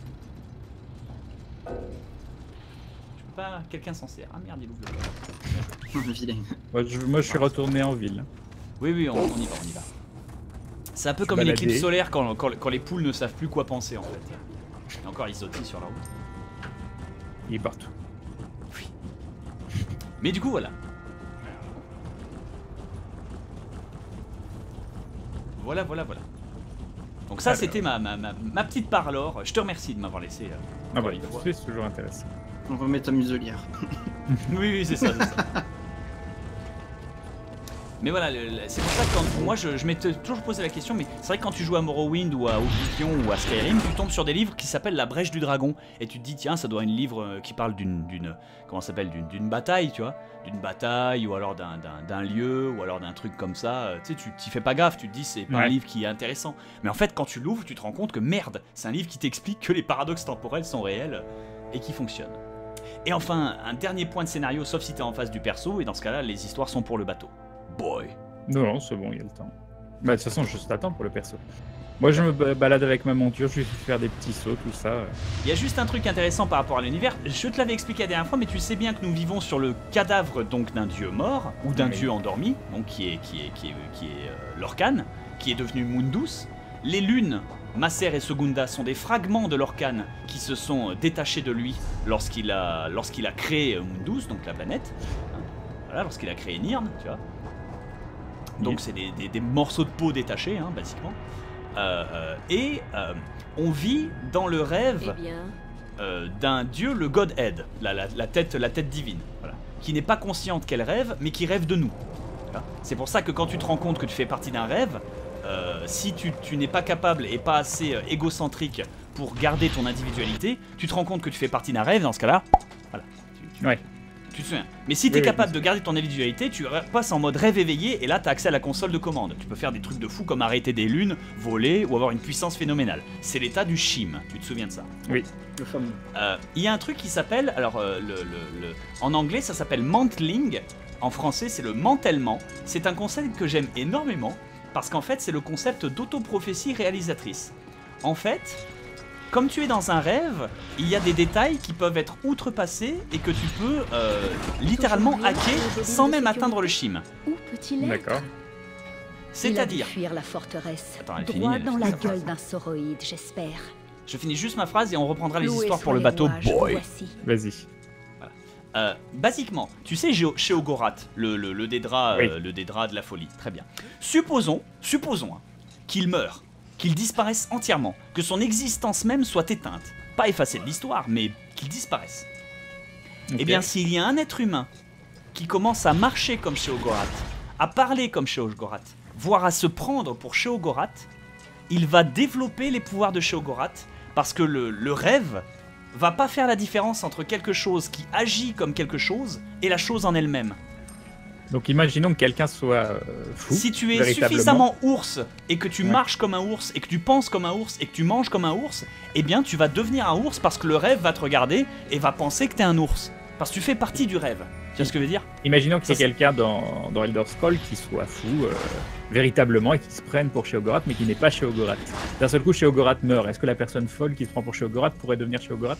Je peux pas... Quelqu'un s'en sert. Ah merde, il ouvre le bord. Moi je suis retourné en ville. Oui, on y va. C'est un peu comme une éclipse solaire quand les poules ne savent plus quoi penser, en fait. Et encore Izotti sur la route. Il est partout. Oui. Mais du coup, voilà. Voilà. Donc ça, c'était ma petite parlore. Je te remercie de m'avoir laissé. Ah bah, c'est toujours intéressant. On remet ta muselière. Oui, c'est ça. Mais voilà, c'est pour ça que quand, moi je m'étais toujours posé la question, mais c'est vrai que quand tu joues à Morrowind ou à Oblivion ou à Skyrim, tu tombes sur des livres qui s'appellent La Brèche du Dragon. Et tu te dis, tiens, ça doit être un livre qui parle d'une bataille, tu vois. D'une bataille ou alors d'un lieu ou alors d'un truc comme ça. Tu sais, tu t'y fais pas gaffe, tu te dis, c'est pas un livre qui est intéressant. Mais en fait, quand tu l'ouvres, tu te rends compte que merde, c'est un livre qui t'explique que les paradoxes temporels sont réels et qui fonctionnent. Et enfin, un dernier point de scénario, sauf si t'es en face du perso, et dans ce cas-là, les histoires sont pour le bateau. Boy. Non, c'est bon, il y a le temps. Bah, de toute façon, je t'attends pour le perso. Moi, je me balade avec ma monture, je vais faire des petits sauts, tout ça. Il y a juste un truc intéressant par rapport à l'univers. Je te l'avais expliqué la dernière fois, mais tu sais bien que nous vivons sur le cadavre donc d'un dieu mort, ou d'un dieu endormi, donc qui est Lorkhan, qui est devenu Mundus. Les lunes, Macer et Segunda, sont des fragments de Lorkhan qui se sont détachés de lui lorsqu'il a créé Mundus, donc la planète. Voilà, lorsqu'il a créé Nirn, tu vois. Donc c'est des morceaux de peau détachés, hein, basiquement. On vit dans le rêve d'un dieu, le Godhead, la tête divine, voilà, qui n'est pas consciente qu'elle rêve, mais qui rêve de nous. C'est pour ça que quand tu te rends compte que tu fais partie d'un rêve, si tu n'es pas capable et pas assez égocentrique pour garder ton individualité, tu te rends compte que tu fais partie d'un rêve, dans ce cas-là, voilà. Tu te souviens. Mais si t'es capable de garder ton individualité, tu passes en mode rêve éveillé et là t'as accès à la console de commande. Tu peux faire des trucs de fou comme arrêter des lunes, voler ou avoir une puissance phénoménale. C'est l'état du Shim, tu te souviens de ça? Oui. Il y a un truc qui s'appelle, alors en anglais ça s'appelle mantling, en français c'est le mantèlement. C'est un concept que j'aime énormément parce qu'en fait c'est le concept d'autoprophétie réalisatrice. En fait, comme tu es dans un rêve, il y a des détails qui peuvent être outrepassés et que tu peux littéralement hacker sans même atteindre le Shim. D'accord. C'est-à-dire fuir la forteresse. Attends, elle finit, dans la gueule d'un sauroïde, j'espère. Je finis juste ma phrase et on reprendra les histoires pour le bateau. Boy. Vas-y. Voilà. Basiquement, tu sais, Sheogorath, le Daedra, le Daedra de la folie. Très bien. Supposons, hein, qu'il meurt. Qu'il disparaisse entièrement, que son existence même soit éteinte. Pas effacée de l'histoire, mais qu'il disparaisse. Okay. Eh bien, s'il y a un être humain qui commence à marcher comme Sheogorath, à parler comme Sheogorath, voire à se prendre pour Sheogorath, il va développer les pouvoirs de Sheogorath, parce que le rêve va pas faire la différence entre quelque chose qui agit comme quelque chose et la chose en elle-même. Donc imaginons que quelqu'un soit fou. Si tu es suffisamment ours et que tu marches comme un ours et que tu penses comme un ours et que tu manges comme un ours, eh bien tu vas devenir un ours parce que le rêve va te regarder et va penser que t'es un ours. Parce que tu fais partie du rêve. Tu vois ce que je veux dire? Imaginons que c'est quelqu'un dans Elder Scrolls qui soit fou véritablement et qui se prenne pour Sheogorath mais qui n'est pas Sheogorath. D'un seul coup Sheogorath meurt. Est-ce que la personne folle qui se prend pour Sheogorath pourrait devenir Sheogorath?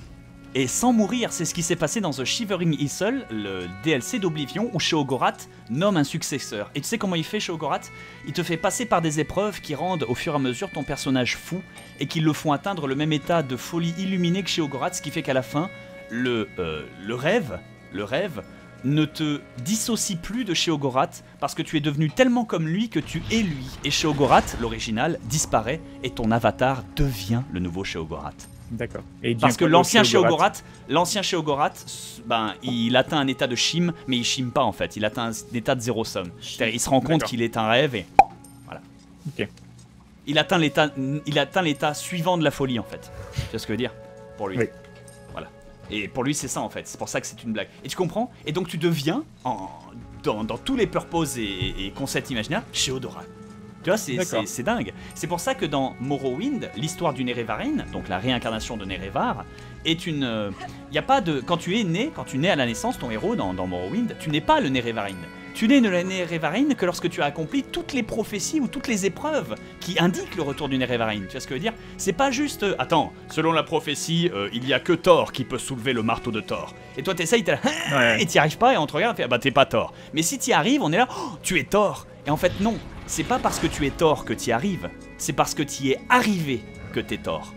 Et sans mourir, c'est ce qui s'est passé dans The Shivering Isle, le DLC d'Oblivion, où Sheogorath nomme un successeur. Et tu sais comment il fait Sheogorath? Il te fait passer par des épreuves qui rendent au fur et à mesure ton personnage fou, et qui le font atteindre le même état de folie illuminée que Sheogorath, ce qui fait qu'à la fin, le rêve ne te dissocie plus de Sheogorath, parce que tu es devenu tellement comme lui que tu es lui. Et Sheogorath, l'original, disparaît, et ton avatar devient le nouveau Sheogorath. D'accord. Parce que l'ancien Sheogorath, ben, il atteint un état de shim, mais il shim pas en fait. Il atteint un état de zéro somme. Il se rend compte qu'il est un rêve et voilà. Ok. Il atteint l'état suivant de la folie en fait. Tu vois ce que je veux dire? Pour lui. Oui. Voilà. Et pour lui c'est ça en fait. C'est pour ça que c'est une blague. Et tu comprends? Et donc tu deviens dans tous les purposes et concepts imaginaires Sheogorath. Tu vois, c'est dingue. C'est pour ça que dans Morrowind, l'histoire du Nerevarine, donc la réincarnation de Nerevar, est une... y a pas de... Quand tu nais à la naissance, ton héros dans Morrowind, tu n'es pas le Nerevarine. Tu n'es le Nerevarine que lorsque tu as accompli toutes les prophéties ou toutes les épreuves qui indiquent le retour du Nerevarine. Tu vois ce que je veux dire? C'est pas juste... attends, selon la prophétie, il n'y a que Thor qui peut soulever le marteau de Thor. Et toi, t'essayes, et t'y arrives pas, et on te regarde et fait, ah, bah t'es pas Thor. Mais si t'y arrives, on est là, oh, tu es Thor. Et en fait, non. C'est pas parce que tu es Thor que t'y arrives, c'est parce que t'y es arrivé que t'es Thor.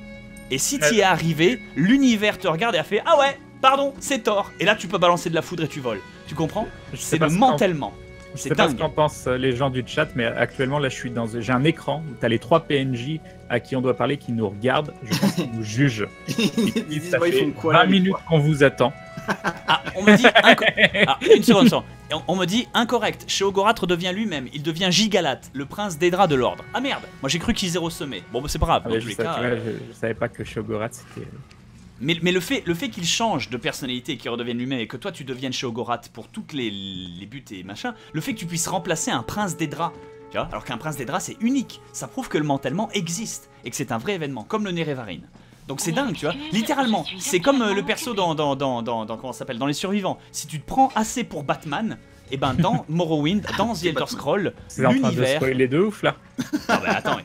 Et si t'y es arrivé, l'univers te regarde et a fait « Ah ouais, pardon, c'est Thor !» Et là, tu peux balancer de la foudre et tu voles. Tu comprends? C'est le mentalement. Je sais pas ce qu'en pensent les gens du chat, mais actuellement, là, j'ai un écran où t'as les 3 PNJ à qui on doit parler, qui nous regardent, je pense qu'ils nous jugent. Ils disent, ça fait 20 minutes qu'on vous attend. Ah, on me dit... Ah, une seconde, On me dit incorrect, Sheogorath devient lui-même, il devient Gigalath, le prince Daedra de l'ordre. Ah merde, moi j'ai cru qu'ils aient ressemé. Bon bah c'est pas grave, dans tous les cas... Je savais pas que Sheogorath c'était... Mais le fait qu'il change de personnalité et qu'il redevienne lui-même et que toi tu deviennes Sheogorath pour toutes les buts et machin, le fait que tu puisses remplacer un prince Daedra, tu vois, alors qu'un prince Daedra c'est unique, ça prouve que le mentalement existe et que c'est un vrai événement, comme le Nerevarine. Donc c'est dingue, tu vois, littéralement, c'est comme le perso comment ça s'appelle, dans Les Survivants. Si tu te prends assez pour Batman, et ben dans Morrowind, dans The Elder Scrolls, l'univers... C'est les deux ouf là. Ah bah attends,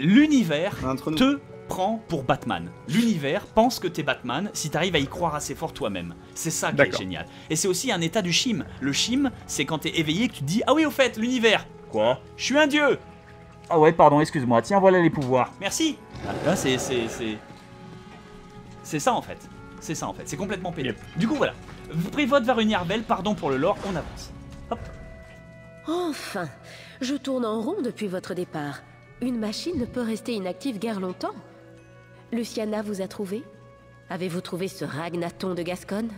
l'univers te prend pour Batman. L'univers pense que t'es Batman si t'arrives à y croire assez fort toi-même. C'est ça qui est génial. Et c'est aussi un état du shim. Le shim, c'est quand t'es éveillé que tu te dis « Ah oui, au fait, l'univers !»« Quoi ? Je suis un dieu !»« Ah ouais, pardon, excuse-moi, tiens, voilà les pouvoirs. » Merci. Là, c'est ça en fait, c'est complètement pénible. Yep. Du coup voilà, Prévote Varouni Arvel, pardon pour le lore, on avance. Hop. Enfin, je tourne en rond depuis votre départ. Une machine ne peut rester inactive guère longtemps. Luciana vous a trouvé? Avez-vous trouvé ce Ragnaton de Gascogne?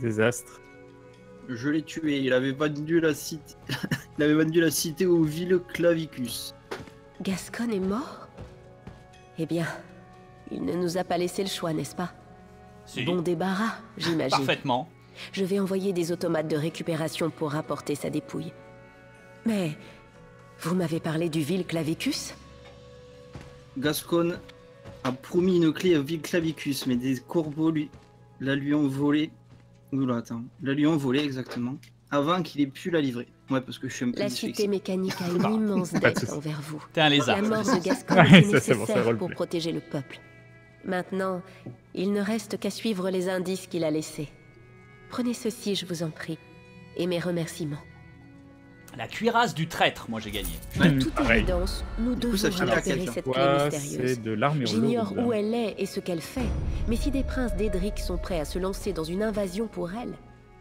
Désastre. Je l'ai tué, il avait vendu la cité, il avait vendu la cité au vilain Clavicus. Gascogne est mort? Eh bien... Il ne nous a pas laissé le choix, n'est-ce pas? Si. Bon débarras, j'imagine. Parfaitement. Je vais envoyer des automates de récupération pour rapporter sa dépouille. Mais... Vous m'avez parlé du vil Clavicus? Gascogne a promis une clé à vil Clavicus, mais des corbeaux la lui ont volé... Oula, attends. La lui ont volé, exactement. Avant qu'il ait pu la livrer. Ouais, parce que je suis un peu... La cité mécanique a une immense dette envers vous. T'es un lézard. La mort de Gascogne est nécessaire pour protéger le peuple. Maintenant, il ne reste qu'à suivre les indices qu'il a laissés. Prenez ceci, je vous en prie, et mes remerciements. La cuirasse du traître, moi j'ai gagné. De toute évidence, nous devons récupérer cette clé mystérieuse. J'ignore où elle est et ce qu'elle fait, mais si des princes d'Edric sont prêts à se lancer dans une invasion pour elle,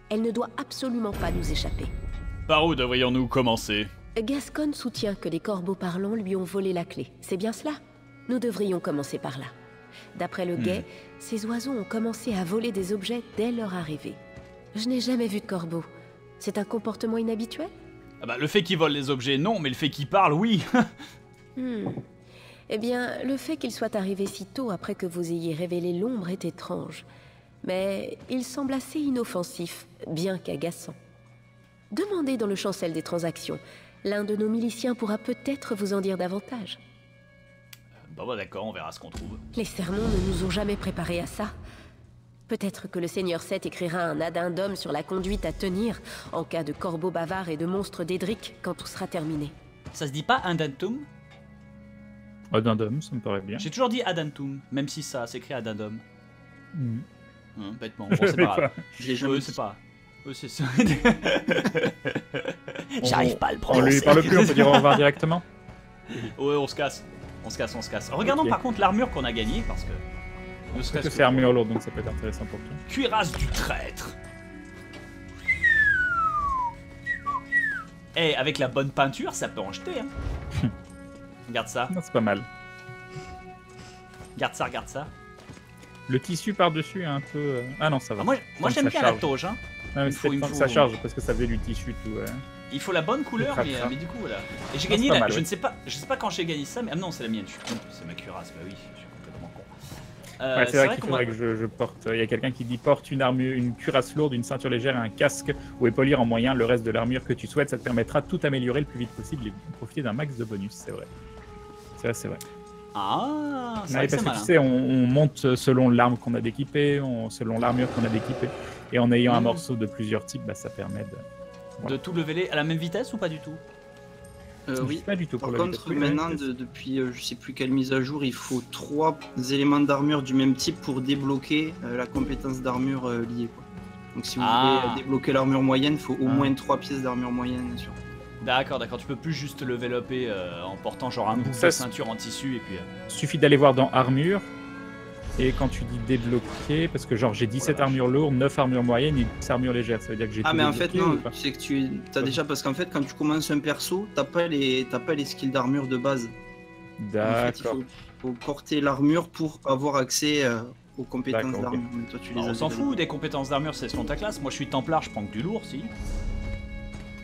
elle ne doit absolument pas nous échapper. Par où devrions-nous commencer? Gascogne soutient que les corbeaux parlants lui ont volé la clé, c'est bien cela? Nous devrions commencer par là. D'après le guet, ces oiseaux ont commencé à voler des objets dès leur arrivée. Je n'ai jamais vu de corbeau. C'est un comportement inhabituel? Ah bah, le fait qu'ils volent les objets, non, mais le fait qu'ils parlent, oui. Eh bien, le fait qu'ils soient arrivés si tôt après que vous ayez révélé l'ombre est étrange. Mais il semble assez inoffensif, bien qu'agaçant. Demandez dans le chancel des transactions. L'un de nos miliciens pourra peut-être vous en dire davantage. Bon bah d'accord, on verra ce qu'on trouve. Les sermons ne nous ont jamais préparés à ça. Peut-être que le Seigneur Seth écrira un addendum sur la conduite à tenir en cas de corbeau bavard et de monstre d'Edric quand tout sera terminé. Ça se dit pas addendum? Addendum, ça me paraît bien. J'ai toujours dit addendum, même si ça s'écrit addendum. Bêtement, bon c'est pas grave. J'arrive pas à le prononcer. On lui parle plus, on peut dire au revoir directement. Ouais, on se casse. On se casse. Regardons par contre l'armure qu'on a gagnée, parce que... Ne serait-ce que c'est armure lourde, donc ça peut être intéressant pour toi. Cuirasse du traître. Eh, avec la bonne peinture, ça peut en jeter, hein. Regarde ça. Non, c'est pas mal. Regarde ça, regarde ça. Le tissu par-dessus est un peu... Ah non, ça va. Ah, moi j'aime bien la tauge, hein. Ah, il faut que ça charge, parce que ça fait du tissu tout... Il faut la bonne couleur, mais du coup voilà. Et j'ai gagné, mal, je sais pas quand j'ai gagné ça, mais ah non c'est la mienne, je suis con, c'est ma cuirasse, bah oui, je suis complètement con. Ouais, c'est vrai qu'il faudrait que je porte, il y a quelqu'un qui dit porte une armure, une cuirasse lourde, une ceinture légère, un casque ou épaulière en moyen, le reste de l'armure que tu souhaites, ça te permettra de tout améliorer le plus vite possible et de profiter d'un max de bonus, c'est vrai. C'est vrai. Ah, c'est vrai que parce que tu sais, on monte selon l'arme qu'on a d'équipée, selon l'armure qu'on a d'équipée, et en ayant un morceau de plusieurs types, bah, ça permet de... De tout leveler à la même vitesse ou pas du tout? Oui, pas du tout. Par contre, maintenant, depuis je sais plus quelle mise à jour, il faut 3 éléments d'armure du même type pour débloquer la compétence d'armure liée. Quoi. Donc si vous voulez débloquer l'armure moyenne, il faut au moins 3 pièces d'armure moyenne. Bien sûr. D'accord, tu peux plus juste level upper en portant genre un bout de ceinture en tissu et puis... Suffit d'aller voir dans armure, et quand tu dis débloquer, parce que genre j'ai 17 armures lourdes, 9 armures moyennes et 10 armures légères, ça veut dire que j'ai... Ah mais en fait non, c'est que tu as déjà, parce qu'en fait quand tu commences un perso, t'as pas les skills d'armure de base. D'accord. En fait, il faut porter l'armure pour avoir accès aux compétences d'armure. Okay. On s'en fout des compétences d'armure, c'est selon ta classe. Moi je suis Templar, je prends que du lourd, si.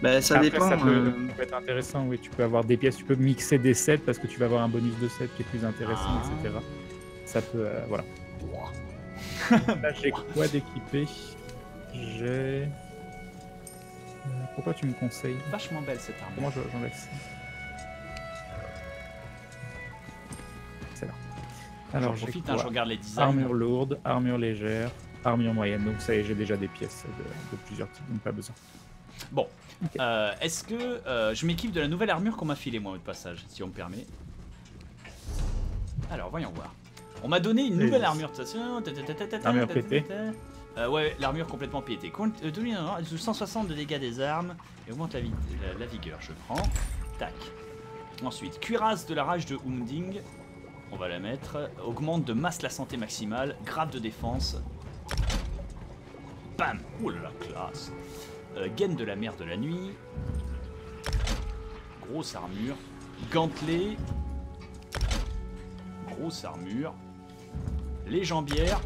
Bah ça après, dépend. Ça peut être intéressant, oui. Tu peux avoir des pièces, tu peux mixer des sets parce que tu vas avoir un bonus de set qui est plus intéressant, etc. Ça peut. Voilà. Là j'ai quoi d'équiper? J'ai. Pourquoi tu me conseilles? Vachement belle cette arme. Moi j'en laisse. Alors je profite, je regarde les designs. Armure lourde, armure légère, armure moyenne. Donc ça y est, j'ai déjà des pièces de plusieurs types, donc pas besoin. Bon, okay. Est-ce que je m'équipe de la nouvelle armure qu'on m'a filée moi, au passage, si on me permet? Alors voyons voir. On m'a donné une nouvelle armure. Armure pétée. Ouais, l'armure complètement pétée. 160 de dégâts des armes et augmente la vigueur. Je prends. Tac. Ensuite, cuirasse de la rage de Hunding. On va la mettre. Augmente de masse la santé maximale. Grave de défense. Bam! Oh la classe! Gaine de la mer de la nuit. Grosse armure. Gantelet. Grosse armure. Les jambières.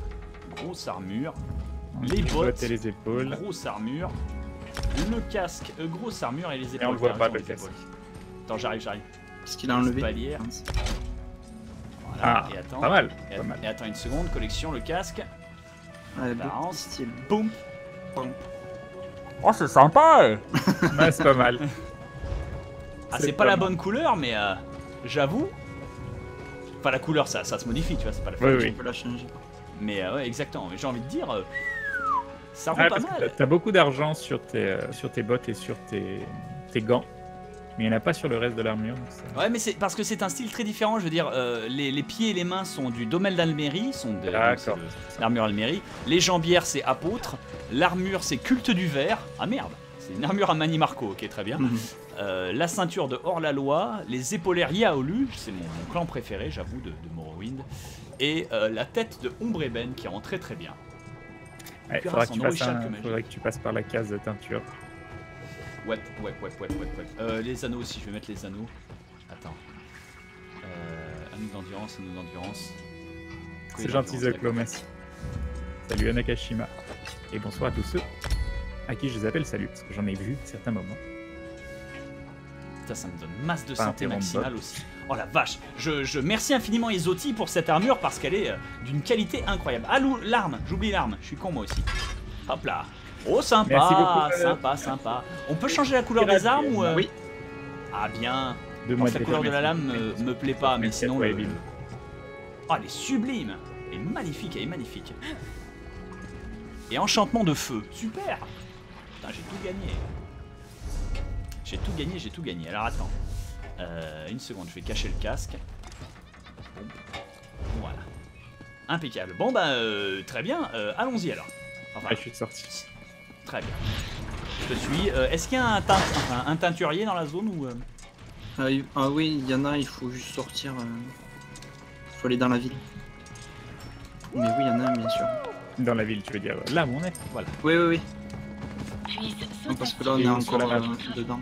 Grosse armure. Les bottes. Et les épaules. Grosse armure. Le casque. Grosse armure et les épaules. Et on le voit pas le casque. Attends, j'arrive. Parce qu'il a enlevé. Palière. Voilà. Ah, et attends, pas mal, et, pas mal. Et attends une seconde, collection, le casque. Style. Boum. Oh, c'est sympa. Ouais, c'est pas mal. Ah, c'est pas la bonne couleur, mais j'avoue. Enfin, la couleur, ça se modifie, tu vois, c'est pas la couleur, on peut la changer. Mais ouais, exactement, mais j'ai envie de dire, ça rend pas mal. T'as beaucoup d'argent sur tes bottes et sur tes gants. Mais il n'y en a pas sur le reste de l'armure. Ouais, mais c'est parce que c'est un style très différent. Je veux dire, les pieds et les mains sont du domaine d'Almérie, sont de l'armure Almérie. Les jambières, c'est apôtre. L'armure, c'est culte du verre. Ah merde, c'est une armure à Mannimarco, ok, très bien. La ceinture de hors-la-loi. Les épaulières Yaolu, c'est mon clan préféré, j'avoue, de Morrowind. Et la tête de Ombreben, qui rend très très bien. Il faudrait que tu passes par la case de teinture. Ouais. Les anneaux aussi, je vais mettre les anneaux. Attends. Anneaux d'endurance. C'est gentil, The Clomès. Salut Anakashima. Et bonsoir à tous ceux à qui je les appelle salut, parce que j'en ai vu à certains moments. Putain, ça me donne masse de santé maximale aussi. Oh la vache, je merci infiniment Izotti pour cette armure parce qu'elle est d'une qualité incroyable. Ah, l'arme, j'oublie l'arme, je suis con moi aussi. Hop là. Oh sympa, sympa. On peut changer la couleur des armes ou oui. Ah bien. Je pense que la couleur de la lame me plaît pas, mais sinon. Oh, elle est sublime, elle est magnifique, Et enchantement de feu, super. Putain, j'ai tout gagné. Alors attends, une seconde, je vais cacher le casque. Voilà, impeccable. Bon bah très bien, allons-y alors. Enfin, je suis sorti. Très bien. Je suis. Est-ce qu'il y a un teinturier dans la zone ou Ah oui, il y en a, il faut juste sortir. Il faut aller dans la ville. Mais oui, il y en a, bien sûr. Dans la ville, tu veux dire là où on est? Voilà. Oui. Non, parce que là, on est encore dedans.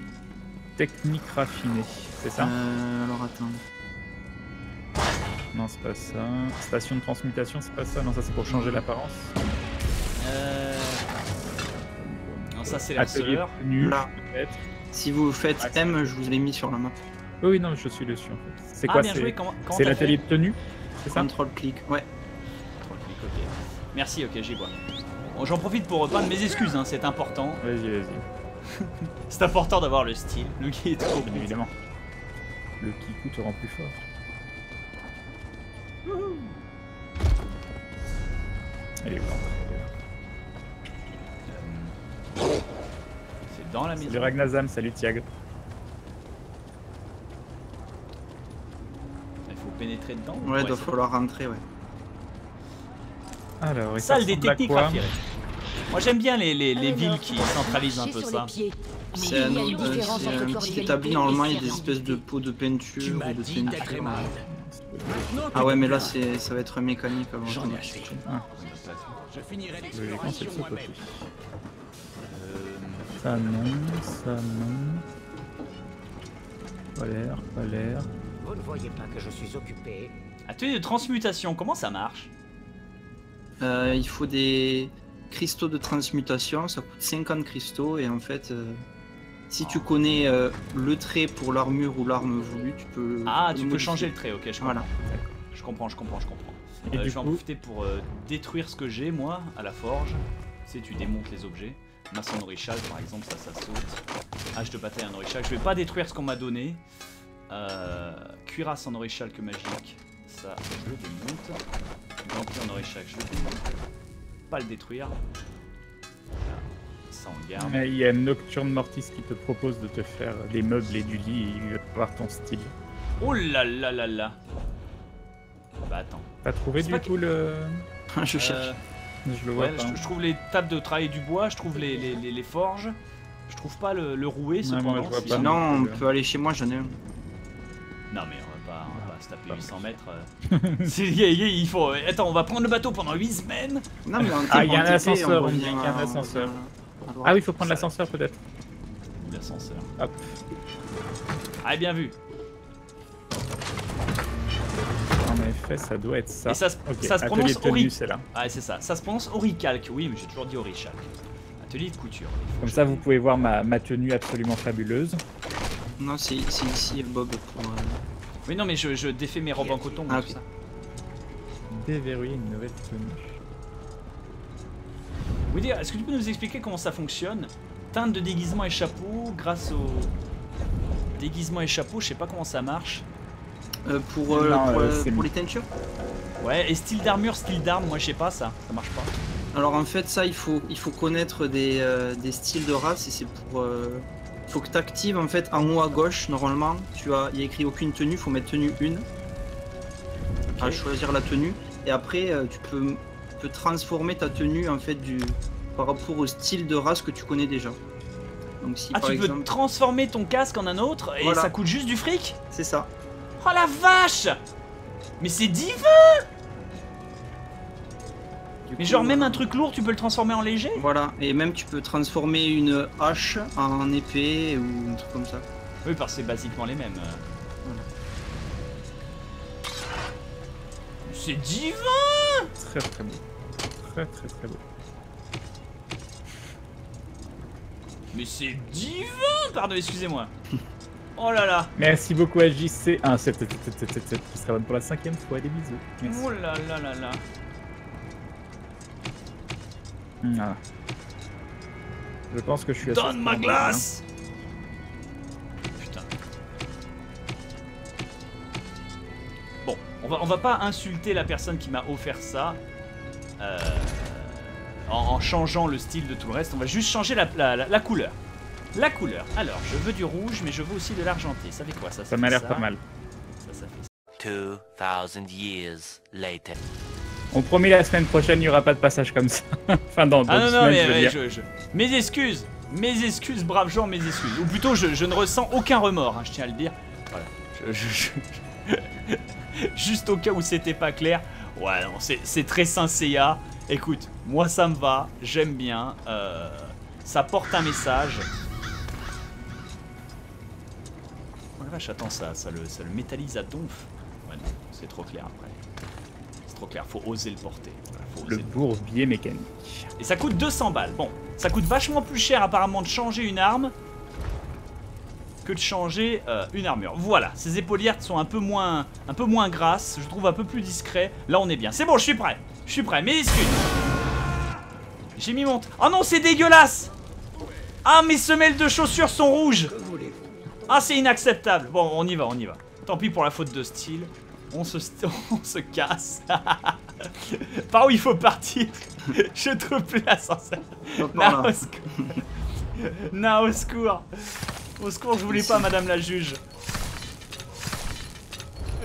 Technique raffinée, c'est ça? Alors attends. Non, c'est pas ça. Station de transmutation, c'est pas ça. Non, ça c'est pour changer l'apparence. Non, ça c'est la seule. Là. Si vous faites M, je vous l'ai mis sur la map. Oui, non, je suis dessus en fait. C'est quoi? C'est l'atelier de tenue? C'est ça? Control-click, ouais. Control-click, ok. Merci, ok, j'y vois. Bon, j'en profite pour reprendre mes excuses, hein, c'est important. Vas-y, vas-y. C'est important d'avoir le style. Le qui est trop bien évidemment. Le kikou te rend plus fort. Elle est blanche. C'est dans la maison. Salut Ragnazam, salut Tiag. Il faut pénétrer dedans. Ouais, il doit falloir rentrer, ouais. Alors, salle des techniques raffinés. Moi j'aime bien les villes qui centralisent un peu ça. C'est un petit établi, normalement il y a des espèces de pots de peinture ou de peinture. Ah ouais, mais là ça va être mécanique avant. Je finirai l'exploration moi-même. Ça non, Pas l'air. Vous ne voyez pas que je suis occupé. Atelier de transmutation, comment ça marche? Il faut des cristaux de transmutation, ça coûte 50 cristaux et en fait si tu connais le trait pour l'armure ou l'arme voulue, tu peux... Ah, tu peux changer le trait, ok, je comprends. Voilà. Je comprends. Et je vais en profiter pour détruire ce que j'ai, moi, à la forge. Tu sais, tu démontes les objets. Maçon d'orichal, par exemple, ça saute. Hache de bataille en orichal. Je vais pas détruire ce qu'on m'a donné. Cuirasse en orichal que magique. Ça, je le démonte. Gantier en orichal, je le démonte. Pas le détruire. Voilà. Ça, on garde. Mais il y a Nocturne Mortis qui te propose de te faire des meubles et du lit. Et il veut voir ton style. Oh là là là là. Bah attends. T'as trouvé du coup le... Je cherche. Je le vois pas. Je trouve les tables de travail du bois, je trouve les forges. Je trouve pas le rouet cependant. Non, si on peut aller chez moi, j'en ai un. Non mais on va pas se taper 800 mètres. Il faut... Attends, on va prendre le bateau pendant 8 semaines. Non mais il y a un ascenseur, il y a un ascenseur. Ah oui, il faut prendre l'ascenseur peut-être. L'ascenseur. Hop. Allez, bien vu. En effet, ça doit être ça. Et ça se prononce orichalque. Ah, c'est ça. Ça se prononce orichalque. Oui, mais j'ai toujours dit orichalque. Atelier de couture. Comme ça, vous pouvez voir ma tenue absolument fabuleuse. Non, c'est ici, Bob. Pour... Mais non, mais je défais mes robes en coton. Ah, okay. Déverrouiller une nouvelle tenue. Oui, dire, est-ce que tu peux nous expliquer comment ça fonctionne? Teinte de déguisement et chapeau, grâce au déguisement et chapeau, je sais pas comment ça marche. Pour les teintures. Ouais, et style d'armure, style d'arme, moi je sais pas ça marche pas. Alors en fait ça il faut connaître des styles de race et c'est pour... faut que tu actives en fait en haut à gauche normalement, il y a écrit aucune tenue, faut mettre tenue 1. Okay. À choisir la tenue et après tu peux transformer ta tenue en fait par rapport au style de race que tu connais déjà. Donc, si, par exemple... peux transformer ton casque en un autre et voilà. Ça coûte juste du fric? C'est ça. Oh la vache! Mais c'est divin! Mais genre même un truc lourd, tu peux le transformer en léger? Voilà, et même tu peux transformer une hache en épée ou un truc comme ça. Oui, parce que c'est basiquement les mêmes. Voilà. C'est divin! Très très beau. Très très très beau. Mais c'est divin! Pardon, excusez-moi. Oh là là! Merci beaucoup à JC1, ah, c'est qui sera bonne pour la 5e fois, des bisous. Merci. Oh là là là là! Ah. Je pense que je suis à... Donne ma glace! Putain. Bon, on va pas insulter la personne qui m'a offert ça. En changeant le style de tout le reste, on va juste changer la couleur. La couleur. Alors, je veux du rouge, mais je veux aussi de l'argenté. Ça fait quoi ça? Ça m'a l'air pas mal. Ça fait 2000 years later. On promet la semaine prochaine, il n'y aura pas de passage comme ça. Enfin, dans deux semaines, je veux dire. Mes excuses, braves gens, mes excuses. Ou plutôt, je ne ressens aucun remords, hein, je tiens à le dire. Voilà. Juste au cas où c'était pas clair. Ouais, non, c'est très sincère. Écoute, moi ça me va, j'aime bien. Ça porte un message. Attends, ça le métallise à donf. Ouais, c'est trop clair après. C'est trop clair, faut oser le porter. Voilà, faut oser le bourbier mécanique. Et ça coûte 200 balles. Bon, ça coûte vachement plus cher apparemment de changer une arme que de changer une armure. Voilà, ces épaulières sont un peu moins grasses, je trouve un peu plus discret. Là, on est bien. C'est bon, je suis prêt. Je suis prêt, mais excuse. J'ai mis mon... Oh non, c'est dégueulasse. Ah, mes semelles de chaussures sont rouges. Ah, c'est inacceptable. Bon, on y va. Tant pis pour la faute de style. On se casse. Par où il faut partir? Je trouve plus l'ascenseur. Là, au secours. Non, au secours. Au secours, je voulais pas, madame la juge.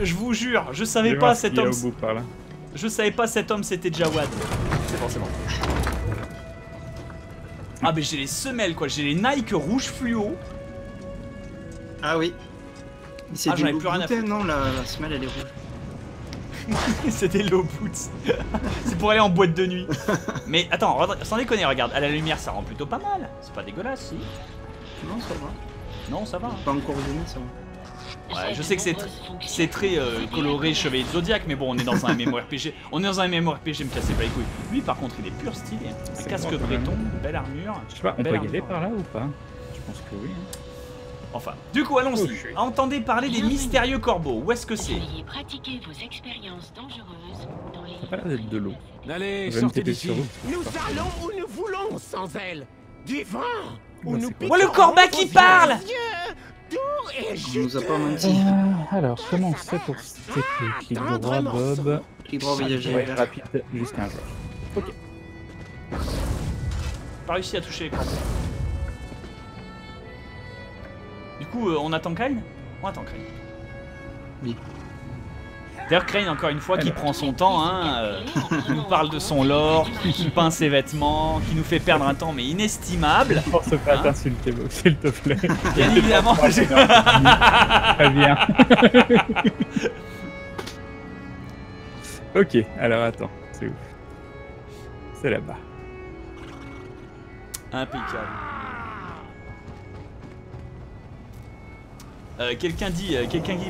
Je vous jure, je savais pas cet homme c'était Jawad. C'est bon, c'est bon. Ah, mais j'ai les semelles, quoi. J'ai les Nike rouge fluo. Ah oui. Ah, j'en ai plus rien à foutre. Non, la semelle elle est rouge. C'est des low boots. C'est pour aller en boîte de nuit. Mais attends, sans déconner, regarde, à la lumière ça rend plutôt pas mal. C'est pas dégueulasse, si. Non, ça va. Non, ça va. Pas encore donné, ça va. Ouais, je sais que c'est très coloré, chevalier de Zodiac, mais bon, on est dans un MMORPG. On est dans un MMORPG, me cassez pas les couilles. Lui, par contre, il est pur stylé. Un casque breton, belle armure. Je sais pas, on peut y aller par là ou pas? Je pense que oui. Enfin, du coup, allons-y. Entendez parler des mystérieux corbeaux. Où est-ce que c'est? Ça a pas l'air d'être de l'eau. Allez, sortez d'ici. Nous allons où nous voulons sans elle. Du vent. Oh, le corbeau qui parle. On nous a pas menti. Alors, comment on fait pour stepper? Clic droit, Bob. Clic droit, voyager. Rapide, jusqu'à un joueur. Ok. Pas réussi à toucher les corbeaux. Du coup, on attend Krayn? On attend Krayn. Oui. D'ailleurs, Krayn, encore une fois, qui prend son temps, hein, qui nous parle de son lore, qui peint ses vêtements, qui nous fait perdre un temps, mais inestimable. On se fait t'insulter, s'il te plaît. Bien évidemment, j'ai... Très bien. Ok, alors attends, c'est ouf. C'est là-bas. Impeccable. Quelqu'un dit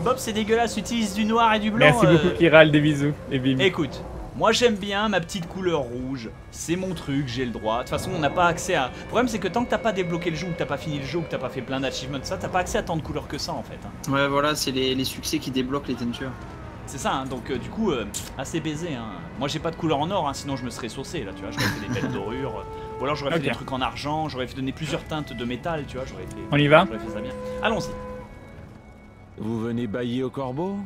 Bob, c'est dégueulasse, utilise du noir et du blanc. Merci beaucoup Kiral, des bisous et bim. Écoute, moi j'aime bien ma petite couleur rouge, c'est mon truc, j'ai le droit. De toute façon, on n'a pas accès à... Le problème, c'est que tant que t'as pas débloqué le jeu, ou que t'as pas fini le jeu, ou que t'as pas fait plein d'achievements, ça, t'as pas accès à tant de couleurs que ça en fait. Hein. Ouais, voilà, c'est les succès qui débloquent les teintures. C'est ça, hein, donc du coup, assez baisé. Hein. Moi j'ai pas de couleur en or, hein, sinon je me serais saucé là, tu vois, j'aurais fait des belles dorures. Ou alors j'aurais fait des trucs en argent, j'aurais donné plusieurs teintes de métal, tu vois, j'aurais fait... On y va? J'aurais fait ça bien. Allons-y. Vous venez bailler au corbeau?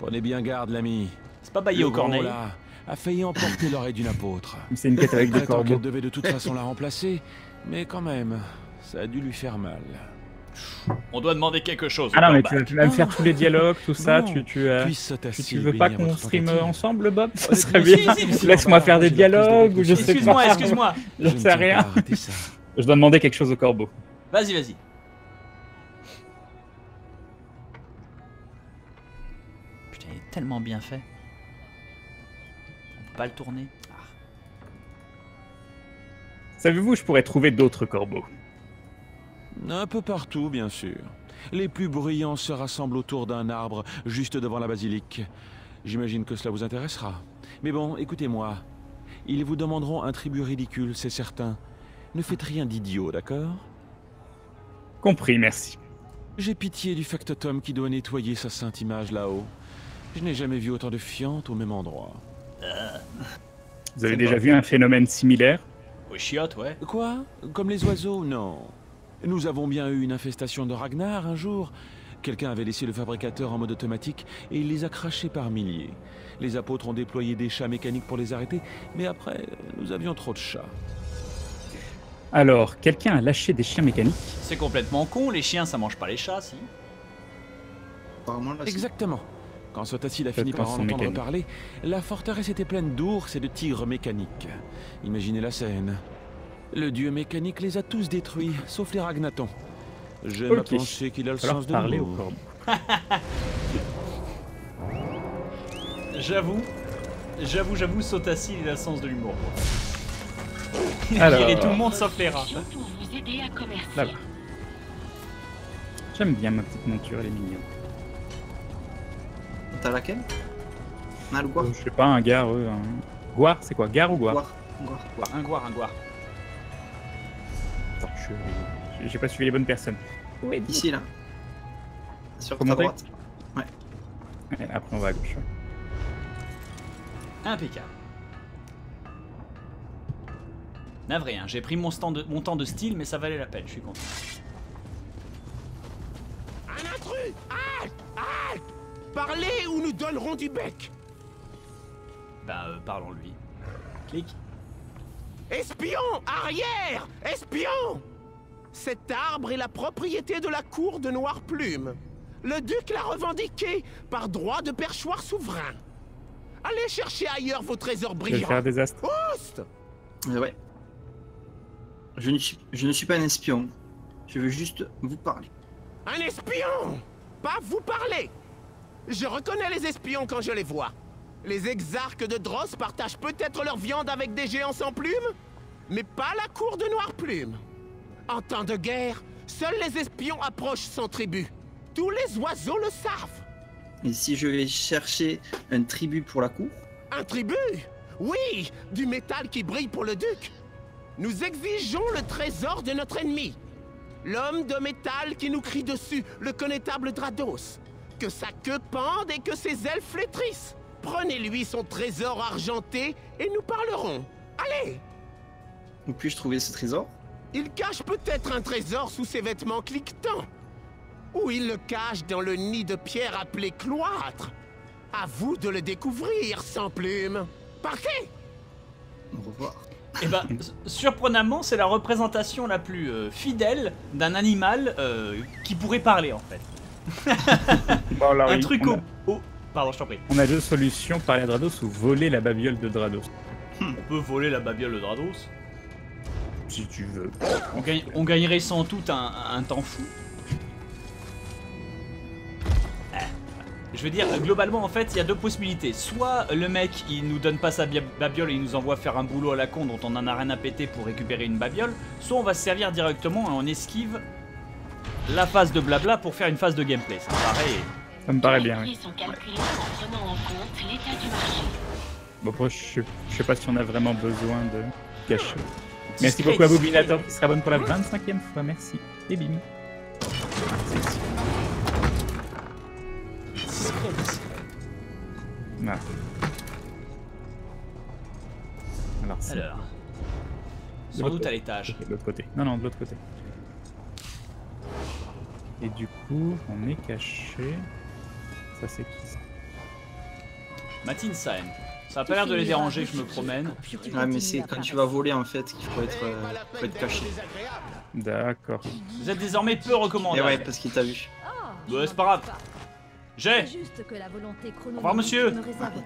Prenez bien garde, l'ami. C'est pas bailler au corneille. Là a failli emporter l'oreille d'une apôtre. C'est une quête avec des corbeaux. Elle devait de toute façon la remplacer, mais quand même, ça a dû lui faire mal. On doit demander quelque chose. Ah non, mais tu vas me faire tous les dialogues, tout ça. Tu veux pas qu'on stream ensemble, Bob? Ça serait bien. Laisse-moi faire des dialogues ou je sais pas. Excuse-moi. Je sais rien. Je dois demander quelque chose au corbeau. Vas-y, vas-y. Tellement bien fait. On peut pas le tourner. Ah. Savez-vous, je pourrais trouver d'autres corbeaux? Un peu partout, bien sûr. Les plus bruyants se rassemblent autour d'un arbre, juste devant la basilique. J'imagine que cela vous intéressera. Mais bon, écoutez-moi. Ils vous demanderont un tribut ridicule, c'est certain. Ne faites rien d'idiot, d'accord? Compris, merci. J'ai pitié du factotum qui doit nettoyer sa sainte image là-haut. Je n'ai jamais vu autant de fientes au même endroit. Vous avez déjà vu un phénomène similaire? Aux chiottes, ouais. Quoi? Comme les oiseaux? Non. Nous avons bien eu une infestation de Ragnar un jour. Quelqu'un avait laissé le fabricateur en mode automatique et il les a crachés par milliers. Les apôtres ont déployé des chats mécaniques pour les arrêter, mais après, nous avions trop de chats. Alors, quelqu'un a lâché des chiens mécaniques? C'est complètement con, les chiens ça mange pas les chats, si? Exactement. Quand Sotha Sil a fini par en entendre parler, la forteresse était pleine d'ours et de tigres mécaniques. Imaginez la scène. Le dieu mécanique les a tous détruits, sauf les ragnatons. J'aime à penser qu'il a le sens de parler au corbeau. J'avoue, Sotha Sil, il a le sens de l'humour. Alors... Il est tout le monde sauf les rats. Voilà. J'aime bien ma petite monture, elle est mignonne. T'as laquelle? Ah, le goir. Je sais pas, un gare. Un... Goir, c'est quoi? Gare ou goir? Un goir. Attends, j'ai pas suivi les bonnes personnes. Oui, d'ici là. Sur ta droite. Ouais. Et après, on va à gauche. Impeccable. Navré, hein. J'ai pris mon temps de style, mais ça valait la peine, je suis content. Un intrus! Halte! Parlez ou nous donnerons du bec! Parlons-lui. Clic. Espion! Arrière! Espion! Cet arbre est la propriété de la cour de Noirplume. Le duc l'a revendiqué par droit de perchoir souverain. Allez chercher ailleurs vos trésors brillants. Je vais faire désastre. Oust! Ouais. Je ne suis pas un espion. Je veux juste vous parler. Un espion! Pas vous parler! Je reconnais les espions quand je les vois. Les exarques de Dross partagent peut-être leur viande avec des géants sans plumes, mais pas la cour de Noirplume. En temps de guerre, seuls les espions approchent sans tribut. Tous les oiseaux le savent. Et si je vais chercher un tribut pour la cour? Un tribut? Oui, du métal qui brille pour le duc. Nous exigeons le trésor de notre ennemi. L'homme de métal qui nous crie dessus, le connétable Drados. Que sa queue pende et que ses ailes flétrissent. Prenez-lui son trésor argenté et nous parlerons. Allez! Où puis-je trouver ce trésor? Il cache peut-être un trésor sous ses vêtements cliquetants. Ou il le cache dans le nid de pierre appelé cloître. À vous de le découvrir, sans plume. Parfait! Au revoir. Eh ben, surprenamment, c'est la représentation la plus fidèle d'un animal qui pourrait parler, en fait. Bon, là, oui, un truc au... Pardon, je t'en prie. On a deux solutions, parler à Drados ou voler la babiole de Drados. On peut voler la babiole de Drados. Si tu veux. On gagnerait sans doute un temps fou. Je veux dire, globalement, en fait, il y a deux possibilités. Soit le mec, il nous donne pas sa babiole et il nous envoie faire un boulot à la con dont on en a rien à péter pour récupérer une babiole. Soit on va se servir directement et on esquive la phase de blabla pour faire une phase de gameplay. Ça me paraît... Ça me paraît bien, oui. Bon, après, je sais pas si on a vraiment besoin de cacher. Merci beaucoup à Bobinator qui sera bonne pour la 25e fois. Merci. Et bim. Non. Alors, sans doute à l'étage. De l'autre côté. Non, non, de l'autre côté. Et du coup, on est caché. Ça, c'est qui ça? Matin Saen. Ça a pas l'air de les déranger, je me promène. Ah, mais c'est quand tu vas voler en fait qu'il faut être caché. D'accord. Vous êtes désormais peu recommandé. Ouais, parce qu'il t'a vu. Ouais, c'est pas grave. J'ai! Au revoir, monsieur!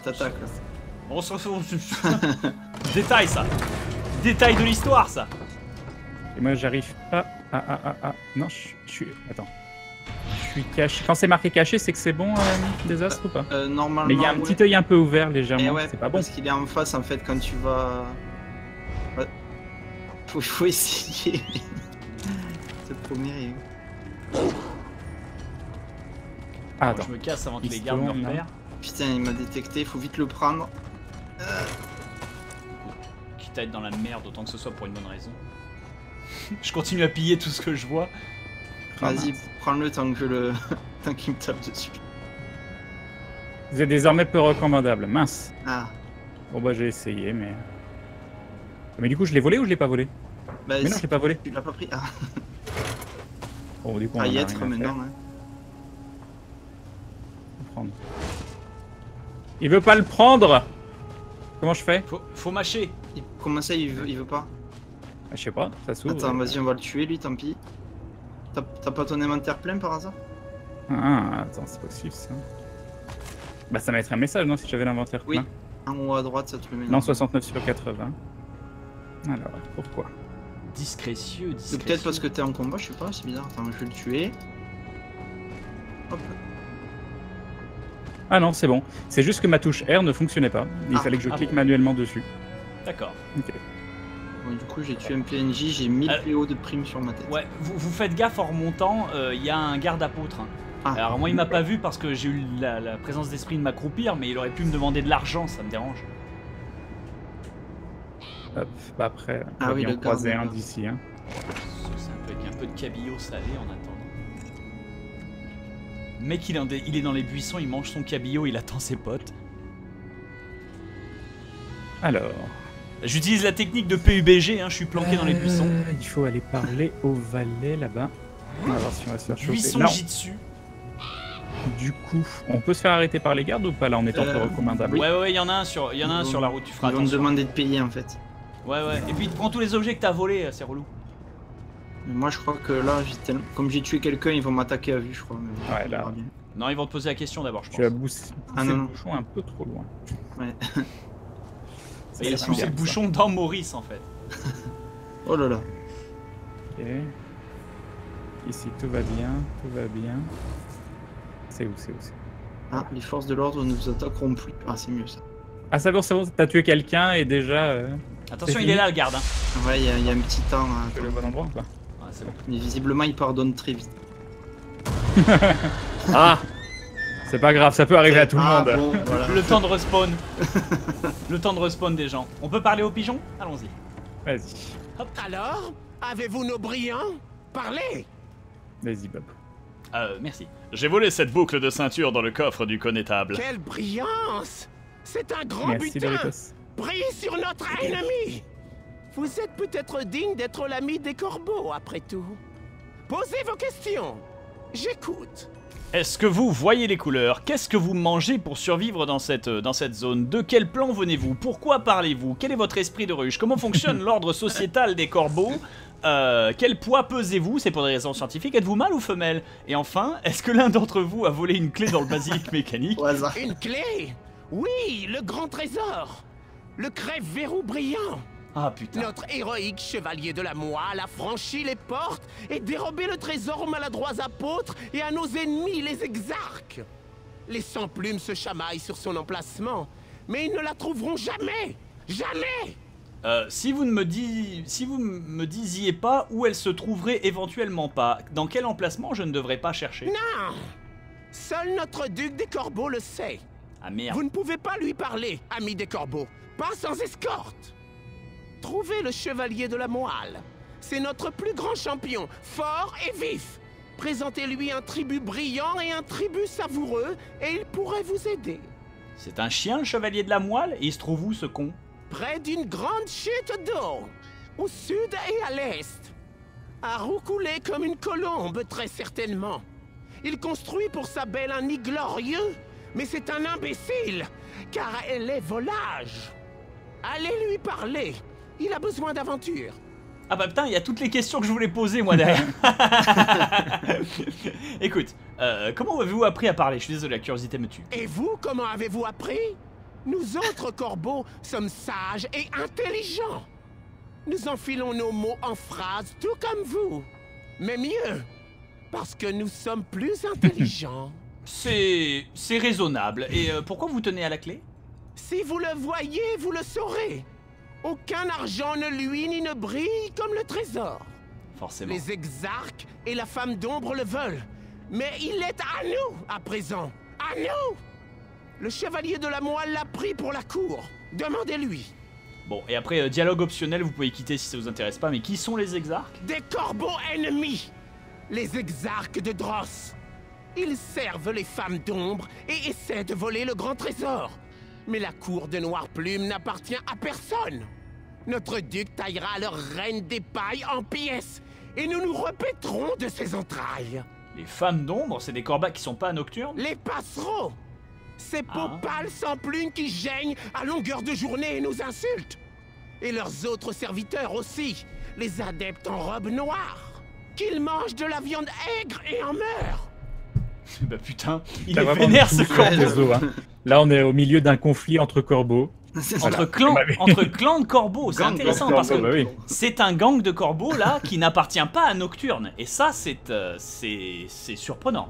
T'attaques là. On se retrouve. Détail ça! Détail de l'histoire ça! Et moi j'arrive pas. Non, je suis. Attends. Je suis caché. Quand c'est marqué caché, c'est que c'est bon, désastre ou pas? Normalement. Mais il y a un petit œil un peu ouvert légèrement. Ouais, c'est pas bon. Parce qu'il est en face en fait quand tu vas. Ouais. Faut essayer. C'est le premier. Ah, attends. Je me casse avant que les gardes me repèrent. Putain, il m'a détecté, faut vite le prendre. Quitte à être dans la merde, autant que ce soit pour une bonne raison. Je continue à piller tout ce que je vois. Vas-y, prends-le tant que tant qu'il me tape dessus. Vous êtes désormais peu recommandable, mince. Ah. Bon bah j'ai essayé, mais... Mais du coup, je l'ai volé ou je l'ai pas volé? Bah, mais non, je l'ai pas volé. Tu l'as pas pris? Ah. Bon, du coup, on va y être maintenant, hein. Prendre. Il veut pas le prendre. Comment je fais? Faut mâcher. Comment ça il veut pas? Je sais pas, ça s'ouvre. Attends, vas-y, on va le tuer lui, tant pis. T'as pas ton inventaire plein par hasard? Ah, attends, c'est possible ça. Bah ça mettrait un message, non, si j'avais l'inventaire plein. Oui, en haut à droite, ça te le met. Non, 69 sur 80. Alors, pourquoi? Discrétieux, discrétieux. C'est peut-être parce que t'es en combat, je sais pas, c'est bizarre. Attends, je vais le tuer. Hop. Ah non, c'est bon. C'est juste que ma touche R ne fonctionnait pas. Il fallait que je clique manuellement dessus. D'accord. Ok. Bon, du coup, j'ai tué un PNJ, j'ai 1000 PO de prime sur ma tête. Ouais, vous faites gaffe en remontant, il y a un garde apôtre. Hein. Alors moi, il m'a pas vu parce que j'ai eu la présence d'esprit de m'accroupir, mais il aurait pu me demander de l'argent, ça me dérange. Hop, bah après, on va bien croiser un d'ici. Hein. C'est un peu avec un peu de cabillaud salé en attendant. Mec, il est dans les buissons, il mange son cabillaud, il attend ses potes. Alors... J'utilise la technique de PUBG, hein, je suis planqué dans les buissons. Il faut aller parler au valet là-bas. On va voir si on va se faire choper. Jitsu. Du coup, on peut se faire arrêter par les gardes ou pas là en étant peu recommandable? Ouais, il y en a un sur la route, tu feras attention. Ils vont me demander de payer en fait. Ouais, et puis prends tous les objets que t'as volés, c'est relou. Moi je crois que là, comme j'ai tué quelqu'un, ils vont m'attaquer à vue, je crois. Mais... Ouais, là. Non, ils vont te poser la question d'abord, je pense. Tu as poussé le bouchon un peu trop loin. Ouais. Il a poussé le bouchon dans Maurice en fait. Oh là là. Ok. Ici tout va bien, tout va bien. C'est où? Ah, les forces de l'ordre ne nous attaqueront plus. Ah, c'est mieux ça. Ah, c'est bon, t'as tué quelqu'un et déjà. Attention, il est là le garde. Hein. Ouais, il y a un petit temps. C'est le bon endroit quoi. Mais visiblement, il pardonne très vite. Ah, c'est pas grave, ça peut arriver à tout le monde. Bon, voilà. Le temps de respawn. Le temps de respawn des gens. On peut parler aux pigeons? Allons-y. Vas-y. Alors, avez-vous nos brillants? Parlez. Vas-y, Bob. Merci. J'ai volé cette boucle de ceinture dans le coffre du connétable. Quelle brillance! C'est un grand butin! Brille sur notre ennemi! Vous êtes peut-être digne d'être l'ami des corbeaux, après tout. Posez vos questions. J'écoute. Est-ce que vous voyez les couleurs? Qu'est-ce que vous mangez pour survivre dans cette zone? De quel plan venez-vous? Pourquoi parlez-vous? Quel est votre esprit de ruche? Comment fonctionne l'ordre sociétal des corbeaux? Quel poids pesez-vous? C'est pour des raisons scientifiques. Êtes-vous mâle ou femelle? Et enfin, est-ce que l'un d'entre vous a volé une clé dans le basilic mécanique? Une clé? Oui, le grand trésor. Le crève-verrou brillant. Ah putain. Notre héroïque chevalier de la moelle a franchi les portes et dérobé le trésor aux maladroits apôtres et à nos ennemis les exarques. Les sans-plumes se chamaillent sur son emplacement, mais ils ne la trouveront jamais. Jamais. Si vous me disiez pas où elle se trouverait éventuellement pas, dans quel emplacement je ne devrais pas chercher? Non. Seul notre duc des corbeaux le sait. Ah merde. Vous ne pouvez pas lui parler, ami des corbeaux. Pas sans escorte. Trouvez le chevalier de la moelle. C'est notre plus grand champion, fort et vif. Présentez-lui un tribut brillant et un tribut savoureux, et il pourrait vous aider. C'est un chien, le chevalier de la moelle? Et il se trouve où, ce con? Près d'une grande chute d'eau, au sud et à l'est. À roucouler comme une colombe, très certainement. Il construit pour sa belle un nid glorieux, mais c'est un imbécile, car elle est volage. Allez lui parler. Il a besoin d'aventure. Ah bah putain, il y a toutes les questions que je voulais poser moi derrière. Écoute, comment avez-vous appris à parler? Je suis désolé, la curiosité me tue. Et vous, comment avez-vous appris? Nous autres corbeaux sommes sages et intelligents. Nous enfilons nos mots en phrases tout comme vous. Mais mieux, parce que nous sommes plus intelligents. C'est raisonnable. Et pourquoi vous tenez à la clé? Si vous le voyez, vous le saurez. Aucun argent ne luit ni ne brille comme le trésor. Forcément. Les exarques et la femme d'ombre le veulent. Mais il est à nous, à présent. À nous! Le chevalier de la moelle l'a pris pour la cour. Demandez-lui. Bon, et après, dialogue optionnel, vous pouvez quitter si ça vous intéresse pas. Mais qui sont les exarques? Des corbeaux ennemis. Les exarques de Dross. Ils servent les femmes d'ombre et essaient de voler le grand trésor. Mais la cour de Noirplume n'appartient à personne. Notre duc taillera leur reine des pailles en pièces, et nous nous répéterons de ses entrailles. Les femmes d'ombre, c'est des corbeaux qui sont pas nocturnes? Les passereaux! Ces peaux pâles sans plumes qui geignent à longueur de journée et nous insultent. Et leurs autres serviteurs aussi, les adeptes en robe noire, qu'ils mangent de la viande aigre et en meurent. Bah putain, il est vénère ce corbeau hein. Là on est au milieu d'un conflit entre corbeaux. Entre clans de corbeaux, c'est intéressant parce que c'est un gang de corbeaux là qui n'appartient pas à Nocturne. Et ça c'est surprenant.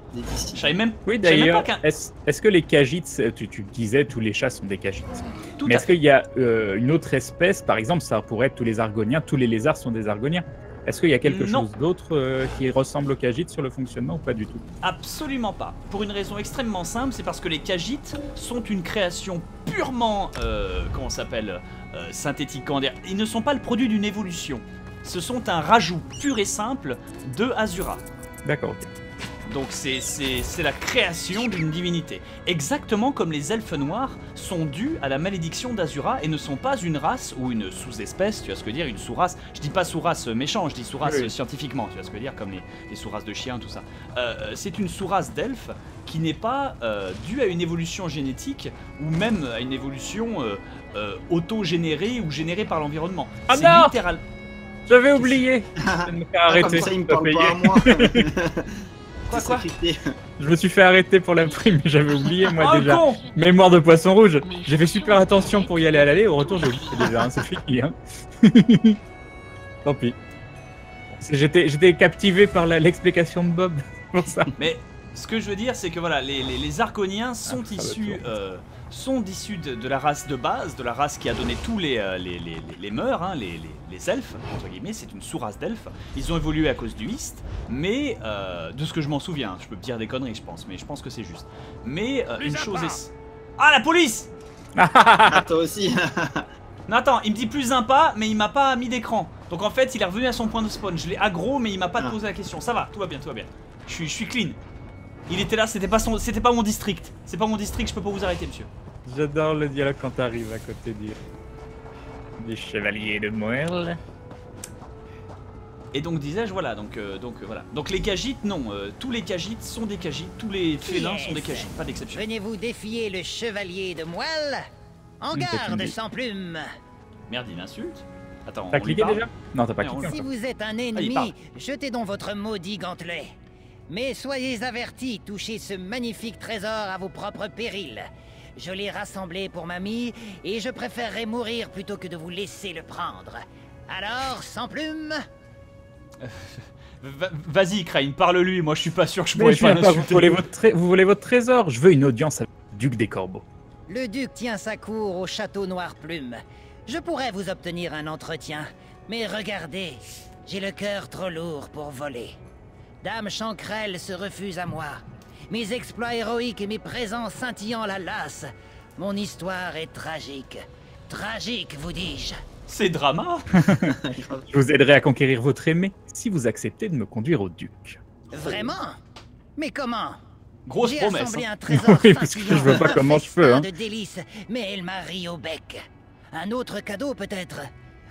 Je savais même, oui, d'ailleurs, est-ce que les Khajiits, tu disais tous les chats sont des Khajiits. Mais est-ce qu'il y a une autre espèce, par exemple ça pourrait être tous les Argoniens, tous les lézards sont des Argoniens? Est-ce qu'il y a quelque chose d'autre qui ressemble aux Khajiits sur le fonctionnement ou pas du tout? Absolument pas. Pour une raison extrêmement simple, c'est parce que les Khajiits sont une création purement, comment ça s'appelle, synthétique. Ils ne sont pas le produit d'une évolution. Ce sont un rajout pur et simple de Azura. D'accord, ok. Donc c'est la création d'une divinité. Exactement comme les elfes noirs sont dus à la malédiction d'Azura et ne sont pas une race ou une sous-espèce, tu vois ce que je veux dire, une sous-race. Je dis pas sous-race méchant, je dis sous-race scientifiquement, tu vois ce que je veux dire, comme les sous-races de chiens, tout ça. C'est une sous-race d'elfes qui n'est pas due à une évolution génétique ou même à une évolution auto-générée ou générée par l'environnement. Ah non, littéral... J'avais oublié. Je me fais arrêter, ça, il me parle pas à moi. Quoi? Je me suis fait arrêter pour la prime, j'avais oublié moi déjà. Con. Mémoire de poisson rouge. J'ai fait super attention pour y aller à l'aller, au retour j'ai oublié déjà, hein, c'est fini. Hein. Tant pis. J'étais captivé par l'explication de Bob pour ça. Mais ce que je veux dire, c'est que voilà, les Arconiens sont issus sont issus de la race de base, de la race qui a donné tous les mœurs, hein, les elfes, entre guillemets, c'est une sous-race d'elfes. Ils ont évolué à cause du East, mais de ce que je m'en souviens, je peux dire des conneries je pense, mais je pense que c'est juste. Mais une chose est... Ah, la police. Toi aussi. Non, attends, il me dit plus un pas, mais il m'a pas mis d'écran. Donc en fait, il est revenu à son point de spawn. Je l'ai aggro, mais il m'a pas posé la question. Ça va, tout va bien, tout va bien. Je suis clean. Il était là, c'était pas mon district. C'est pas mon district, je peux pas vous arrêter, monsieur. J'adore le dialogue quand t'arrives à côté des chevaliers de Moelle. Et donc disais-je, voilà, voilà. Donc les Khajiits, non, tous les Khajiits sont des Khajiits, tous les félins sont des Khajiits, pas d'exception. Venez-vous défier le chevalier de Moelle? En garde, sans plume. Merde, il insulte. Attends, t'as cliqué déjà? Non, t'as pas cliqué. Si vous êtes un ennemi, jetez donc votre maudit gantelet. Mais soyez avertis, touchez ce magnifique trésor à vos propres périls. Je l'ai rassemblé pour mamie, et je préférerais mourir plutôt que de vous laisser le prendre. Alors, sans plume. Vas-y, Krayn, parle-lui, moi je suis pas sûr que je pourrais pas l'insulter. Vous volez votre trésor, je veux une audience avec le duc des corbeaux. Le duc tient sa cour au château Noir Plume. Je pourrais vous obtenir un entretien, mais regardez, j'ai le cœur trop lourd pour voler. Dame Chancrel se refuse à moi. Mes exploits héroïques et mes présents scintillant la lasse. Mon histoire est tragique. Tragique, vous dis-je. C'est drama. Je vous aiderai à conquérir votre aimé si vous acceptez de me conduire au duc. Vraiment? Mais comment? Grosse promesse. Hein. Oui, parce que je vois pas comment je peux. Hein. De délices, mais elle m'a ri au bec. Un autre cadeau peut-être.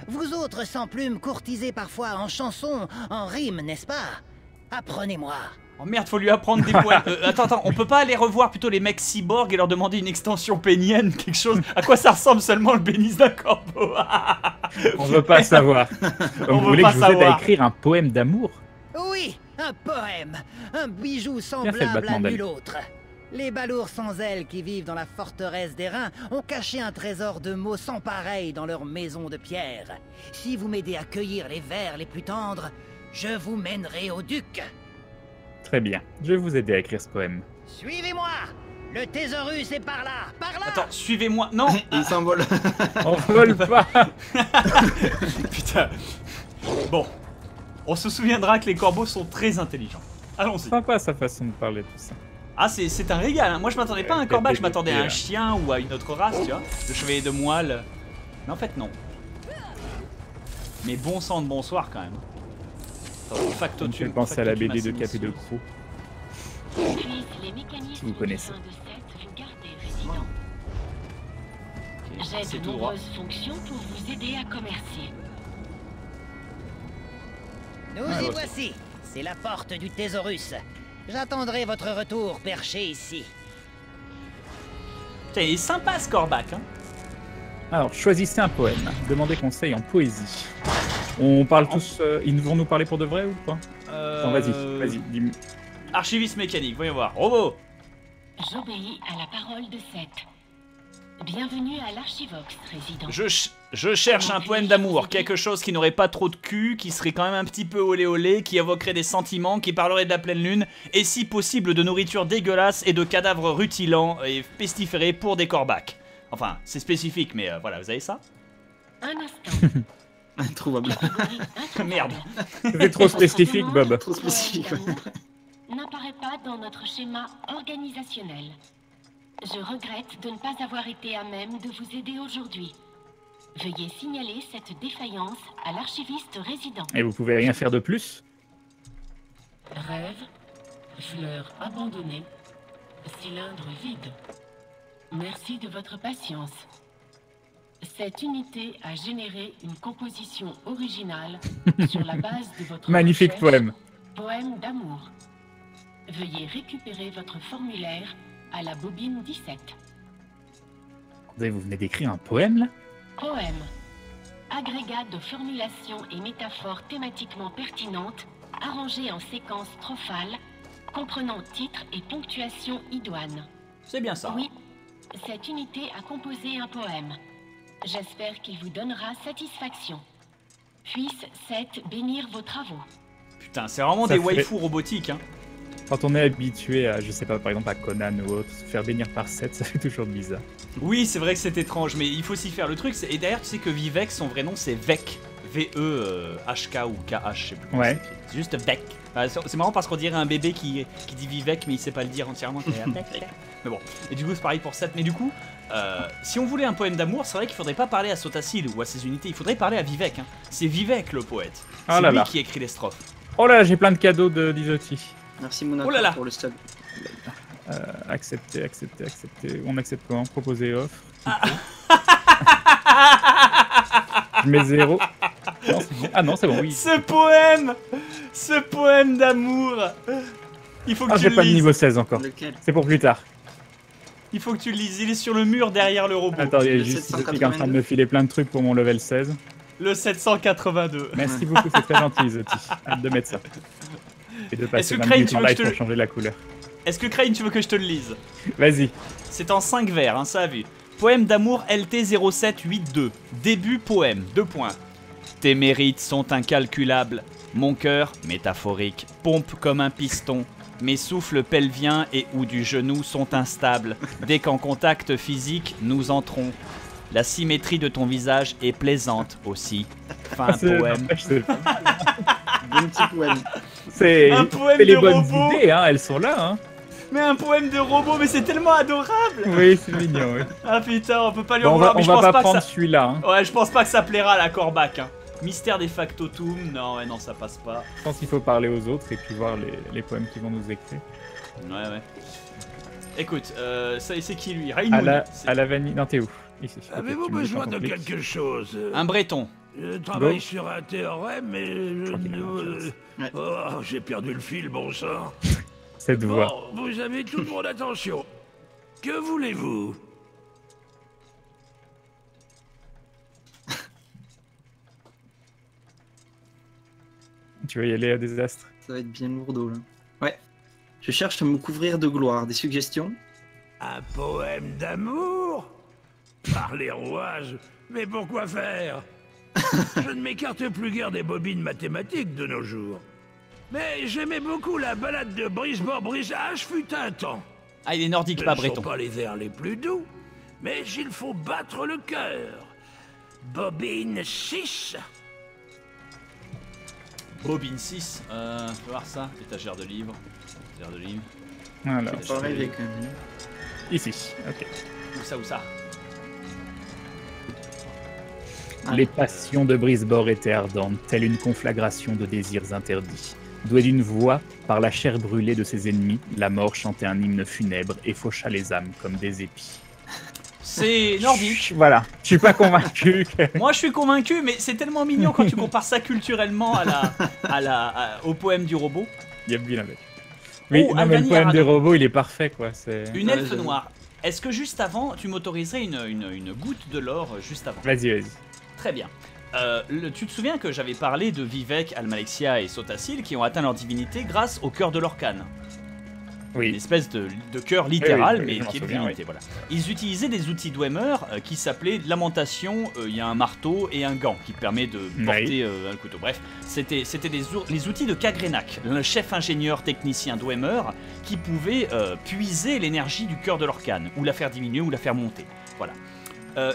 Vous autres sans plumes courtisez parfois en chansons, en rimes, n'est-ce pas? Apprenez-moi. Oh merde, faut lui apprendre des poèmes. Attends, on peut pas aller revoir plutôt les mecs cyborgs et leur demander une extension pénienne, quelque chose. À quoi ça ressemble seulement le bénis d'un corbeau? On veut pas savoir. On vous voulez que je vous aide à écrire un poème d'amour? Oui. Un poème, un bijou semblable à nul autre. Les balours sans ailes qui vivent dans la forteresse d'Airain ont caché un trésor de mots sans pareil dans leur maison de pierre. Si vous m'aidez à cueillir les vers les plus tendres, je vous mènerai au duc. Très bien, je vais vous aider à écrire ce poème. Suivez-moi! Le thésaurus est par là, par là. Attends, suivez-moi, non. Il s'envole. On vole pas. Putain. Bon. On se souviendra que les corbeaux sont très intelligents. Allons-y. Sympa sa façon de parler, tout ça. Ah, c'est un régal, hein. Moi je m'attendais pas à un corbeau, je m'attendais à un chien ou à une autre race, tu vois. Le chevalier de moelle. Mais en fait, non. Mais bon sang de bonsoir quand même. Attends, facto tu penses à la BD de Cap et de Croc. Si vous connaissez. Okay, j'ai de nombreuses fonctions pour vous aider à commercer. Nous y voici, c'est la porte du thésaurus. J'attendrai votre retour perché ici. Putain, il est sympa ce corbac, hein. Alors, choisissez un poème, demandez conseil en poésie. On parle tous, ils vont nous parler pour de vrai ou pas? Vas-y, dis-moi. Archiviste mécanique, voyons voir, robot. J'obéis à la parole de Seth. Bienvenue à l'archivox, résident. Je cherche un poème d'amour, quelque chose qui n'aurait pas trop de cul, qui serait quand même un petit peu olé olé, qui évoquerait des sentiments, qui parlerait de la pleine lune, et si possible de nourriture dégueulasse et de cadavres rutilants et pestiférés pour des corbacs. Enfin, c'est spécifique, mais voilà, vous avez ça? Un instant. Introuvable. Merde. C'est trop spécifique, Bob. Trop spécifique. N'apparaît pas dans notre schéma organisationnel. Je regrette de ne pas avoir été à même de vous aider aujourd'hui. Veuillez signaler cette défaillance à l'archiviste résident. Et vous pouvez rien faire de plus? Rêve, fleur abandonnée, cylindre vide. Merci de votre patience. Cette unité a généré une composition originale sur la base de votre magnifique poème. Poème d'amour. Veuillez récupérer votre formulaire à la bobine 17. Vous venez d'écrire un poème, là? Poème. Agrégat de formulations et métaphores thématiquement pertinentes, arrangées en séquence trophale, comprenant titre et ponctuation idoine. C'est bien ça. Oui, cette unité a composé un poème. J'espère qu'il vous donnera satisfaction. Puisse Seth bénir vos travaux. Putain, c'est vraiment ça des waifus robotiques, hein. Quand on est habitué à, je sais pas, par exemple à Conan ou autre, se faire bénir par 7, ça fait toujours bizarre. Oui, c'est vrai que c'est étrange, mais il faut s'y faire. Le truc, et d'ailleurs, tu sais que Vivec, son vrai nom, c'est Vec. V-E-H-K ou K-H, je sais plus. Ouais. C'est juste Vec. C'est marrant parce qu'on dirait un bébé qui dit Vivec, mais il sait pas le dire entièrement. Mais bon, et du coup, c'est pareil pour 7. Mais du coup, si on voulait un poème d'amour, c'est vrai qu'il faudrait pas parler à Sotha Sil ou à ses unités, il faudrait parler à Vivec. Hein. C'est Vivec le poète. C'est lui qui écrit les strophes. Oh là, j'ai plein de cadeaux d'Izotti. Merci Monaco pour le sub. Accepter, accepter, accepter. On accepte comment? Proposer offre. Je mets 0. Non, bon. Ah non, c'est bon, oui. Ce poème d'amour. Il faut que tu le lises. Ah, j'ai pas le niveau 16 encore. C'est pour plus tard. Il faut que tu le lises. Il est sur le mur derrière le robot. Attends, il est juste en train de me filer plein de trucs pour mon level 16. Le 782. Merci beaucoup, c'est très gentil, Izotti. Hâte de mettre ça. Est-ce que Krayn, tu veux que je te changer la couleur? Est-ce que Krayn, tu veux que je te le lise? Vas-y. C'est en 5 vers, hein, ça a vu. Poème d'amour LT0782. Début poème, 2 points. Tes mérites sont incalculables. Mon cœur, métaphorique, pompe comme un piston. Mes souffles pelviens et ou du genou sont instables. Dès qu'en contact physique, nous entrons. La symétrie de ton visage est plaisante aussi. Fin poème. C'est un poème de les bonnes idées, hein, elles sont là. Hein. Mais un poème de robot, mais c'est tellement adorable. Oui, c'est mignon. Oui. Ah putain, on peut pas lui en vouloir. On va pas prendre celui-là. Hein. Ouais, je pense pas que ça plaira à la Corbac. Hein. Mystère des factotum, non, ouais, non, ça passe pas. Je pense qu'il faut parler aux autres et puis voir les poèmes qu'ils vont nous écrire. Ouais, ouais. Écoute, c'est qui lui? Rainoud. À la vanille. Non, t'es où? Avez-vous besoin de quelque chose? Un breton. Je travaille sur un théorème, mais oh, j'ai perdu le fil, bon sang. Cette voix. Bon, vous avez toute mon attention. Que voulez-vous? Tu vas y aller à Désastre. Ça va être bien lourdeau, là. Ouais. Je cherche à me couvrir de gloire. Des suggestions? Un poème d'amour? Par les rouages, mais pourquoi faire? Je ne m'écarte plus guère des bobines mathématiques de nos jours. Mais j'aimais beaucoup la balade de Brisbane-Brisage fut un temps. Ah, il est nordique, pas breton. Ce ne sont pas les vers les plus doux, mais il faut battre le cœur. Bobine 6. Bobine 6, on peut voir ça. Étagère de livres. Étagère de livres. Voilà. On va rêver quand même. Ici, ok. Où ça, où ça? Les passions de Brisbane étaient ardentes, telle une conflagration de désirs interdits. Doué d'une voix, par la chair brûlée de ses ennemis, la mort chantait un hymne funèbre et faucha les âmes comme des épis. C'est nordique. Voilà, je suis pas convaincu. Moi je suis convaincu, mais c'est tellement mignon quand tu compares ça culturellement au poème du robot. Il y a bien avec. Oui, oh, non, mais le poème du robot il est parfait quoi. Est... Une elfe noire. Est-ce que juste avant, tu m'autoriserais une goutte de l'or juste avant? Vas-y, vas-y. Très bien. Tu te souviens que j'avais parlé de Vivec, Almalexia et Sotha Sil qui ont atteint leur divinité grâce au cœur de Lorkhan. Oui. Une espèce de cœur littéral, oui, oui, mais qui est divinité. Oui. Voilà. Ils utilisaient des outils Dwemer qui s'appelaient lamentation. Il y a un marteau et un gant qui permet de porter un couteau. Bref, c'était les outils de Kagrenak, le chef ingénieur technicien Dwemer, qui pouvait puiser l'énergie du cœur de Lorkhan, ou la faire diminuer ou la faire monter. Voilà.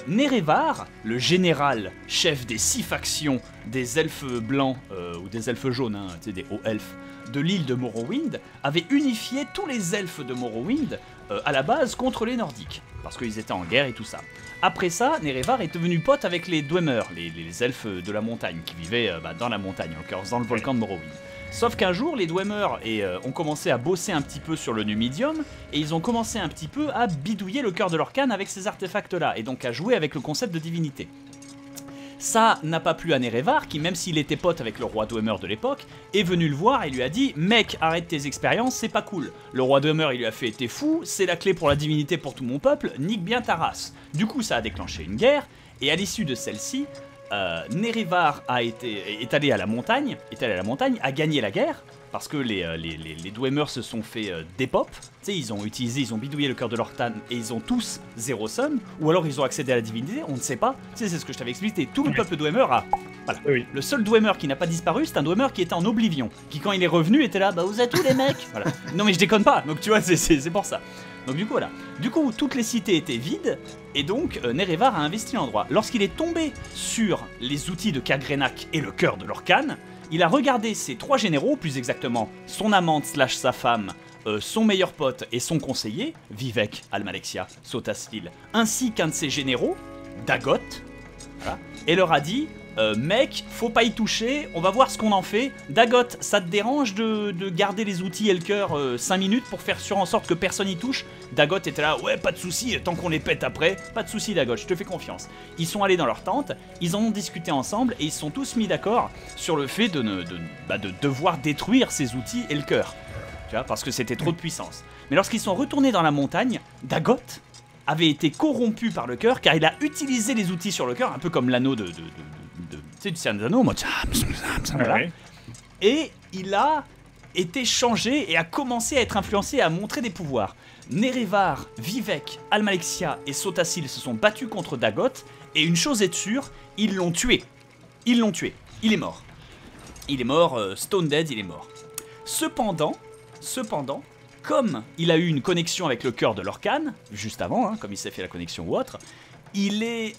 Nerevar, le général, chef des 6 factions des elfes blancs, ou des elfes jaunes, hein, tu sais, des hauts elfes, de l'île de Morrowind, avait unifié tous les elfes de Morrowind, à la base, contre les nordiques, parce qu'ils étaient en guerre et tout ça. Après ça, Nerevar est devenu pote avec les Dwemer, les elfes de la montagne, qui vivaient dans la montagne, encore dans le volcan de Morrowind. Sauf qu'un jour, les Dwemer ont commencé à bosser un petit peu sur le Numidium, et ils ont commencé un petit peu à bidouiller le cœur de Lorkhan avec ces artefacts-là, et donc à jouer avec le concept de divinité. Ça n'a pas plu à Nerevar, qui, même s'il était pote avec le roi Dwemer de l'époque, est venu le voir et lui a dit « Mec, arrête tes expériences, c'est pas cool. » Le roi Dwemer, il lui a fait « T'es fou, c'est la clé pour la divinité pour tout mon peuple, nique bien ta race. » Du coup, ça a déclenché une guerre, et à l'issue de celle-ci, Nerevar est allé à la montagne, a gagné la guerre, parce que les Dwemer se sont fait dépop. Tu sais, ils ont bidouillé le cœur de Lorkhan et ils ont tous zéro somme, ou alors ils ont accédé à la divinité, on ne sait pas. Tu sais, c'est ce que je t'avais expliqué, tout le peuple Dwemer a... Voilà. Oui. Le seul Dwemer qui n'a pas disparu, c'est un Dwemer qui était en Oblivion, qui quand il est revenu était là, bah vous êtes tous les mecs. Voilà. Non mais je déconne pas, donc tu vois, c'est pour ça. Donc du coup voilà, du coup toutes les cités étaient vides et donc Nerevar a investi l'endroit. Lorsqu'il est tombé sur les outils de Kergrenak et le cœur de Lorkhan, il a regardé ses trois généraux, plus exactement son amante slash sa femme, son meilleur pote et son conseiller, Vivec, Almalexia, Sotha Sil, ainsi qu'un de ses généraux, Dagoth, voilà, et leur a dit... mec, faut pas y toucher, on va voir ce qu'on en fait. Dagoth, ça te dérange de garder les outils et le cœur 5 minutes pour faire en sorte que personne y touche? Dagoth était là, ouais, pas de souci, tant qu'on les pète après, pas de souci Dagoth, je te fais confiance. Ils sont allés dans leur tente, ils en ont discuté ensemble et ils se sont tous mis d'accord sur le fait de devoir détruire ces outils et le cœur. Tu vois, parce que c'était trop de puissance. Mais lorsqu'ils sont retournés dans la montagne, Dagoth avait été corrompu par le cœur car il a utilisé les outils sur le cœur, un peu comme l'anneau de Cianzano, voilà. Et il a été changé et a commencé à être influencé et à montrer des pouvoirs. Nerevar, Vivec, Almalexia et Sotha Sil se sont battus contre Dagoth et une chose est sûre, ils l'ont tué. Ils l'ont tué. Il est mort. Il est mort, stone dead, il est mort. Cependant, comme il a eu une connexion avec le cœur de Lorkhan, juste avant, hein, comme il s'est fait la connexion ou autre, il est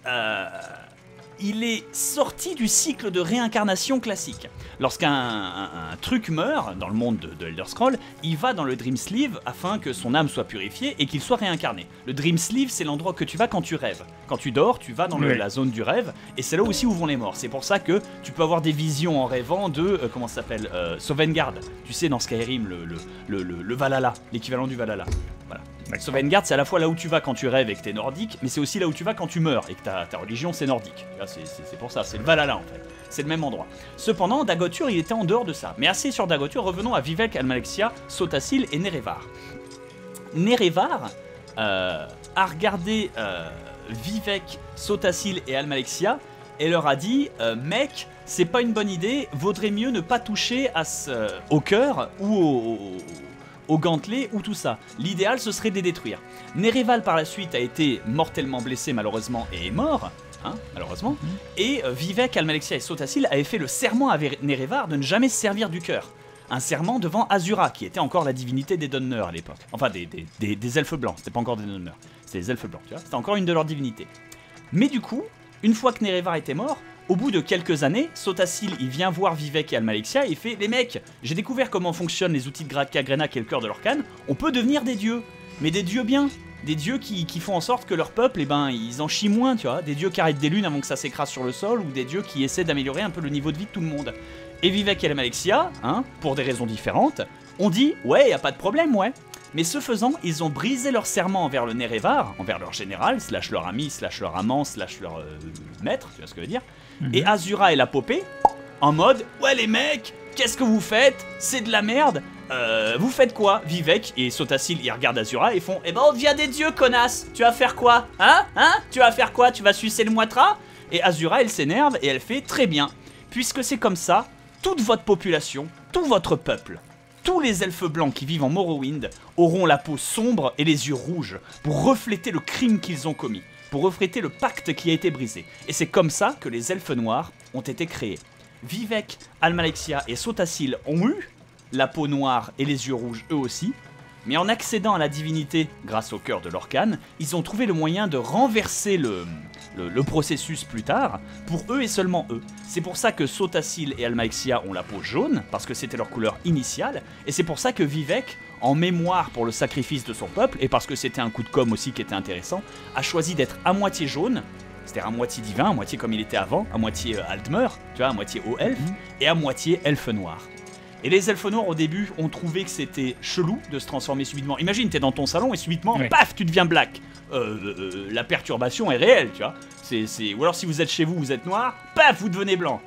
sorti du cycle de réincarnation classique. Lorsqu'un truc meurt dans le monde de Elder Scrolls, il va dans le Dream Sleeve afin que son âme soit purifiée et qu'il soit réincarné. Le Dream Sleeve, c'est l'endroit que tu vas quand tu rêves. Quand tu dors, tu vas dans la zone du rêve et c'est là aussi où vont les morts. C'est pour ça que tu peux avoir des visions en rêvant de... comment ça s'appelle, Sovngarde. Tu sais, dans Skyrim, le Valhalla, l'équivalent du Valhalla. Voilà. Sovngarde, c'est à la fois là où tu vas quand tu rêves et que t'es nordique, mais c'est aussi là où tu vas quand tu meurs et que ta religion c'est nordique. C'est pour ça, c'est le Valhalla en fait. C'est le même endroit. Cependant, Dagoth Ur, il était en dehors de ça. Mais assez sur Dagoth Ur, revenons à Vivec, Almalexia, Sotha Sil et Nerevar. Nerevar a regardé Vivec, Sotha Sil et Almalexia et leur a dit mec, c'est pas une bonne idée, vaudrait mieux ne pas toucher au cœur ou au gantelet ou tout ça. L'idéal, ce serait de les détruire. Nerevar, par la suite, a été mortellement blessé, malheureusement, et est mort, hein, malheureusement. Et Vivec, Almalexia et Sotha Sil avaient fait le serment à Nerevar de ne jamais se servir du cœur. Un serment devant Azura, qui était encore la divinité des Donneurs à l'époque. Enfin, des elfes blancs, c'était pas encore des Donneurs. C'était des elfes blancs, tu vois. C'était encore une de leurs divinités. Mais du coup, une fois que Nerevar était mort, au bout de quelques années, Sotha Sil, il vient voir Vivec et Almalexia et il fait « Les mecs, j'ai découvert comment fonctionnent les outils de Kergrenak et le cœur de Lorkhan, on peut devenir des dieux, mais des dieux bien, des dieux qui font en sorte que leur peuple, eh ben, ils en chient moins, tu vois, des dieux qui arrêtent des lunes avant que ça s'écrase sur le sol ou des dieux qui essaient d'améliorer un peu le niveau de vie de tout le monde. » Et Vivec et Almalexia, hein, pour des raisons différentes, ont dit « Ouais, y a pas de problème, ouais !» Mais ce faisant, ils ont brisé leur serment envers le Nerevar, envers leur général, slash leur ami, slash leur amant, slash leur maître, tu vois ce que je veux dire. Et Azura, elle a popé, en mode « Ouais les mecs, qu'est-ce que vous faites? C'est de la merde, vous faites quoi ?» Vivec et Sotha Sil, ils regardent Azura et font « Eh ben on devient des dieux, connasse. Tu vas faire quoi? Hein? Hein? Tu vas faire quoi? Tu vas sucer le moitra ?» Et Azura, elle s'énerve et elle fait « Très bien, puisque c'est comme ça, toute votre population, tout votre peuple, tous les elfes blancs qui vivent en Morrowind auront la peau sombre et les yeux rouges pour refléter le crime qu'ils ont commis, pour refléter le pacte qui a été brisé. Et c'est comme ça que les elfes noirs ont été créés. Vivec, Almalexia et Sotha Sil ont eu la peau noire et les yeux rouges eux aussi, mais en accédant à la divinité grâce au cœur de Lorkhan, ils ont trouvé le moyen de renverser le processus plus tard, pour eux et seulement eux. C'est pour ça que Sotha Sil et Almalexia ont la peau jaune, parce que c'était leur couleur initiale, et c'est pour ça que Vivec, en mémoire pour le sacrifice de son peuple, et parce que c'était un coup de com' aussi qui était intéressant, a choisi d'être à moitié jaune, c'est-à-dire à moitié divin, à moitié comme il était avant, à moitié Altmer, tu vois, à moitié haut elfe, et à moitié elfe noir. Et les elfes noirs au début ont trouvé que c'était chelou de se transformer subitement. Imagine, t'es dans ton salon et subitement, paf, tu deviens black. La perturbation est réelle, tu vois. Ou alors si vous êtes chez vous, vous êtes noir, paf, vous devenez blanc.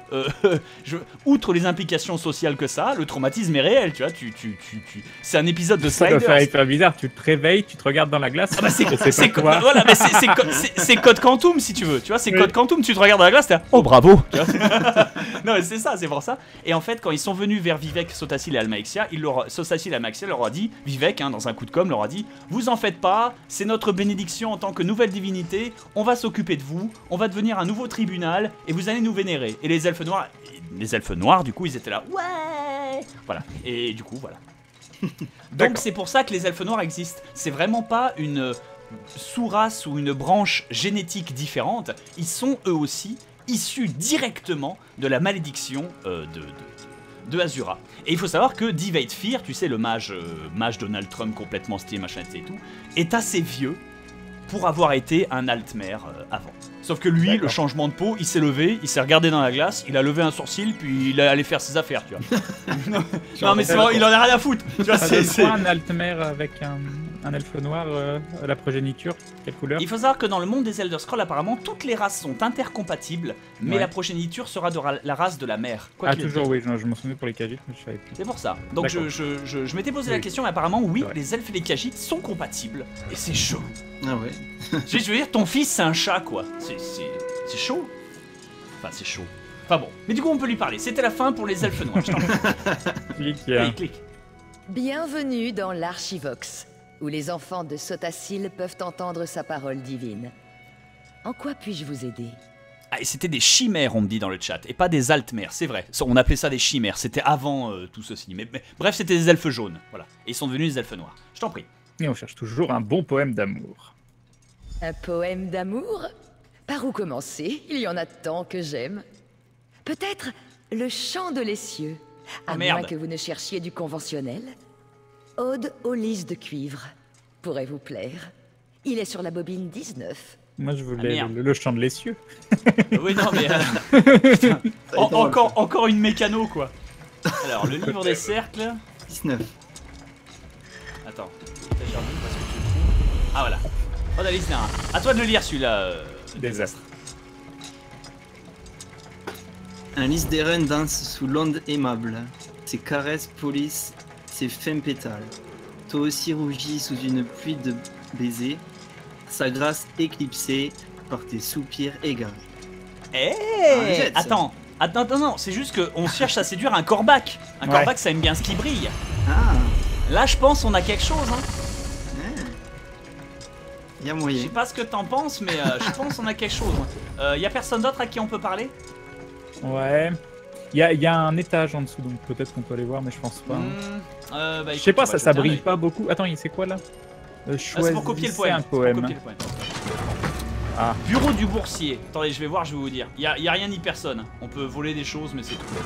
Outre les implications sociales que ça, le traumatisme est réel, tu vois. C'est un épisode de Sliders. Ça doit faire hyper bizarre, tu te réveilles, tu te regardes dans la glace. Ah bah c'est voilà, Code Quantum si tu veux, tu vois, c'est Code Quantum, tu te regardes dans la glace, t'es là, oh bravo. Non mais c'est ça, c'est pour ça. Et en fait, quand ils sont venus vers Vivec, Sotha Sil et Almalexia, Sotha Sil et Almalexia leur a dit, Vivec, hein, dans un coup de com', leur a dit, vous en faites pas, c'est notre bénédiction en tant que nouvelle divinité, on va s'occuper de vous, on va devenir un nouveau tribunal et vous allez nous vénérer. Et les elfes noirs, du coup, ils étaient là, ouais, voilà. Et du coup, voilà. Donc c'est pour ça que les elfes noirs existent. C'est vraiment pas une sous-race ou une branche génétique différente. Ils sont eux aussi issus directement de la malédiction de Azura. Et il faut savoir que Divayth Fyr, tu sais, le mage, mage Donald Trump complètement stylé, machin et tout, est assez vieux pour avoir été un Altmer avant. Sauf que lui, le changement de peau, il s'est levé, il s'est regardé dans la glace, il a levé un sourcil, puis il est allé faire ses affaires, tu vois. Non mais c'est vrai, il en a rien à foutre. Tu vois, c'est un Altmer avec un elfe noir, la progéniture, quelle couleur? Il faut savoir que dans le monde des Elder Scrolls, apparemment, toutes les races sont intercompatibles, mais la progéniture sera de la race de la mère. Quoi toujours, oui, je m'en souviens pour les Khajiits, mais je savais plus. C'est pour ça. Donc je m'étais posé la question, mais apparemment, oui, les elfes et les Khajiits sont compatibles, et c'est chaud. Ah ouais. Je veux dire, ton fils, c'est un chat, quoi. C'est chaud. Enfin, c'est chaud. Enfin bon. Mais du coup, on peut lui parler. C'était la fin pour les elfes noirs. Clique. Bienvenue dans l'Archivox, où les enfants de Sotha Sil peuvent entendre sa parole divine. En quoi puis-je vous aider? Ah, et c'était des chimères, on me dit dans le chat, et pas des altmères, c'est vrai. On appelait ça des chimères, c'était avant tout ceci. Mais bref, c'était des elfes jaunes, voilà. Et ils sont devenus des elfes noirs. Je t'en prie. Et on cherche toujours un bon poème d'amour. Un poème d'amour? Par où commencer? Il y en a tant que j'aime. Peut-être le chant de l'essieu, à moins que vous ne cherchiez du conventionnel. Ode aux lys de cuivre, pourrait vous plaire. Il est sur la bobine 19. Moi je voulais le chant de l'essieu. Oui non mais... encore une mécano quoi. Alors le livre des cercles... 19. Attends, parce que ah voilà. Oh Alice, là, à toi de le lire celui-là. Désastre. Un lys d'Eren danse sous l'onde aimable. Ses caresses polissent ses fins pétales. Toi aussi rougis sous une pluie de baisers, sa grâce éclipsée par tes soupirs égarés. Hey, attends, c'est juste qu'on cherche à séduire un corbac. Un corbac, ça aime bien ce qui brille. Ah. Là, je pense on a quelque chose. Hein. Il y a moyen. Je sais pas ce que t'en penses, mais je pense on a quelque chose. Y a personne d'autre à qui on peut parler? Ouais. Il y a un étage en dessous, donc peut-être qu'on peut aller voir, mais je pense pas. Bah, je sais pas, ça brille pas beaucoup. Attends, c'est quoi là? C'est pour copier le poème. Ah. Bureau du boursier. Attendez, je vais voir, je vais vous dire. Il y a rien ni personne. On peut voler des choses, mais c'est tout.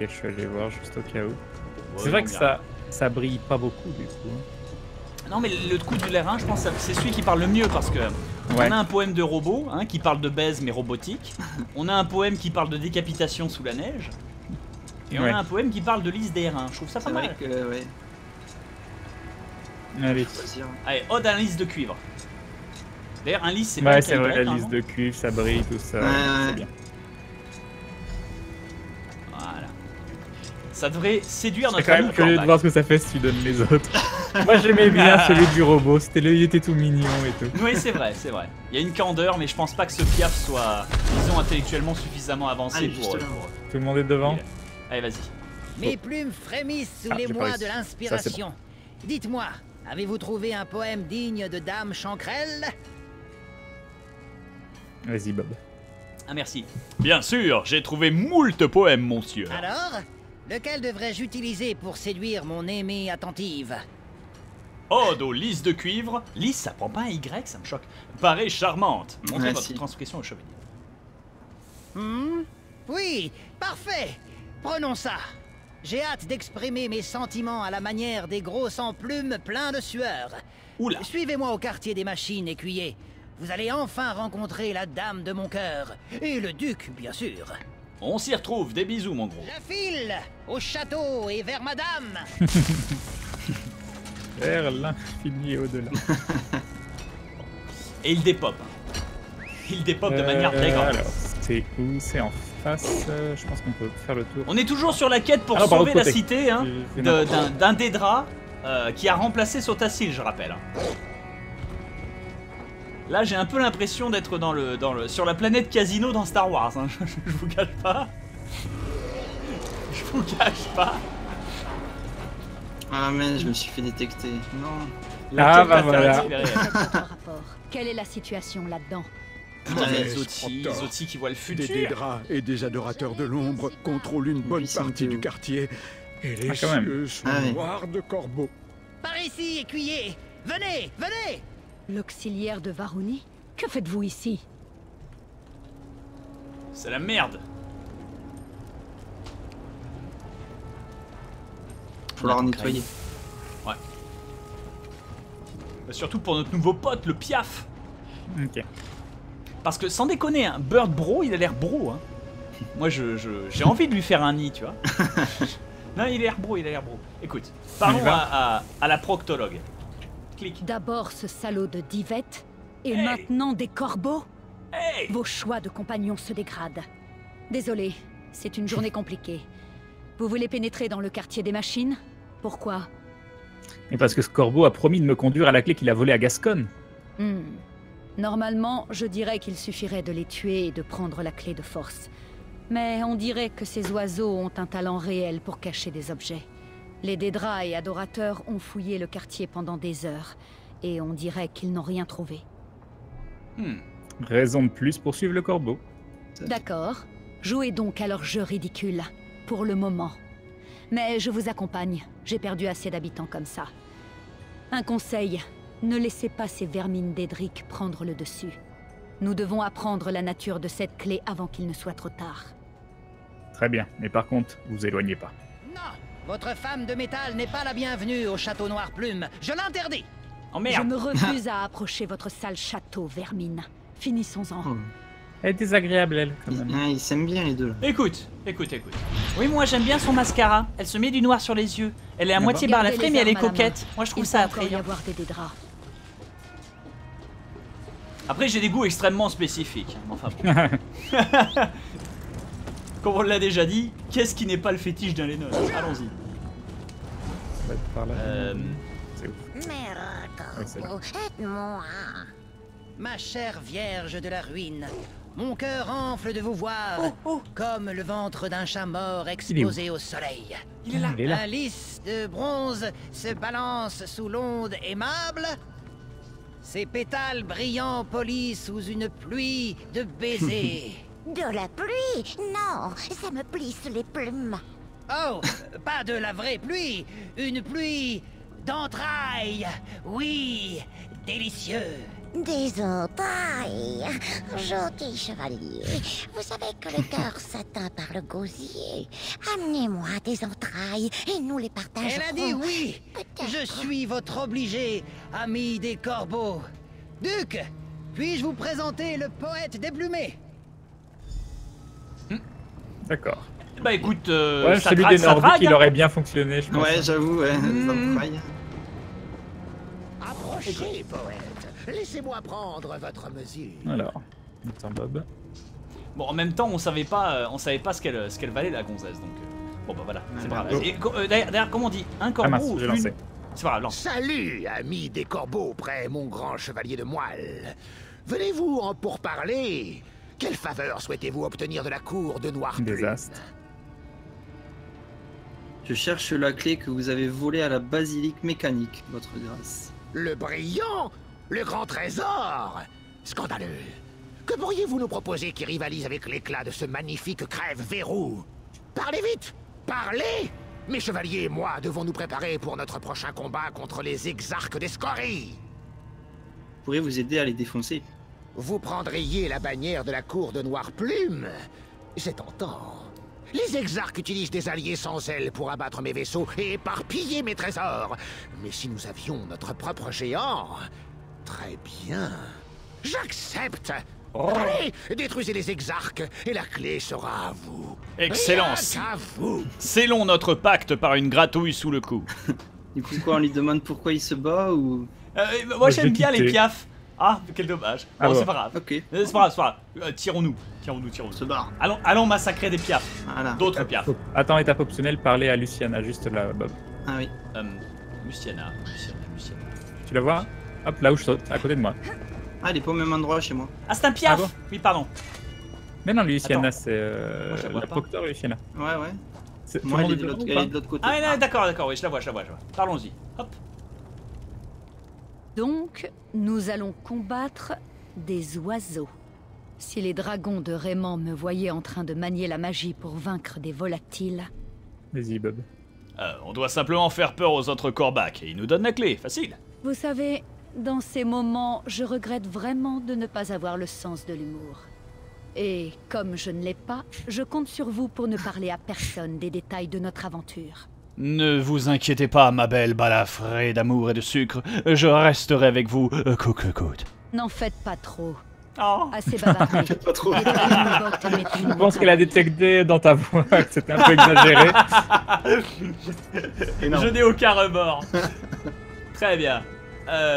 Ok, je suis allé voir juste au cas où. Ouais, c'est vrai que ça brille pas beaucoup du coup. Non, mais le coup du l'air, je pense que c'est celui qui parle le mieux parce que. On a un poème de robot hein, qui parle de baise mais robotique. On a un poème qui parle de décapitation sous la neige. Et on a un poème qui parle de lys d'airain. Je trouve ça pas mal. Allez, ode à un lys de cuivre. D'ailleurs, un lys c'est bien. Ouais, c'est vrai, la lys de cuivre, ça brille, tout ça. C'est bien. Voilà. Ça devrait séduire notre ami. Je suis quand même curieux de voir ce que ça fait si tu donnes les autres. Moi j'aimais bien celui du robot, il était tout mignon et tout. Oui c'est vrai, c'est vrai. Il y a une candeur mais je pense pas que ce piaf soit, disons, intellectuellement suffisamment avancé. Allez, pour... Tout le monde est devant? Allez vas-y. Mes plumes frémissent sous les mois de l'inspiration. Bon. Dites-moi, avez-vous trouvé un poème digne de Dame Chancrel? Vas-y Bob. Ah merci. Bien sûr, j'ai trouvé moult poèmes monsieur. Alors, lequel devrais-je utiliser pour séduire mon aimée attentive? Ode aux lys de cuivre. Lys, ça prend pas un Y, ça me choque. Paraît charmante. Montrez votre transgression au chevalier. Oui, parfait. Prenons ça. J'ai hâte d'exprimer mes sentiments à la manière des gros sans plumes pleins de sueur. Oula. Suivez-moi au quartier des machines, écuyer. Vous allez enfin rencontrer la dame de mon cœur. Et le duc, bien sûr. On s'y retrouve. Des bisous, mon gros. Je file au château et vers madame. Vers l'infini et au-delà. Et il dépope. il dépop de manière flagrante. C'est où? C'est en face. Je pense qu'on peut faire le tour. On est toujours sur la quête pour sauver la cité hein, d'un Daedra qui a remplacé Sotha Sil, je rappelle. Là, j'ai un peu l'impression d'être sur la planète Casino dans Star Wars. Hein. Je vous cache pas. Je vous cache pas. Ah mais je me suis fait détecter. Non. La voilà. Quelle est la situation là-dedans? Izotti qui voit le futur. Des Daedra et des adorateurs de l'ombre contrôlent une bonne partie du quartier. Et les cieux sont noirs de corbeaux. Par ici, écuyer! Venez, venez! L'auxiliaire de Varouni? Que faites-vous ici? C'est la merde. Faut leur nettoyer. Ouais. Surtout pour notre nouveau pote, le Piaf. Ok. Parce que sans déconner, hein, Bird Bro, il a l'air bro. Hein. Moi, j'ai envie de lui faire un nid, tu vois. Non, il a l'air bro, il a l'air bro. Écoute, parlons à la proctologue. Clique. D'abord ce salaud de Divayth, et maintenant des corbeaux. Vos choix de compagnons se dégradent. Désolé, c'est une journée compliquée. Vous voulez pénétrer dans le quartier des machines? Pourquoi? Et parce que ce corbeau a promis de me conduire à la clé qu'il a volée à Gascogne. Normalement, je dirais qu'il suffirait de les tuer et de prendre la clé de force. Mais on dirait que ces oiseaux ont un talent réel pour cacher des objets. Les Daedra et adorateurs ont fouillé le quartier pendant des heures, et on dirait qu'ils n'ont rien trouvé. Raison de plus pour suivre le corbeau. D'accord. Jouez donc à leur jeu ridicule, pour le moment. Mais je vous accompagne, j'ai perdu assez d'habitants comme ça. Un conseil, ne laissez pas ces vermines d'Edric prendre le dessus. Nous devons apprendre la nature de cette clé avant qu'il ne soit trop tard. Très bien, mais par contre, vous éloignez pas. Non, votre femme de métal n'est pas la bienvenue au château Noir Plume, je l'interdis. Oh merde. Je me refuse à approcher votre sale château, vermine. Finissons-en. Elle est désagréable, elle, quand même. Ils s'aiment bien, les deux. Écoute, écoute, écoute. Oui, moi, j'aime bien son mascara. Elle se met du noir sur les yeux. Elle est à moitié barlafrée, mais elle est coquette. Moi, je trouve ça attrayant. Après, j'ai des goûts extrêmement spécifiques. Enfin, bon. Comme on l'a déjà dit, qu'est-ce qui n'est pas le fétiche d'un Lennon? Allons-y. C'est ouf. Ma chère Vierge de la Ruine, mon cœur enfle de vous voir, comme le ventre d'un chat mort exposé au soleil. Il est là. Un lys de bronze se balance sous l'onde aimable. Ses pétales brillants polis sous une pluie de baisers. De la pluie? Non, ça me plisse les plumes. Oh, pas de la vraie pluie, une pluie d'entrailles, oui, délicieux. Des entrailles. Gentil chevalier, vous savez que le cœur s'atteint par le gosier. Amenez-moi des entrailles et nous les partagerons. Elle a dit oui. Je suis votre obligé, ami des corbeaux. Duc, puis-je vous présenter le poète déplumé? D'accord. Bah écoute, ouais, celui des Nordiques, il aurait bien fonctionné, je pense. Ouais, j'avoue, ouais. Approchez, poète. Laissez-moi prendre votre mesure. Alors, attends Bob. Bon, en même temps, on savait pas ce qu'elle valait la gonzesse, donc bon bah voilà, c'est pas grave. D'ailleurs, comment on dit un corbeau ou une... C'est pas grave, lance. Salut, amis des corbeaux, près mon grand chevalier de moelle. Venez-vous en pourparler? Quelle faveur souhaitez-vous obtenir de la cour de Noirplume? Désastre. Je cherche la clé que vous avez volée à la basilique mécanique, votre grâce. Le brillant. Le grand trésor! Scandaleux! Que pourriez-vous nous proposer qui rivalise avec l'éclat de ce magnifique crève-verrou? Parlez vite! Parlez! Mes chevaliers et moi devons nous préparer pour notre prochain combat contre les exarques des scories! Je pourrais vous aider à les défoncer. Vous prendriez la bannière de la cour de Noirplume? C'est tentant. Les exarques utilisent des alliés sans ailes pour abattre mes vaisseaux et éparpiller mes trésors. Mais si nous avions notre propre géant... Très bien. J'accepte. Allez, détruisez les exarques et la clé sera à vous. Excellence. À vous. Scellons notre pacte par une gratouille sous le cou. Du coup, quoi, on lui demande pourquoi il se bat ou... moi, j'aime bien les piafs. Ah, quel dommage. Bon, ah ouais. C'est pas grave. Okay. C'est pas grave, tirons-nous. Tirons-nous. Se barre. Allons massacrer des piafs. Voilà. D'autres piafs. Attends, étape optionnelle, parler à Luciana, juste là, Bob. Ah oui. Luciana. Tu la vois? Hop, là où je saute, à côté de moi. Ah, elle est pas au même endroit chez moi. Ah, c'est un piaf. Ah, oui, pardon. Mais non, Luciana, c'est la proctor Luciana. Ouais, ouais. Moi, elle est de l'autre côté. Ah, d'accord, oui, je la vois. Parlons-y. Hop. Donc, nous allons combattre des oiseaux. Si les dragons de Raymond me voyaient en train de manier la magie pour vaincre des volatiles... Vas-y, Bob. On doit simplement faire peur aux autres corbacs et ils nous donnent la clé, facile. Vous savez, dans ces moments, je regrette vraiment de ne pas avoir le sens de l'humour. Et comme je ne l'ai pas, je compte sur vous pour ne parler à personne des détails de notre aventure. Ne vous inquiétez pas, ma belle balafrée d'amour et de sucre, je resterai avec vous coûte que coûte. N'en faites pas trop. Oh. Assez bavardé. Je pense qu'elle a détecté dans ta voix que c'était un peu exagéré. Je n'ai aucun remords. Très bien.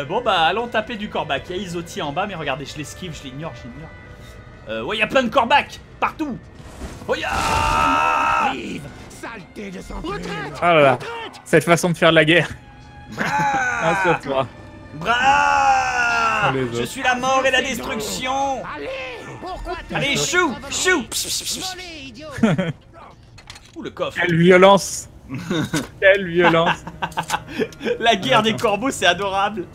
Bon bah allons taper du corbac. Il y a Izotti en bas, mais regardez, je l'esquive, je l'ignore. Ouais, il y a plein de corbacs partout. Oh ya! Retraite! Ah là là, cette façon de faire la guerre. Bra! Bra! Je suis la mort et la destruction. Allez, chou! Ouh, le coffre. Quelle violence! Quelle violence! La guerre des corbeaux, c'est adorable.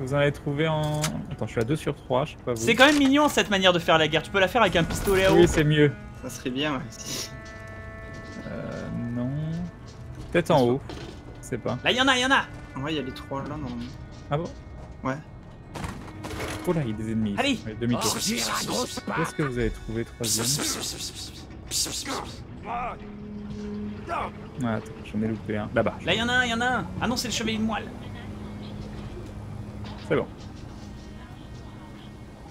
Vous en avez trouvé en... Attends, je suis à 2 sur 3, je sais pas vous. C'est quand même mignon cette manière de faire la guerre, tu peux la faire avec un pistolet à eau. Oui, c'est mieux. Ça serait bien, ouais. Non... Peut-être en haut, je sais pas. Là, y'en a. Ouais, y'a les 3 là, non. Ah bon? Ouais. Oh là, y'a des ennemis. Allez, ouais, demi-tour. Qu'est-ce que vous avez trouvé, troisième? Ah, attends, j'en ai loupé un. Là-bas. Là, y'en a un. Ah non, c'est le chevalier de moelle. C'est bon.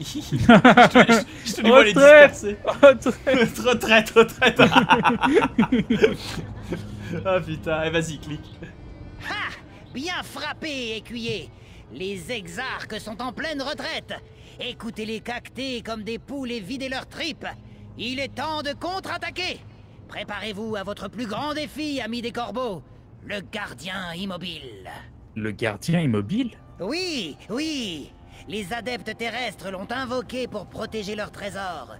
je te les vois les disperser. Retraite. Ah putain, et vas-y, clique. Ha! Bien frappé, écuyer. Les exarques sont en pleine retraite. Écoutez-les cacter comme des poules et videz leurs tripes. Il est temps de contre-attaquer. Préparez-vous à votre plus grand défi, amis des corbeaux. Le gardien immobile. Le gardien immobile? Oui. Les adeptes terrestres l'ont invoqué pour protéger leur trésor.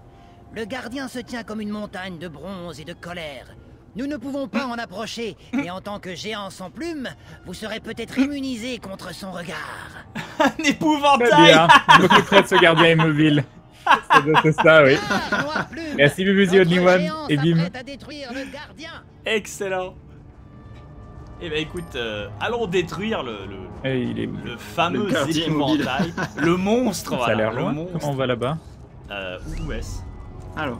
Le gardien se tient comme une montagne de bronze et de colère. Nous ne pouvons pas en approcher, mais en tant que géant sans plume, vous serez peut-être immunisé contre son regard. Un épouvantail. Je m'occuperai de ce gardien immobile. C'est ça, oui. Merci, Bubuzi Only One, et bim. Excellent. Eh ben écoute, allons détruire le fameux épouvantail, le monstre. Ça voilà, a l'air loin. Monstre. Comment on va là-bas? Où est-ce? Alors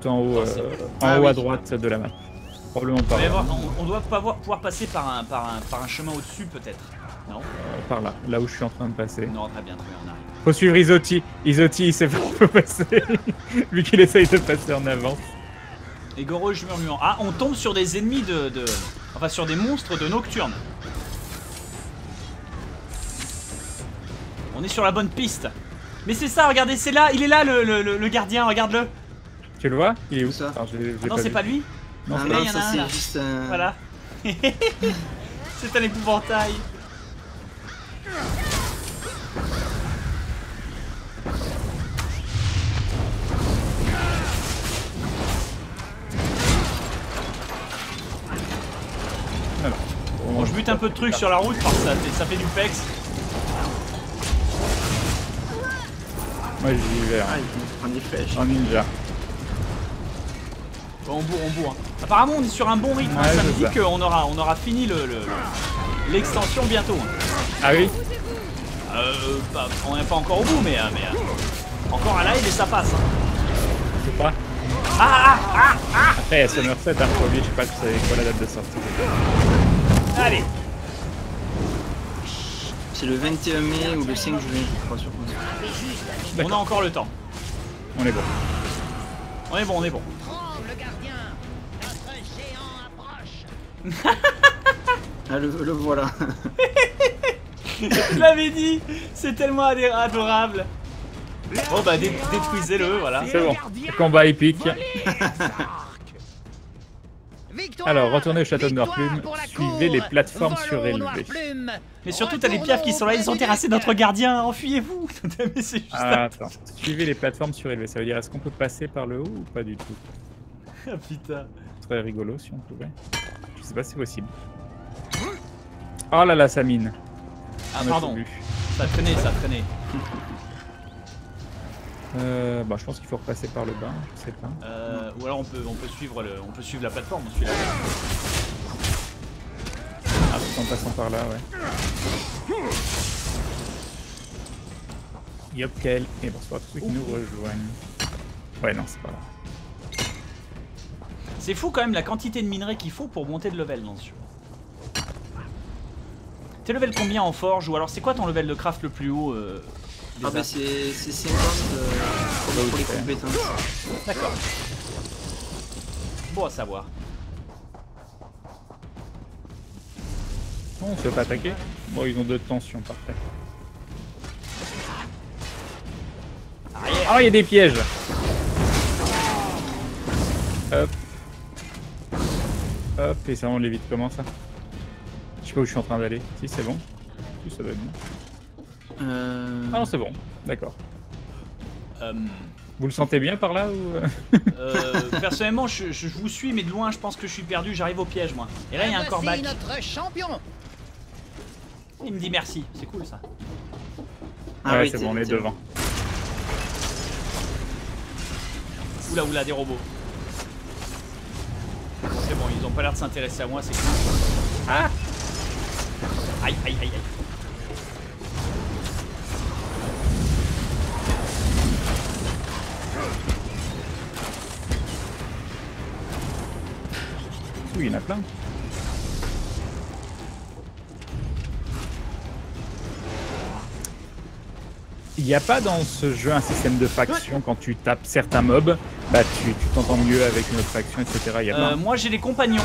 tout en haut, en haut à droite de la map. Probablement pas. On doit pouvoir passer par un chemin au-dessus peut-être. Non par là, là où je suis en train de passer. Non, très bien, on arrive. Faut suivre Izotti. Izotti, il sait pas où on peut passer, vu qu'il essaye de passer en avance. Et Gorge murmurant. Ah, on tombe sur des ennemis de... Enfin, sur des monstres de Nocturne. On est sur la bonne piste. Mais c'est ça, regardez, c'est là, il est là le gardien, regarde-le. Tu le vois? Il est où ça? Non, c'est pas lui. Non, c'est là, il y en a un. Juste un... Voilà. C'est un épouvantail. Bon, je bute un peu de trucs sur la route, parce que ça fait du pex. Moi j'y vais. En ninja. Bon, on bourre. Apparemment on est sur un bon rythme, ouais, ça me dit qu'on aura fini l'extension bientôt. Ah oui? Bah, on n'est pas encore au bout, mais encore à live et ça passe. Je sais pas. Ah. Après, Summer 7, hein, pour lui, je sais pas quoi la date de sortie. Allez. C'est le 21 mai ou le 5 juillet, je crois, sur compte. On a encore le temps. On est bon. Ah, le voilà. Je l'avais dit. C'est tellement adorable. Bon bah détruisez-le, voilà. C'est bon, combat épique. Alors, retournez au château de Noirplume, suivez les plateformes surélevées. Mais surtout, t'as les piafs qui sont là, ils ont terrassé notre gardien, enfuyez-vous. Mais c'est juste attends, suivez les plateformes surélevées, ça veut dire est-ce qu'on peut passer par le haut ou pas du tout? Ah putain. Ce serait rigolo si on pouvait. Je sais pas si c'est possible. Oh là là, ça mine. Ah pardon, ça traînait, ça traînait. Bah, je pense qu'il faut repasser par le bas, je sais pas. Ou alors on peut suivre le, on peut suivre la plateforme celui-là. Ah, tout en passant par là, ouais. Yopkel, et bonsoir à tous ceux qui nous rejoignent. Ouais, non, c'est pas là. C'est fou quand même la quantité de minerais qu'il faut pour monter de level dans ce jeu. T'es level combien en forge? Ou alors c'est quoi ton level de craft le plus haut? Ah bah c'est 50 pour les compétences. D'accord. Bon à savoir. On se fait pas attaquer. Bon ils ont deux tensions, parfait. Oh il y a des pièges. Hop. Hop et ça on l'évite comment ça? Je sais pas où je suis en train d'aller. Si c'est bon. Si ça doit être bon. Ah non c'est bon, d'accord. Vous le sentez bien par là ou... Personnellement je vous suis mais de loin je pense que je suis perdu, j'arrive au piège moi. Et là il y a un corbac. Il me dit merci, c'est cool ça. Ah ouais oui, c'est bon, on est devant. Oula oula des robots. C'est bon, ils ont pas l'air de s'intéresser à moi, c'est cool. Ah. Aïe aïe aïe aïe. Il y en a plein. Il n'y a pas dans ce jeu un système de faction. Quand tu tapes certains mobs, bah tu t'entends mieux avec une autre faction, etc. Il y a moi j'ai les compagnons.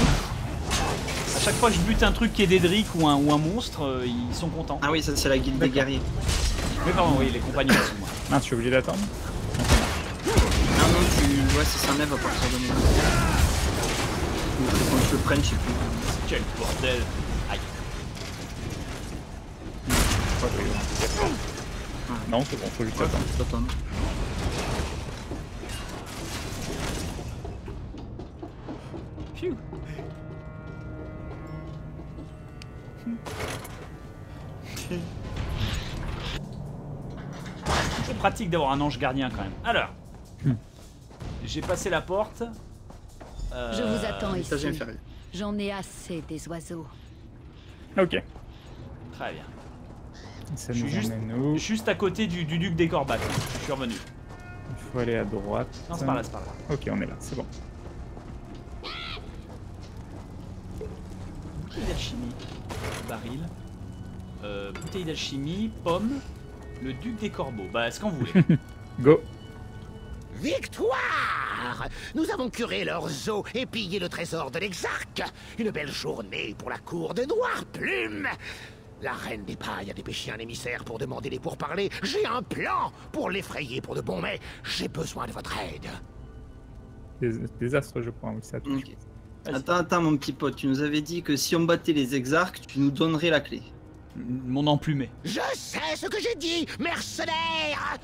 À chaque fois que je bute un truc qui est Dédric ou un monstre, ils sont contents. Ah oui, ça c'est la guilde des guerriers. Mais pardon, oui, les compagnons sont moi. Ah, tu es obligé d'attendre. Non, non, tu vois, c'est un œuvre à partir de moi. Quand je le prenne, je sais plus. Quel bordel! Aïe! Non, c'est bon, faut juste attendre. Phew! C'est pratique d'avoir un ange gardien quand même. Alors, j'ai passé la porte. Je vous attends ici. J'en ai assez des oiseaux. Ok. Très bien. Je suis juste à côté du duc des Corbacs. Je suis revenu. Il faut aller à droite. Non, c'est par là, c'est par là. Ok, on est là, c'est bon. Bouteille d'alchimie. Baril. Bouteille d'alchimie, pomme. Le duc des corbeaux. Bah, est-ce qu'on voulait. Go. Victoire! Nous avons curé leurs eaux et pillé le trésor de l'exarque. Une belle journée pour la cour de Noirplume. La reine des pailles a dépêché un émissaire pour demander les pourparlers. J'ai un plan pour l'effrayer pour de bon, mais j'ai besoin de votre aide. Désastre, je crois. Oui, ça okay. Attends, attends, mon petit pote. Tu nous avais dit que si on battait les exarques, tu nous donnerais la clé. Mon emplumé. Je sais ce que j'ai dit, mercenaire!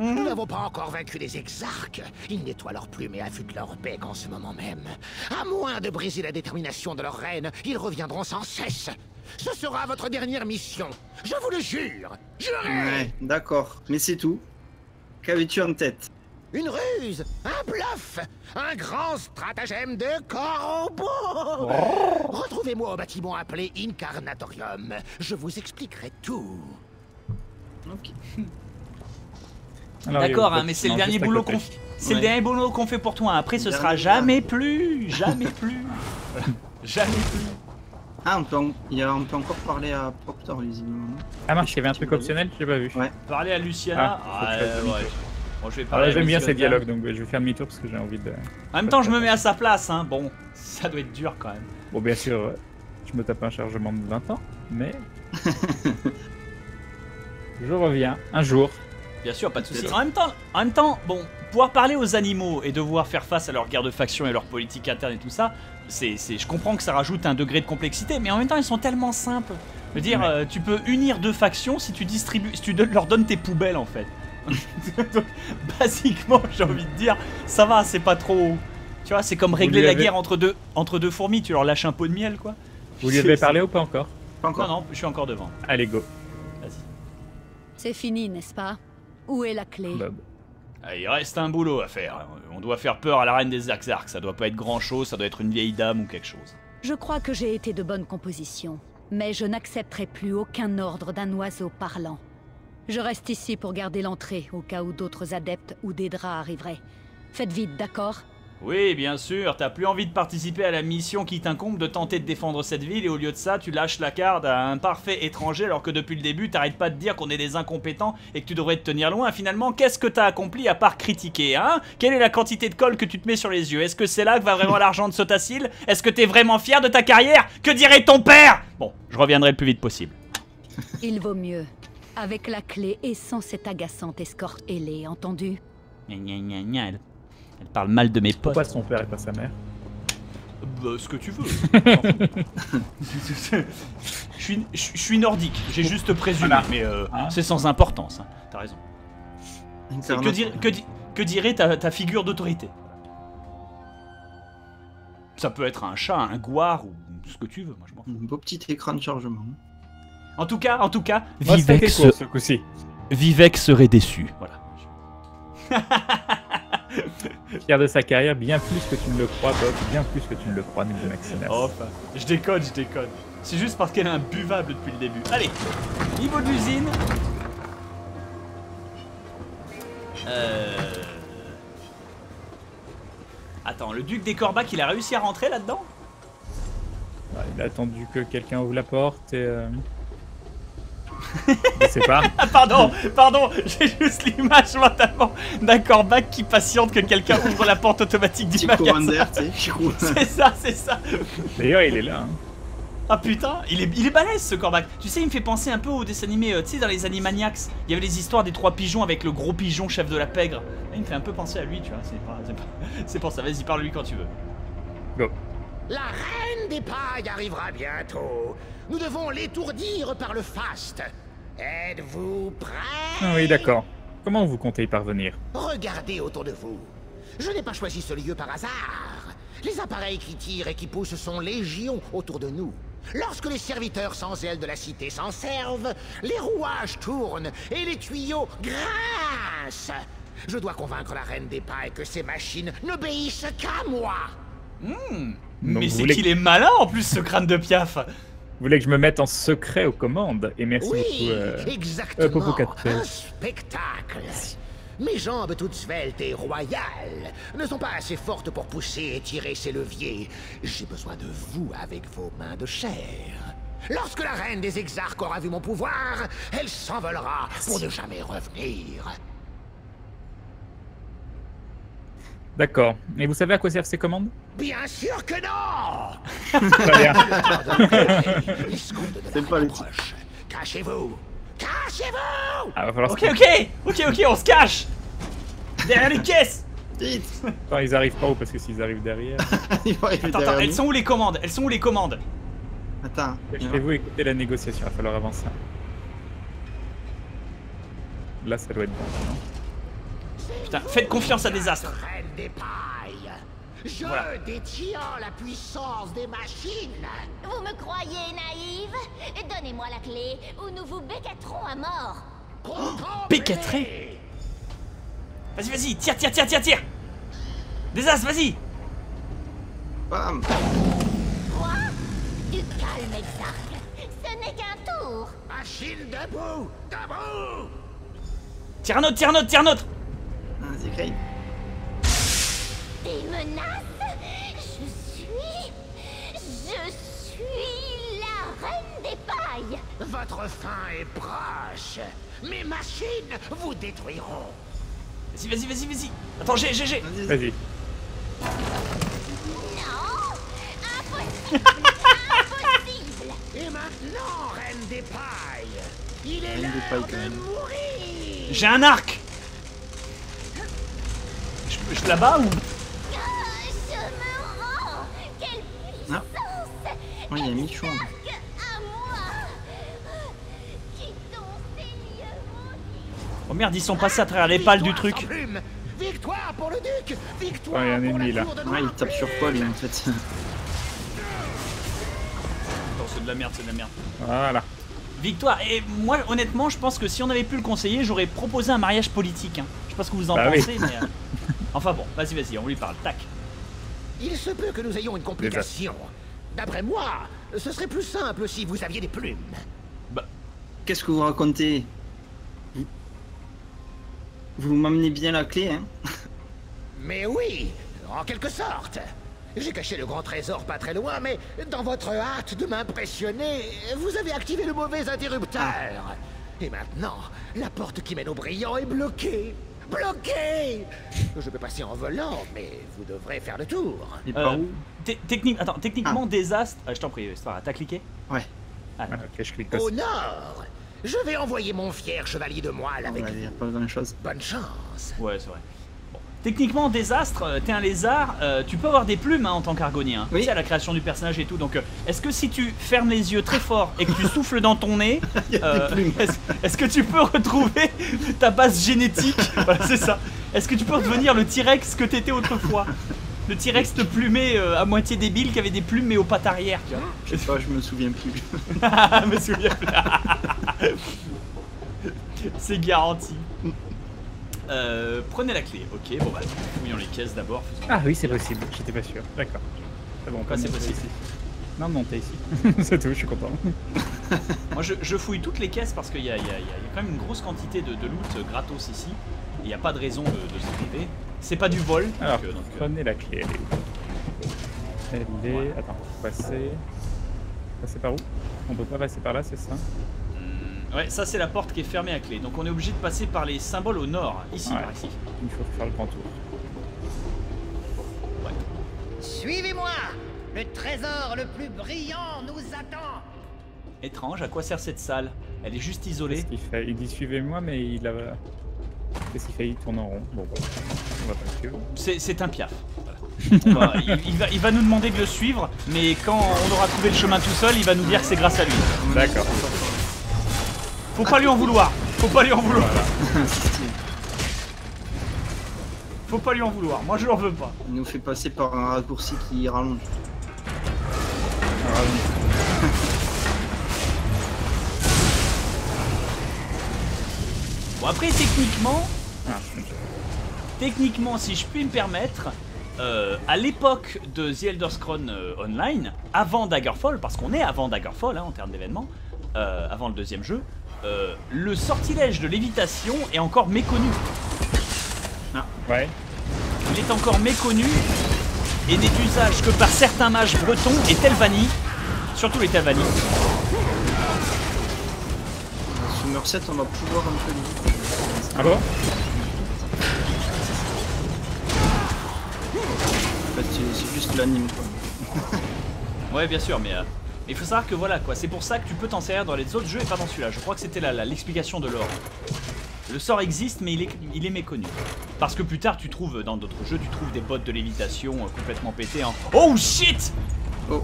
Nous n'avons pas encore vaincu les exarques. Ils nettoient leurs plumes et affûtent leur bec en ce moment même. À moins de briser la détermination de leur reine, ils reviendront sans cesse. Ce sera votre dernière mission. Je vous le jure. Ouais, d'accord. Mais c'est tout. Qu'avais-tu en tête? Une ruse, un bluff, un grand stratagème de corbeau. Oh. Retrouvez-moi au bâtiment appelé Incarnatorium. Je vous expliquerai tout. Ok. D'accord, hein, mais c'est le dernier boulot qu'on fait pour toi. Après, ce sera jamais plus, jamais plus, jamais plus. Ah, on peut encore parler à Proctor, visiblement. Ah mince, il y avait un truc optionnel, je l'ai pas vu. Ouais. Parler à Luciana. Ah, ouais. Bon, je vais parler. J'aime bien ces dialogues, donc je vais faire demi-tour parce que j'ai envie de. En même temps, je me mets à sa place, hein. Bon, ça doit être dur quand même. Bon, bien sûr, je me tape un chargement de 20 ans, mais. Je reviens, un jour. Bien sûr, pas de soucis. En même temps, bon, pouvoir parler aux animaux et devoir faire face à leur guerre de faction et leur politique interne et tout ça, je comprends que ça rajoute un degré de complexité, mais en même temps, ils sont tellement simples. Je veux dire, ouais. Tu peux unir deux factions si tu distribues, si tu leur donnes tes poubelles, en fait. Donc, basiquement, j'ai envie de dire, ça va, c'est pas trop... Tu vois, c'est comme régler la guerre entre deux fourmis, tu leur lâches un pot de miel, quoi. Vous lui avez parlé ou pas encore? Pas encore. Non, non, je suis encore devant. Allez, go. Vas-y. C'est fini, n'est-ce pas? Où est la clé? Bob. Ah, il reste un boulot à faire. On doit faire peur à la reine des Axarques. Ça doit pas être grand-chose, ça doit être une vieille dame ou quelque chose. Je crois que j'ai été de bonne composition, mais je n'accepterai plus aucun ordre d'un oiseau parlant. Je reste ici pour garder l'entrée, au cas où d'autres adeptes ou des draps arriveraient. Faites vite, d'accord? Oui, bien sûr, t'as plus envie de participer à la mission qui t'incombe de tenter de défendre cette ville et au lieu de ça, tu lâches la carte à un parfait étranger alors que depuis le début, t'arrêtes pas de dire qu'on est des incompétents et que tu devrais te tenir loin. Finalement, qu'est-ce que t'as accompli à part critiquer, hein? Quelle est la quantité de colle que tu te mets sur les yeux? Est-ce que c'est là que va vraiment l'argent de Sotha Sil? Est-ce que t'es vraiment fier de ta carrière? Que dirait ton père? Bon, je reviendrai le plus vite possible. Il vaut mieux. Avec la clé et sans cette agaçante escorte ailée, entendu? Elle parle mal de mes potes. Pourquoi son père et pas sa mère? Bah, ce que tu veux. Je suis nordique, j'ai juste présumé, voilà. Mais hein, c'est sans importance, hein. T'as raison. Que dirait ta figure d'autorité? Ça peut être un chat, un goire ou ce que tu veux, moi je m'en fous. Un beau petit écran de chargement. En tout cas, Vivec, Vivec serait déçu, voilà. Fier de sa carrière, bien plus que tu ne le crois, Bob, bien plus que tu ne le crois, Maximus. Oh, enfin, je déconne. C'est juste parce qu'elle est imbuvable depuis le début. Allez, niveau de l'usine. Attends, le duc des Corbacs, il a réussi à rentrer là-dedans? Il a attendu que quelqu'un ouvre la porte et... Je sais pas. pardon, j'ai juste l'image mentalement d'un corbac qui patiente que quelqu'un ouvre la porte automatique du magasin. C'est ça. D'ailleurs, il est là. Hein. Ah putain, il est balèze ce corbac. Tu sais, il me fait penser un peu au dessin animé, tu sais, dans les Animaniacs, il y avait les histoires des trois pigeons avec le gros pigeon chef de la pègre. Là, il me fait un peu penser à lui, tu vois, c'est pour ça. Vas-y, parle-lui quand tu veux. Go. La reine des pailles arrivera bientôt. Nous devons l'étourdir par le faste. Êtes-vous prêts? Ah oui, d'accord. Comment vous comptez y parvenir? Regardez autour de vous. Je n'ai pas choisi ce lieu par hasard. Les appareils qui tirent et qui poussent sont légion autour de nous. Lorsque les serviteurs sans aile de la cité s'en servent, les rouages tournent et les tuyaux grincent. Je dois convaincre la reine des pailles que ces machines n'obéissent qu'à moi. Mmh. Donc mais c'est qu'il est malin en plus ce crâne de piaf. Vous voulez que je me mette en secret aux commandes? Et merci oui, beaucoup exactement, un spectacle. Mes jambes toutes sveltes et royales ne sont pas assez fortes pour pousser et tirer ces leviers. J'ai besoin de vous avec vos mains de chair. Lorsque la reine des Exarques aura vu mon pouvoir, elle s'envolera pour ne jamais revenir. D'accord. Et vous savez à quoi servent ces commandes? Bien sûr que non. Très bien. C'est pas les proches. Cachez-vous. Ah, va falloir se cacher. Ok, on se cache. Derrière les caisses. Vite. Attends, ils arrivent pas où? Parce que s'ils arrivent derrière... Attends, elles sont où les commandes? Attends. Cachez-vous, écoutez la négociation, il va falloir avancer. Là, ça doit être bon, non? Putain, faites confiance à Désastres. Je détiens la puissance des machines. Vous me croyez naïve? Donnez-moi la clé ou nous vous bécaterons à mort. Bécaterer? Vas-y, tire. Désastres, vas-y. Bam. Quoi? Du calme, Exarque. Ce n'est qu'un tour. Machine debout. Tire un autre. C'est Krayn. Des menaces? Je suis la reine des pailles. Votre fin est proche. Mes machines vous détruiront. Vas-y. Attends, j'ai. Vas-y. Non, impossible. Et maintenant, reine des pailles, J'ai un arc. Je la bats ou... Ah. Oh, il y a Michou. Oh merde, ils sont passés à travers les pales du truc. Victoire pour le duc. Victoire. Ouais, il y a un ennemi là. Ouais, il tape sur quoi lui en fait? C'est de la merde, c'est de la merde. Voilà. Victoire. Et moi, honnêtement, je pense que si on avait pu le conseiller, j'aurais proposé un mariage politique. Hein. Je sais pas ce que vous en pensez, oui. Mais... Enfin bon, vas-y, vas-y, on lui parle. Tac. Il se peut que nous ayons une complication. D'après moi, ce serait plus simple si vous aviez des plumes. Bah, qu'est-ce que vous racontez? Vous m'amenez bien la clé, hein? Mais oui, en quelque sorte. J'ai caché le grand trésor pas très loin, mais dans votre hâte de m'impressionner, vous avez activé le mauvais interrupteur. Et maintenant, la porte qui mène au brillant est bloquée. Bloquée. Je peux passer en volant, mais vous devrez faire le tour. Techniquement, désastre... Ah, je t'en prie, histoire, t'as cliqué? Ouais. Ok, je clique aussi. Au nord, je vais envoyer mon fier chevalier de moelle avec vous. Pas besoin de choses. Bonne chance. Ouais, c'est vrai. Techniquement, désastre, t'es un lézard, tu peux avoir des plumes hein, en tant qu'argonien. Oui. Tu sais, à la création du personnage et tout. Donc, est-ce que si tu fermes les yeux très fort et que tu souffles dans ton nez, est-ce que tu peux retrouver ta base génétique? Voilà, c'est ça. Est-ce que tu peux redevenir le T-Rex que t'étais autrefois? Le T-Rex te plumé à moitié débile qui avait des plumes mais aux pattes arrière, tu vois. Je sais pas, je me souviens plus. Je me souviens plus. C'est garanti. Prenez la clé, ok, bon bah fouillons les caisses d'abord. Ah oui c'est possible, j'étais pas sûr, d'accord. C'est bon, c'est possible. Ici. Non non t'es ici, c'est tout, je suis content. Moi je fouille toutes les caisses parce qu'il y a quand même une grosse quantité de loot gratos ici. Il n'y a pas de raison de se priver. C'est pas du vol. Alors, donc, prenez la clé, elle est où? Elle est... Ouais. Attends, faut passer... Passer par où? On peut pas passer par là, c'est ça? Ouais, ça c'est la porte qui est fermée à clé, donc on est obligé de passer par les symboles au nord, ici, ouais, par ici. Il faut faire le grand tour. Ouais. Suivez-moi! Le trésor le plus brillant nous attend! Étrange, à quoi sert cette salle? Elle est juste isolée. Il dit suivez-moi, mais il a... Qu'est-ce qu'il fait? Il tourne en rond. Bon, bah, on va pas le suivre. C'est un piaf. Voilà. il va nous demander de le suivre, mais quand on aura trouvé le chemin tout seul, il va nous dire que c'est grâce à lui. D'accord. Faut pas lui en vouloir. Faut pas lui en vouloir. Voilà. Faut pas lui en vouloir. Moi je l'en veux pas. Il nous fait passer par un raccourci qui rallonge. Bon après techniquement, si je puis me permettre, à l'époque de The Elder Scrolls Online, avant Daggerfall, parce qu'on est avant Daggerfall hein, en termes d'événements, avant le deuxième jeu. Le sortilège de lévitation est encore méconnu. Ah. Ouais. Il est encore méconnu et n'est d'usage que par certains mages bretons et Telvanni, surtout les Telvanni. Sous Merced, on va pouvoir un peu vite. Ah bon? En fait, c'est juste l'anime quoi. Ouais, bien sûr, mais. Il faut savoir que voilà quoi, c'est pour ça que tu peux t'en servir dans les autres jeux et pas dans celui-là. Je crois que c'était l'explication de l'or. Le sort existe mais il est méconnu. Parce que plus tard tu trouves dans d'autres jeux, tu trouves des bottes de lévitation complètement pétées en... Oh shit! Oh.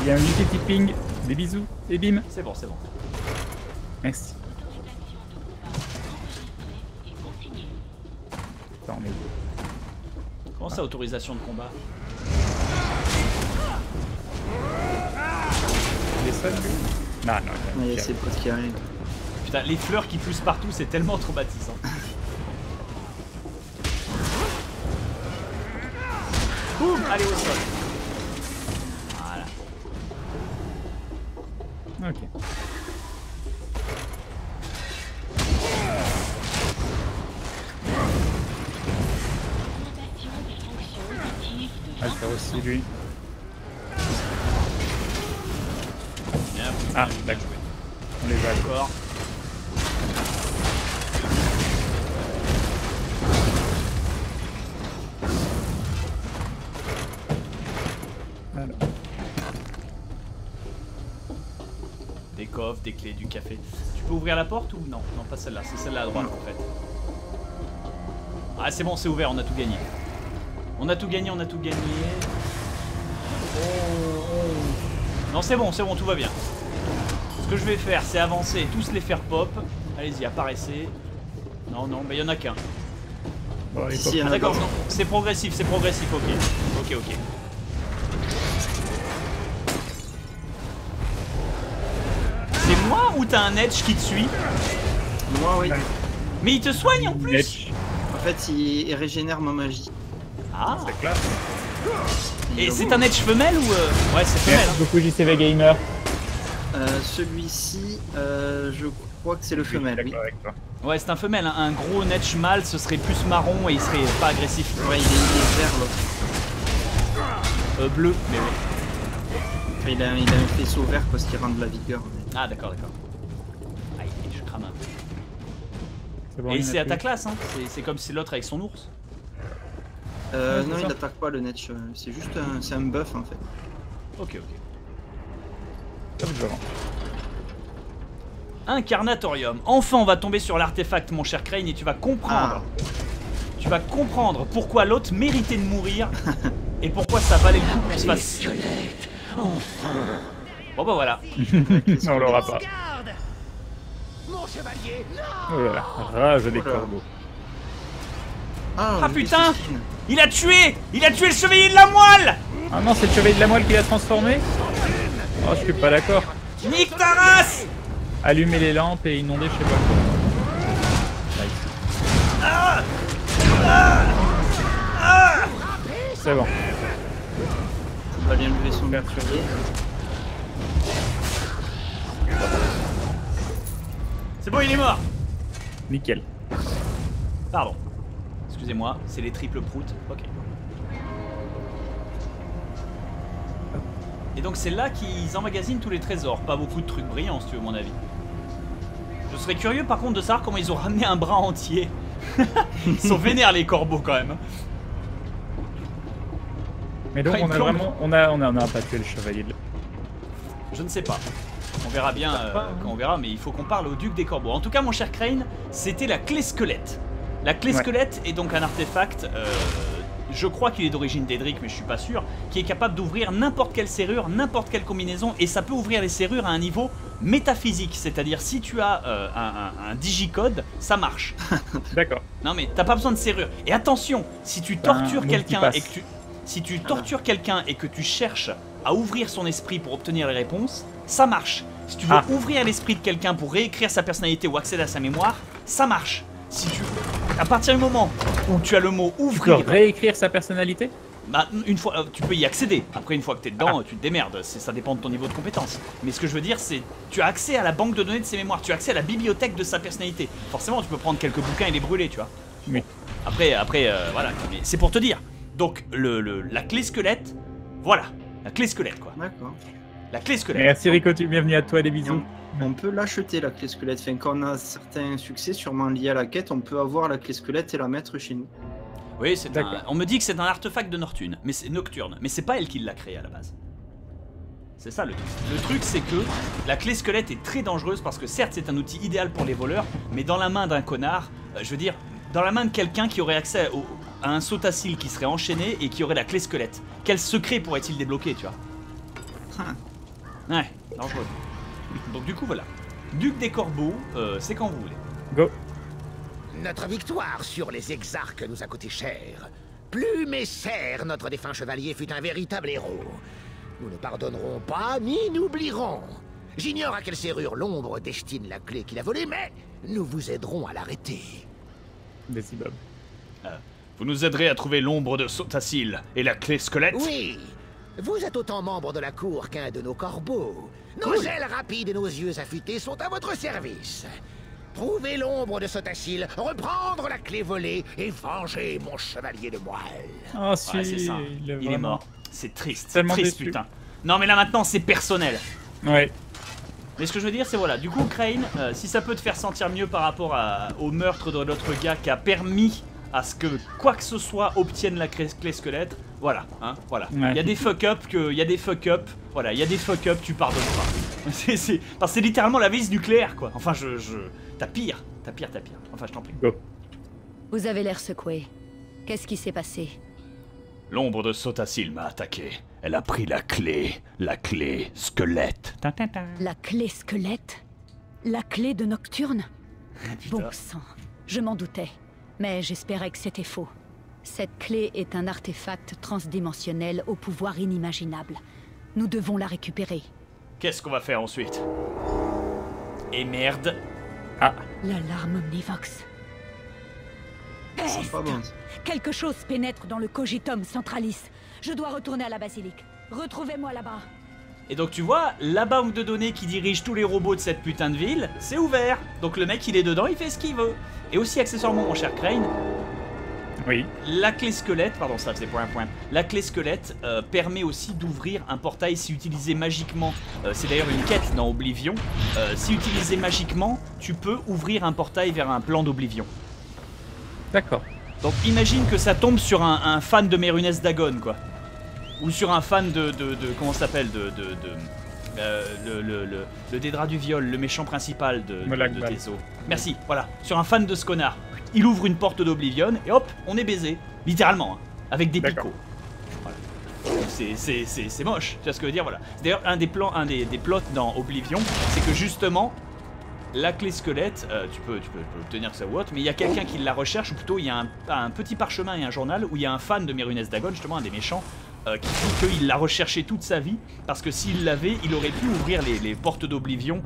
Il y a un petit ping, des bisous, et bim. C'est bon, c'est bon. Merci. Attends, mais... Comment ça, autorisation de combat? Non, non, il y a ses potes qui arrivent. Putain, les fleurs qui poussent partout, c'est tellement traumatisant. Boum, allez au sol. Voilà. Ok. Ah, c'est aussi lui. Ah, d'accord. On les va encore. Alors. coffres, des clés, du café. Tu peux ouvrir la porte ou non? Non, pas celle-là, c'est celle-là à droite en fait. Ah c'est bon, c'est ouvert, on a tout gagné. On a tout gagné, on a tout gagné. Non c'est bon, tout va bien. Ce que je vais faire, c'est avancer et tous les faire pop. Allez-y, apparaissez. Non, non, mais il n'y en a qu'un. Bon, ah d'accord, c'est progressif, ok. Ok. C'est moi ou t'as un Edge qui te suit? Moi, oui. Mais il te soigne en plus Edge. En fait, il régénère ma magie. Ah. C'est classe. Et c'est un Edge femelle ou... Ouais, c'est femelle. Merci beaucoup, JCV Gamer. Celui-ci, je crois que c'est le femelle, oui. Ouais, c'est un femelle, hein. Un gros Edge mâle, ce serait plus marron et il serait pas agressif. Ouais, il est vert, l'autre. Bleu, mais ouais. Enfin, il a un faisceau vert parce qu'il rend de la vigueur. Mais... Ah, d'accord, d'accord. Aïe, je crame un peu. Bon, et c'est à ta classe, hein. C'est comme si l'autre avec son ours. Non, il n'attaque pas le Edge, c'est juste un buff en fait. Ok, ok. Incarnatorium. Enfin, on va tomber sur l'artefact, mon cher Krayn, et tu vas comprendre. Ah. Tu vas comprendre pourquoi l'autre méritait de mourir et pourquoi ça valait le coup qu'on se fasse. Enfin. Bon bah voilà. On l'aura pas. Mon chevalier, non. Oh là là, rage des corbeaux. Ah putain, il a tué le chevalier de la moelle. Ah non, c'est le chevalier de la moelle qui l'a transformé. Oh, je suis pas d'accord. Nique ta race. Allumez les lampes et inondez chez moi. Nice. Ah ah ah. C'est bon. Faut pas bien lever son garde sur lui. C'est bon, il est mort. Nickel. Pardon. Excusez-moi, c'est les triples proutes. Ok. Et donc c'est là qu'ils emmagasinent tous les trésors, pas beaucoup de trucs brillants si tu veux mon avis. Je serais curieux par contre de savoir comment ils ont ramené un bras entier. Ils sont vénères les corbeaux quand même. Mais donc on a vraiment... On a pas tué le chevalier de... Je ne sais pas. On verra bien quand on verra, mais il faut qu'on parle au duc des corbeaux. En tout cas mon cher Krayn, c'était la clé squelette. La clé squelette est donc un artefact... Je crois qu'il est d'origine d'Edric, mais je suis pas sûr, qui est capable d'ouvrir n'importe quelle serrure, n'importe quelle combinaison, et ça peut ouvrir les serrures à un niveau métaphysique, c'est-à-dire si tu as un digicode, ça marche. D'accord. Non mais t'as pas besoin de serrure. Et attention, si tu tortures quelqu'un et que tu, cherches à ouvrir son esprit pour obtenir les réponses, ça marche. Si tu veux ouvrir l'esprit de quelqu'un pour réécrire sa personnalité ou accéder à sa mémoire, ça marche. Si tu... À partir du moment où tu as le mot ouvrir... Tu peux réécrire sa personnalité? Bah, une fois, tu peux y accéder. Après, une fois que t'es dedans, tu te démerdes. Ça dépend de ton niveau de compétence. Mais ce que je veux dire, c'est tu as accès à la banque de données de ses mémoires. Tu as accès à la bibliothèque de sa personnalité. Forcément, tu peux prendre quelques bouquins et les brûler, tu vois. Oui. Après, voilà. C'est pour te dire. Donc, la clé squelette, voilà. La clé squelette, quoi. D'accord. La clé squelette. Merci Rico, bienvenue à toi, les bisous. On peut l'acheter la clé squelette, enfin, quand on a certains succès sûrement liés à la quête, on peut avoir la clé squelette et la mettre chez nous. Oui, c'est un... on me dit que c'est un artefact de Nocturne, mais c'est pas elle qui l'a créé à la base. C'est ça le truc. Le truc c'est que la clé squelette est très dangereuse parce que certes c'est un outil idéal pour les voleurs, mais dans la main d'un connard, je veux dire, dans la main de quelqu'un qui aurait accès à un Sotha Sil qui serait enchaîné et qui aurait la clé squelette. Quel secret pourrait-il débloquer, tu vois? Ouais, dangereux. Donc du coup voilà, duc des corbeaux, c'est quand vous voulez. Go. Notre victoire sur les exarques nous a coûté cher. Plume et serre, notre défunt chevalier fut un véritable héros. Nous ne pardonnerons pas, ni n'oublierons. J'ignore à quelle serrure l'ombre destine la clé qu'il a volée, mais nous vous aiderons à l'arrêter. Merci Bob. Vous nous aiderez à trouver l'ombre de Sotha Sil et la clé squelette? Oui. Vous êtes autant membre de la cour qu'un de nos corbeaux. Nos ailes rapides et nos yeux affûtés sont à votre service. Trouvez l'ombre de Sotha Sil, reprendre la clé volée et venger mon chevalier de moelle. Ah si, ouais, ça. Il est mort. C'est triste, déçu. Putain. Non mais là maintenant c'est personnel. Ouais. Mais ce que je veux dire c'est voilà, du coup Krayn, si ça peut te faire sentir mieux par rapport au meurtre de l'autre gars qui a permis à ce que quoi que ce soit obtienne la clé squelette. Voilà, hein, voilà. Ouais. Il y a des fuck-up, voilà, il y a des fuck-up, tu pardonnes pas. C'est littéralement la vis nucléaire, quoi. Enfin, t'as pire. Enfin, je t'en prie. Go. Vous avez l'air secoué. Qu'est-ce qui s'est passé? L'ombre de Sotha Sil m'a attaqué. Elle a pris la clé squelette. La clé squelette? La clé de Nocturne? Bon sang, je m'en doutais. Mais j'espérais que c'était faux. Cette clé est un artefact transdimensionnel au pouvoir inimaginable. Nous devons la récupérer. Qu'est-ce qu'on va faire ensuite? Et merde. Ah. L'alarme omnivox. Peste. Quelque chose pénètre dans le cogitum centralis. Je dois retourner à la basilique. Retrouvez-moi là-bas. Et donc tu vois, la banque de données qui dirige tous les robots de cette putain de ville, c'est ouvert. Donc le mec il est dedans, il fait ce qu'il veut. Et aussi accessoirement mon cher Krayn, oui. La clé squelette, pardon ça faisait point. La clé squelette permet aussi d'ouvrir un portail si utilisé magiquement. C'est d'ailleurs une quête dans Oblivion. Si utilisé magiquement, tu peux ouvrir un portail vers un plan d'Oblivion. D'accord. Donc imagine que ça tombe sur un fan de Mérunès Dagon quoi. Ou sur un fan de comment ça s'appelle le Daedra du viol, le méchant principal de Teso. Merci, voilà, sur un fan de ce connard. Il ouvre une porte d'Oblivion et hop, on est baisé. Littéralement, hein, avec des picots. Voilà. C'est moche, tu vois ce que je veux dire, voilà. D'ailleurs, un des plots dans Oblivion, c'est que justement, la clé squelette, tu peux obtenir ça ou autre, mais il y a quelqu'un qui la recherche, ou plutôt il y a un petit parchemin et un journal où il y a un fan de Mérunès Dagon, justement un des méchants, qui dit qu'il l'a recherché toute sa vie, parce que s'il l'avait, il aurait pu ouvrir les portes d'Oblivion,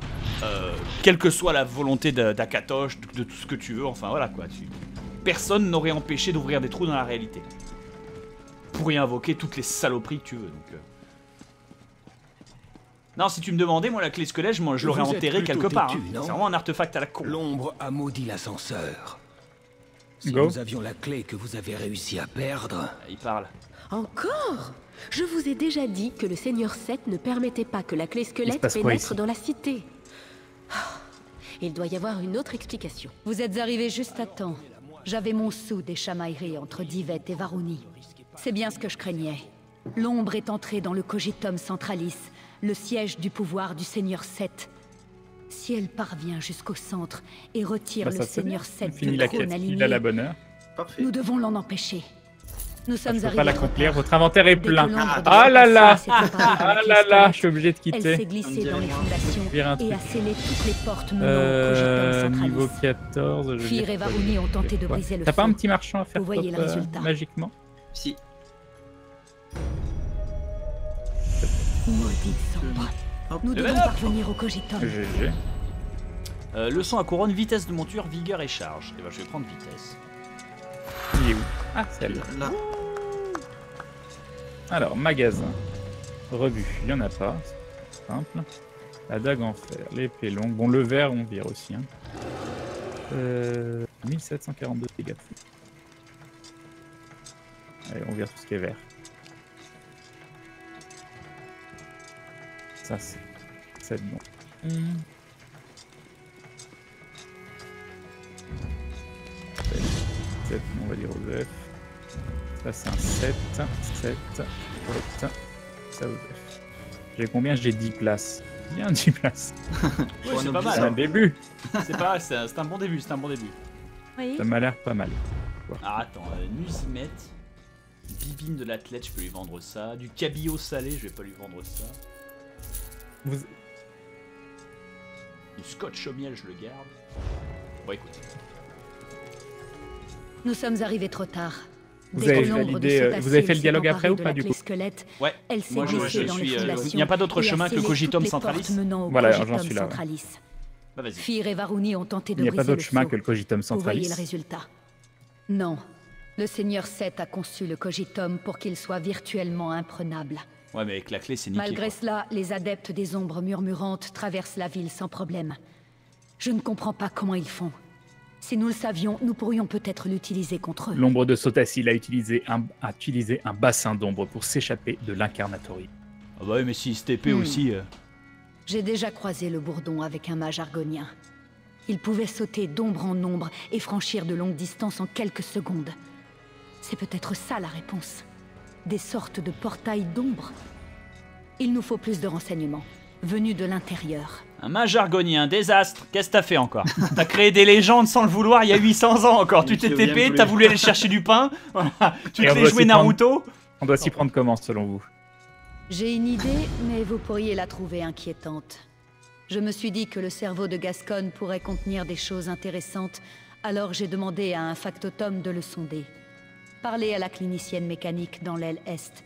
quelle que soit la volonté d'Akatosh, de tout ce que tu veux, enfin voilà quoi. Personne n'aurait empêché d'ouvrir des trous dans la réalité. Pour y invoquer toutes les saloperies que tu veux, donc... Non, si tu me demandais, moi la clé squelette, je l'aurais enterrée quelque part. Hein. C'est vraiment un artefact à la con. L'ombre a maudit l'ascenseur. Si nous avions la clé que vous avez réussi à perdre... Il parle. Encore? Je vous ai déjà dit que le Seigneur 7 ne permettait pas que la clé squelette pénètre dans la cité. Il doit y avoir une autre explication. Vous êtes arrivés juste à temps. J'avais mon sou des chamailleries entre Divayth et Varouni. C'est bien ce que je craignais. L'ombre est entrée dans le cogitum centralis, le siège du pouvoir du Seigneur 7. Si elle parvient jusqu'au centre et retire le Seigneur 7 du trône aligné, nous devons l'en empêcher. Nous sommes arrivés. Je peux pas l'accomplir, votre inventaire est plein. Ah là là, ah là là, je suis obligé de quitter. Elle s'est glissée dans les fondations et a scellé toutes les portes menant au niveau 14. Fyr et Varouni ont tenté de briser le feu. T'as pas un petit marchand à faire magiquement? Si. Maudite sombre. Nous devons parvenir au cogitum. GG. Leçon à couronne, vitesse de monture, vigueur et charge. Et eh ben je vais prendre vitesse. Il est où? Ah, celle-là. Alors, magasin. Rebut, il n'y en a pas. Simple. La dague en fer, l'épée longue. Bon, le verre, on vire aussi. Hein. 1742 dégâts. Allez, on vire tout ce qui est vert. Ça, c'est bon. On va dire au vef. Ça c'est un 7, ça au vef. J'ai combien? J'ai 10 places. Bien 10 places. Ouais, c'est pas mal. C'est un début. C'est un bon début, c'est un bon début. Oui. Ça m'a l'air pas mal. Ouais. Ah attends, Nusimet, bibine de l'athlète, je peux lui vendre ça. Du cabillaud salé, je vais pas lui vendre ça. Vous... Du scotch au miel, je le garde. Bon écoutez. Nous sommes arrivés trop tard. Vous avez fait le dialogue après ou pas du coup? Ouais, moi il n'y a pas d'autre chemin que le cogitum centralis. Voilà, j'en suis là. Ouais. Bah, vas-y. Fyr et Varouni ont tenté de briser le feu. Il n'y a pas d'autre chemin que le cogitum centralis. Vous voyez le résultat? Non. Le Seigneur 7 a conçu le cogitum pour qu'il soit virtuellement imprenable. Ouais, mais avec la clé, c'est niqué. Malgré cela, les adeptes des ombres murmurantes traversent la ville sans problème. Je ne comprends pas comment ils font. Si nous le savions, nous pourrions peut-être l'utiliser contre eux. L'ombre de Sotha Sil a utilisé un bassin d'ombre pour s'échapper de l'incarnatory. Ah bah oui, mais si c'était TP aussi... J'ai déjà croisé le bourdon avec un mage argonien. Il pouvait sauter d'ombre en ombre et franchir de longues distances en quelques secondes. C'est peut-être ça la réponse. Des sortes de portails d'ombre. Il nous faut plus de renseignements, venus de l'intérieur. Un mage argonien, désastre. Qu'est-ce que t'as fait encore? T'as créé des légendes sans le vouloir il y a 800 ans encore. Tu t'es TP, t'as voulu aller chercher du pain. Voilà. Tu te l'es joué Naruto. On doit s'y prendre comment selon vous? J'ai une idée, mais vous pourriez la trouver inquiétante. Je me suis dit que le cerveau de Gascogne pourrait contenir des choses intéressantes, alors j'ai demandé à un factotum de le sonder. Parlez à la clinicienne mécanique dans l'aile Est.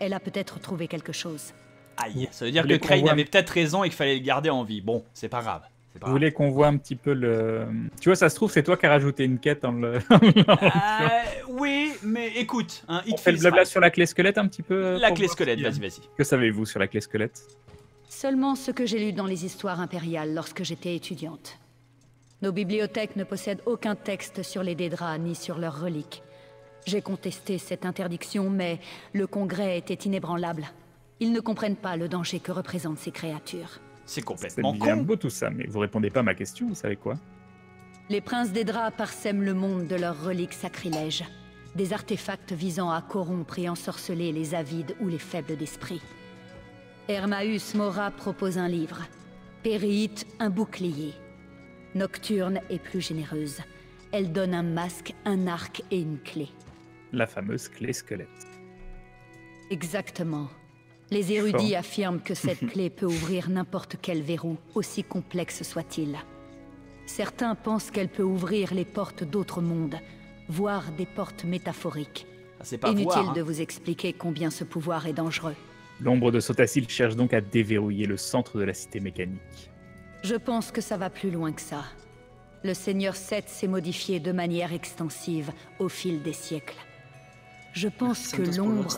Elle a peut-être trouvé quelque chose. Aïe, ça veut dire que Krayn avait peut-être raison et qu'il fallait le garder en vie. Bon, c'est pas grave. Vous voulez qu'on voit un petit peu le... Tu vois, ça se trouve, c'est toi qui as rajouté une quête en le... oui, mais écoute... Hein, on fait le blabla sur la clé squelette un petit peu. La clé squelette, vas-y, vas-y. Que savez-vous sur la clé squelette? Seulement ce que j'ai lu dans les histoires impériales lorsque j'étais étudiante. Nos bibliothèques ne possèdent aucun texte sur les Daedra ni sur leurs reliques. J'ai contesté cette interdiction, mais le Congrès était inébranlable. Ils ne comprennent pas le danger que représentent ces créatures. C'est complètement con. C'est bien beau tout ça, mais vous répondez pas à ma question, vous savez quoi? Les princes Daedra parsèment le monde de leurs reliques sacrilèges. Des artefacts visant à corrompre et ensorceler les avides ou les faibles d'esprit. Hermaeus Mora propose un livre. Péréite, un bouclier. Nocturne est plus généreuse. Elle donne un masque, un arc et une clé. La fameuse clé squelette. Exactement. Les érudits affirment que cette clé peut ouvrir n'importe quel verrou, aussi complexe soit-il. Certains pensent qu'elle peut ouvrir les portes d'autres mondes, voire des portes métaphoriques. Ah, pas inutile de vous expliquer combien ce pouvoir est dangereux. L'ombre de Sotha Sil cherche donc à déverrouiller le centre de la cité mécanique. Je pense que ça va plus loin que ça. Le Seigneur Seth s'est modifié de manière extensive au fil des siècles. Je pense que l'ombre...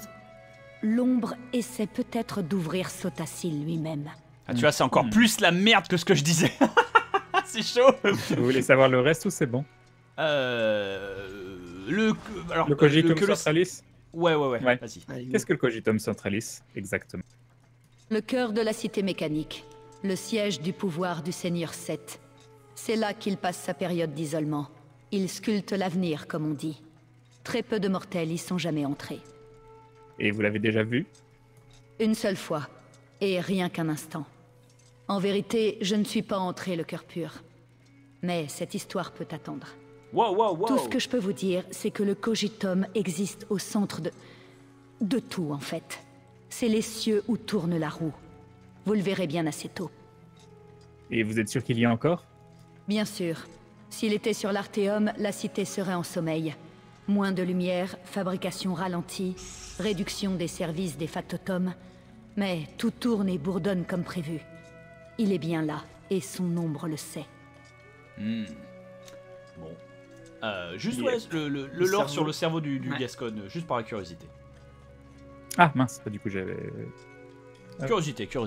L'ombre essaie peut-être d'ouvrir Sotha Sil lui-même. Ah, tu vois, c'est encore plus la merde que ce que je disais. C'est chaud. Vous voulez savoir le reste ou c'est bon? Le Cogitum Centralis. Ouais. Vas-y. Qu'est-ce que le Cogitum Centralis, exactement? Le cœur de la cité mécanique. Le siège du pouvoir du Seigneur Seth. C'est là qu'il passe sa période d'isolement. Il sculpte l'avenir, comme on dit. Très peu de mortels y sont jamais entrés. Et vous l'avez déjà vu? Une seule fois, et rien qu'un instant. En vérité, je ne suis pas entrée le cœur pur. Mais cette histoire peut attendre. Wow. Tout ce que je peux vous dire, c'est que le Cogitum existe au centre de... tout, en fait. C'est les cieux où tourne la roue. Vous le verrez bien assez tôt. Et vous êtes sûr qu'il y a encore? Bien sûr. S'il était sur l'Artéum, la cité serait en sommeil. Moins de lumière, fabrication ralentie, réduction des services des factotums, mais tout tourne et bourdonne comme prévu. Il est bien là, et son ombre le sait. Bon. Juste le lore sur le cerveau du Gascogne, juste par la curiosité. Ah mince, du coup j'avais... Curiosité. Je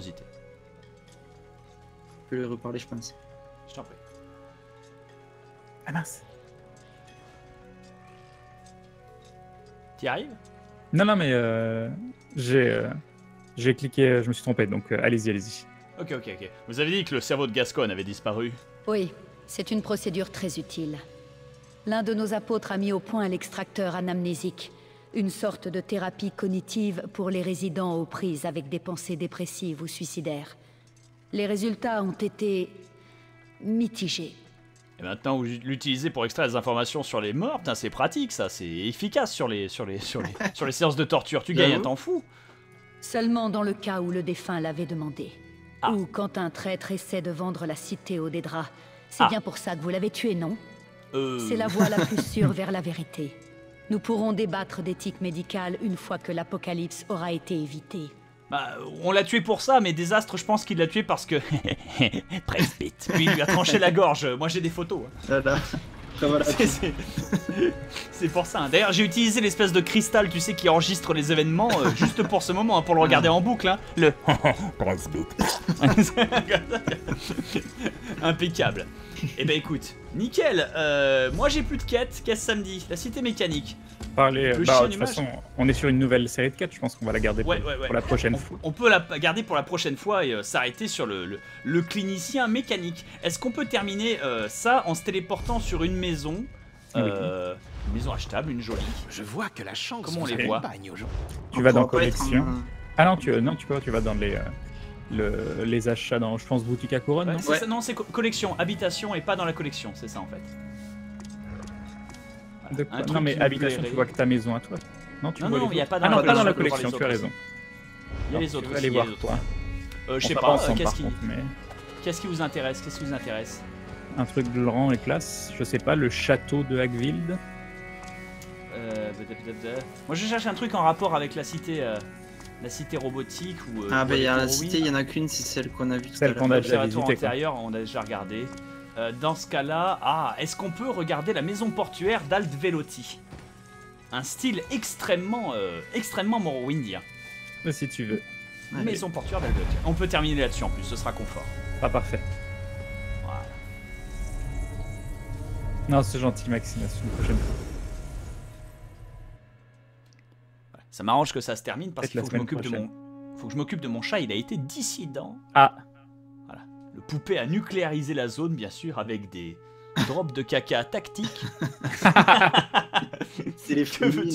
peux le reparler, je pense. Je t'en prie. Ah mince. T'y arrives? Non, mais j'ai cliqué, je me suis trompé, donc allez-y. Ok. Vous avez dit que le cerveau de Gascogne avait disparu? Oui, c'est une procédure très utile. L'un de nos apôtres a mis au point l'extracteur anamnésique, une sorte de thérapie cognitive pour les résidents aux prises avec des pensées dépressives ou suicidaires. Les résultats ont été mitigés. Et maintenant, vous l'utilisez pour extraire des informations sur les morts, c'est pratique ça, c'est efficace sur les séances de torture, tu gagnes un temps fou. Seulement dans le cas où le défunt l'avait demandé, ou quand un traître essaie de vendre la cité aux Daedra. C'est bien pour ça que vous l'avez tué, non? C'est la voie la plus sûre vers la vérité. Nous pourrons débattre d'éthique médicale une fois que l'apocalypse aura été évitée. Bah, on l'a tué pour ça, mais Désastre, je pense qu'il l'a tué parce que... Presbyte. Puis il lui a tranché la gorge. Moi, j'ai des photos. C'est pour ça. D'ailleurs, j'ai utilisé l'espèce de cristal, tu sais, qui enregistre les événements, juste pour ce moment, pour le regarder en boucle. Le... Presbyte. Impeccable. Eh ben, écoute, Nickel. Moi j'ai plus de quêtes. Qu'est-ce samedi? La cité mécanique. Parler. Bah, de toute façon, on est sur une nouvelle série de quêtes. Je pense qu'on va la garder pour la prochaine fois. On peut la garder pour la prochaine fois et s'arrêter sur le clinicien mécanique. Est-ce qu'on peut terminer ça en se téléportant sur une maison? Oui. Une maison achetable, une jolie. Je vois que la chance. Comment on les voit? Tu vas dans collection. Ah non, tu vas dans les achats dans, je pense, boutique à couronne. Non, c'est collection, habitation et pas dans la collection, c'est ça en fait. Voilà. De quoi? Non, mais habitation, tu vois que ta maison à toi. Non, il n'y a pas dans la collection, tu as raison. Il y a les autres. Allez voir toi. Je sais pas, qu'est-ce qui vous intéresse? Un truc grand et classe, je sais pas, le château de Hackwild. Moi je cherche un truc en rapport avec la cité robotique ou. Ah bah il y a la cité, il y en a qu'une, c'est celle qu'on a vue. Celle qu'on a déjà visitée. Antérieure, on a déjà regardé. Dans ce cas-là, est-ce qu'on peut regarder la maison portuaire d'Aldvelotti? Un style extrêmement, extrêmement morrowindien. Si tu veux. Allez. Maison portuaire d'Aldvelotti. On peut terminer là-dessus en plus, ce sera confort. Pas parfait. Non, c'est gentil, Maximation. Ça m'arrange que ça se termine parce qu'il faut que je m'occupe de mon chat. Il a été dissident. Ah. Voilà. Le poupée a nucléarisé la zone, bien sûr, avec des drops de caca tactiques. C'est les fumines. Que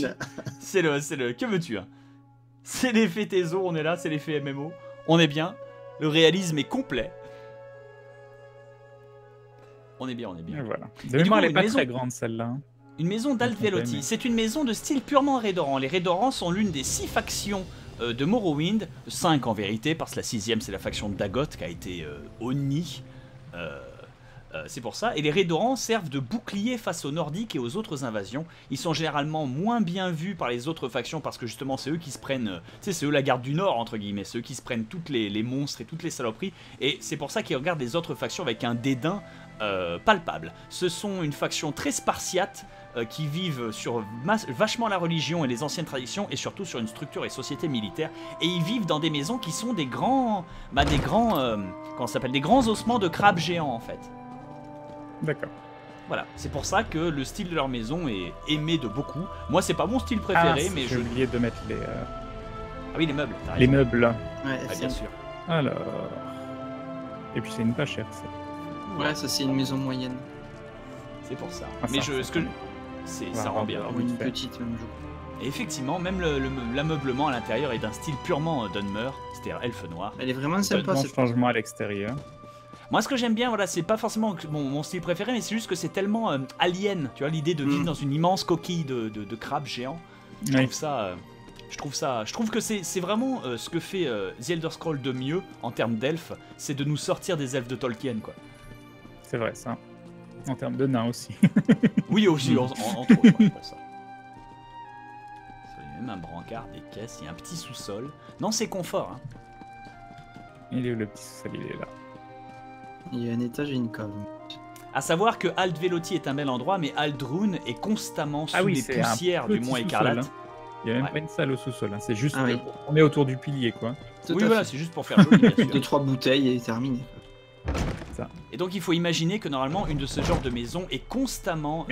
veux-tu hein. C'est l'effet Tezo, on est là. C'est l'effet MMO. On est bien. Le réalisme est complet. On est bien, Et voilà. De mémoire, elle n'est pas très grande celle-là. Une maison d'Aldvelotti. C'est une maison de style purement Redoran. Les Redorans sont l'une des 6 factions de Morrowind. 5 en vérité, parce que la 6e c'est la faction de Dagoth qui a été honnie. C'est pour ça. Et les Redorans servent de bouclier face aux Nordiques et aux autres invasions. Ils sont généralement moins bien vus par les autres factions parce que justement c'est eux qui se prennent... c'est eux la garde du Nord entre guillemets. C'est eux qui se prennent toutes les monstres et toutes les saloperies. Et c'est pour ça qu'ils regardent les autres factions avec un dédain palpable. Ce sont une faction très spartiate qui vivent sur vachement la religion et les anciennes traditions et surtout sur une structure et société militaire, et ils vivent dans des maisons qui sont des grands comment ça s'appelle, des grands ossements de crabes géants en fait. D'accord. Voilà, c'est pour ça que le style de leur maison est aimé de beaucoup. Moi c'est pas mon style préféré, mais j'ai oublié de mettre les ah oui, les meubles. Les meubles. Ouais, bien sûr. Alors. Et puis c'est une pas chère ça. Ouais, ça c'est une maison moyenne. C'est pour ça. Ah, mais ça rend bien. Une petite même. Et effectivement, même l'ameublement à l'intérieur est d'un style purement Dwemer, c'est-à-dire elfe noir. Elle est vraiment sympa. Ce changement à l'extérieur. Moi, ce que j'aime bien, voilà, c'est pas forcément mon style préféré, mais c'est juste que c'est tellement alien. Tu vois, l'idée de vivre dans une immense coquille de crabe géant. Je trouve ça. Je trouve que c'est vraiment ce que fait The Elder Scrolls de mieux en termes d'elfes, c'est de nous sortir des elfes de Tolkien, quoi. C'est vrai, ça. En termes de nains aussi. Oui, aussi, en trop, ouais, pour ça. Il y a même un brancard, des caisses, il y a un petit sous-sol. Non, c'est confort. Hein. Il est où le petit sous-sol? Il est là. Il y a un étage et une cave. À savoir que Aldvelotti est un bel endroit, mais Ald'ruhn est constamment sous les poussières du Mont Écarlate. Il n'y a même pas une salle au sous-sol, hein. C'est juste on est autour du pilier, quoi. Oui, voilà, c'est juste pour faire joli. 2-3 bouteilles et terminé. Ça. Et donc il faut imaginer que normalement une de ce genre de maison est constamment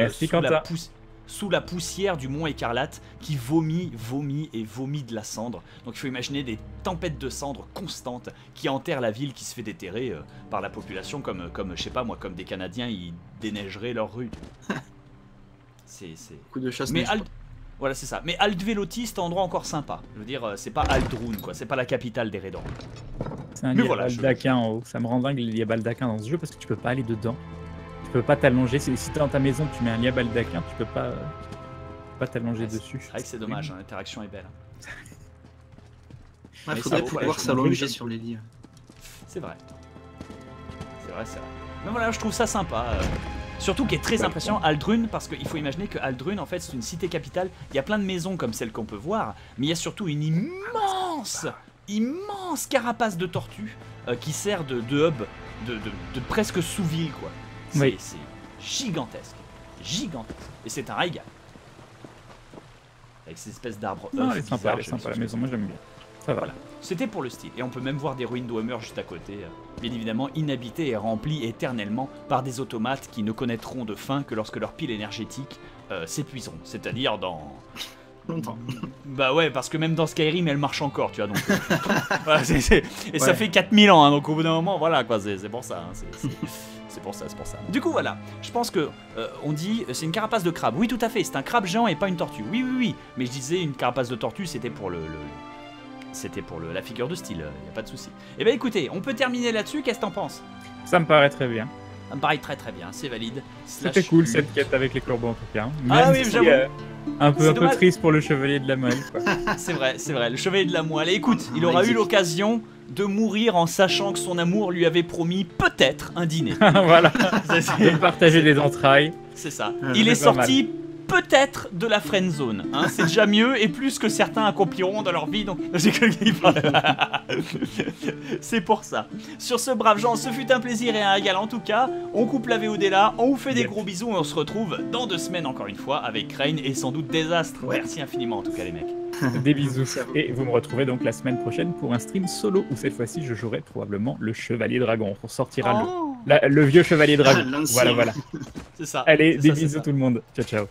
sous la poussière du Mont Écarlate qui vomit de la cendre. Donc il faut imaginer des tempêtes de cendres constantes qui enterrent la ville, qui se fait déterrer par la population comme je sais pas moi, comme des Canadiens ils déneigeraient leur rue. Coup de chasse. Mais voilà, c'est ça. Mais Aldvelotti, c'est un endroit encore sympa. Je veux dire, c'est pas Ald'ruhn, quoi. C'est pas la capitale des Redans. C'est un baldaquin en haut. Ça me rend dingue, il y a baldaquin dans ce jeu parce que tu peux pas aller dedans. Tu peux pas t'allonger. Si t'es dans ta maison, tu mets un lia baldaquin, tu peux pas t'allonger dessus. C'est vrai que c'est dommage, hein, l'interaction est belle. Il faudrait pouvoir s'allonger sur les lits. C'est vrai. C'est vrai. Mais voilà, je trouve ça sympa. Surtout qui est très impressionnant, Ald'ruhn, parce qu'il faut imaginer que Ald'ruhn, en fait, c'est une cité capitale. Il y a plein de maisons comme celle qu'on peut voir, mais il y a surtout une immense carapace de tortue qui sert de hub, de presque sous-ville, quoi. C'est gigantesque. Et c'est un régal. Avec ces espèces d'arbres. Non, elle est sympa la maison, moi j'aime bien. Ça va. Voilà. C'était pour le style, et on peut même voir des ruines Dwemer juste à côté, bien évidemment inhabitées et remplies éternellement par des automates qui ne connaîtront de fin que lorsque leurs piles énergétiques s'épuiseront, c'est-à-dire dans... longtemps. Bah ouais, parce que même dans Skyrim, elle marche encore, tu vois, donc... voilà, et ouais. Ça fait 4000 ans, hein, donc au bout d'un moment, voilà, quoi, c'est pour ça, hein, c'est pour ça, c'est pour ça. Du coup, voilà, je pense que on dit, c'est une carapace de crabe. Oui, tout à fait, c'est un crabe géant et pas une tortue. Oui, oui, oui, mais je disais, une carapace de tortue, c'était pour la figure de style, il n'y a pas de souci. Et ben écoutez, on peut terminer là-dessus, qu'est-ce que t'en penses? Ça me paraît très bien. Ça me paraît très très bien, c'est valide. C'était cool cette quête avec les corbeaux en tout cas. Ah oui, j'avoue. Un peu triste pour le chevalier de la moelle. C'est vrai, le chevalier de la moelle. Et écoute, il aura eu l'occasion de mourir en sachant que son amour lui avait promis peut-être un dîner. Voilà, de partager des entrailles. C'est ça, il est sorti peut-être de la friend zone. Hein, c'est déjà mieux et plus que certains accompliront dans leur vie. Donc, c'est pour ça. Sur ce, brave gens, ce fut un plaisir et un régal en tout cas. On coupe la VOD là, on vous fait des gros bisous et on se retrouve dans 2 semaines encore une fois avec Krayn et sans doute Désastres. Ouais. Merci infiniment en tout cas les mecs. Des bisous. Et vous me retrouvez donc la semaine prochaine pour un stream solo où cette fois-ci je jouerai probablement le Chevalier Dragon. On sortira le vieux Chevalier Dragon. Voilà, voilà. C'est ça. Allez, des bisous tout le monde. Ciao, ciao.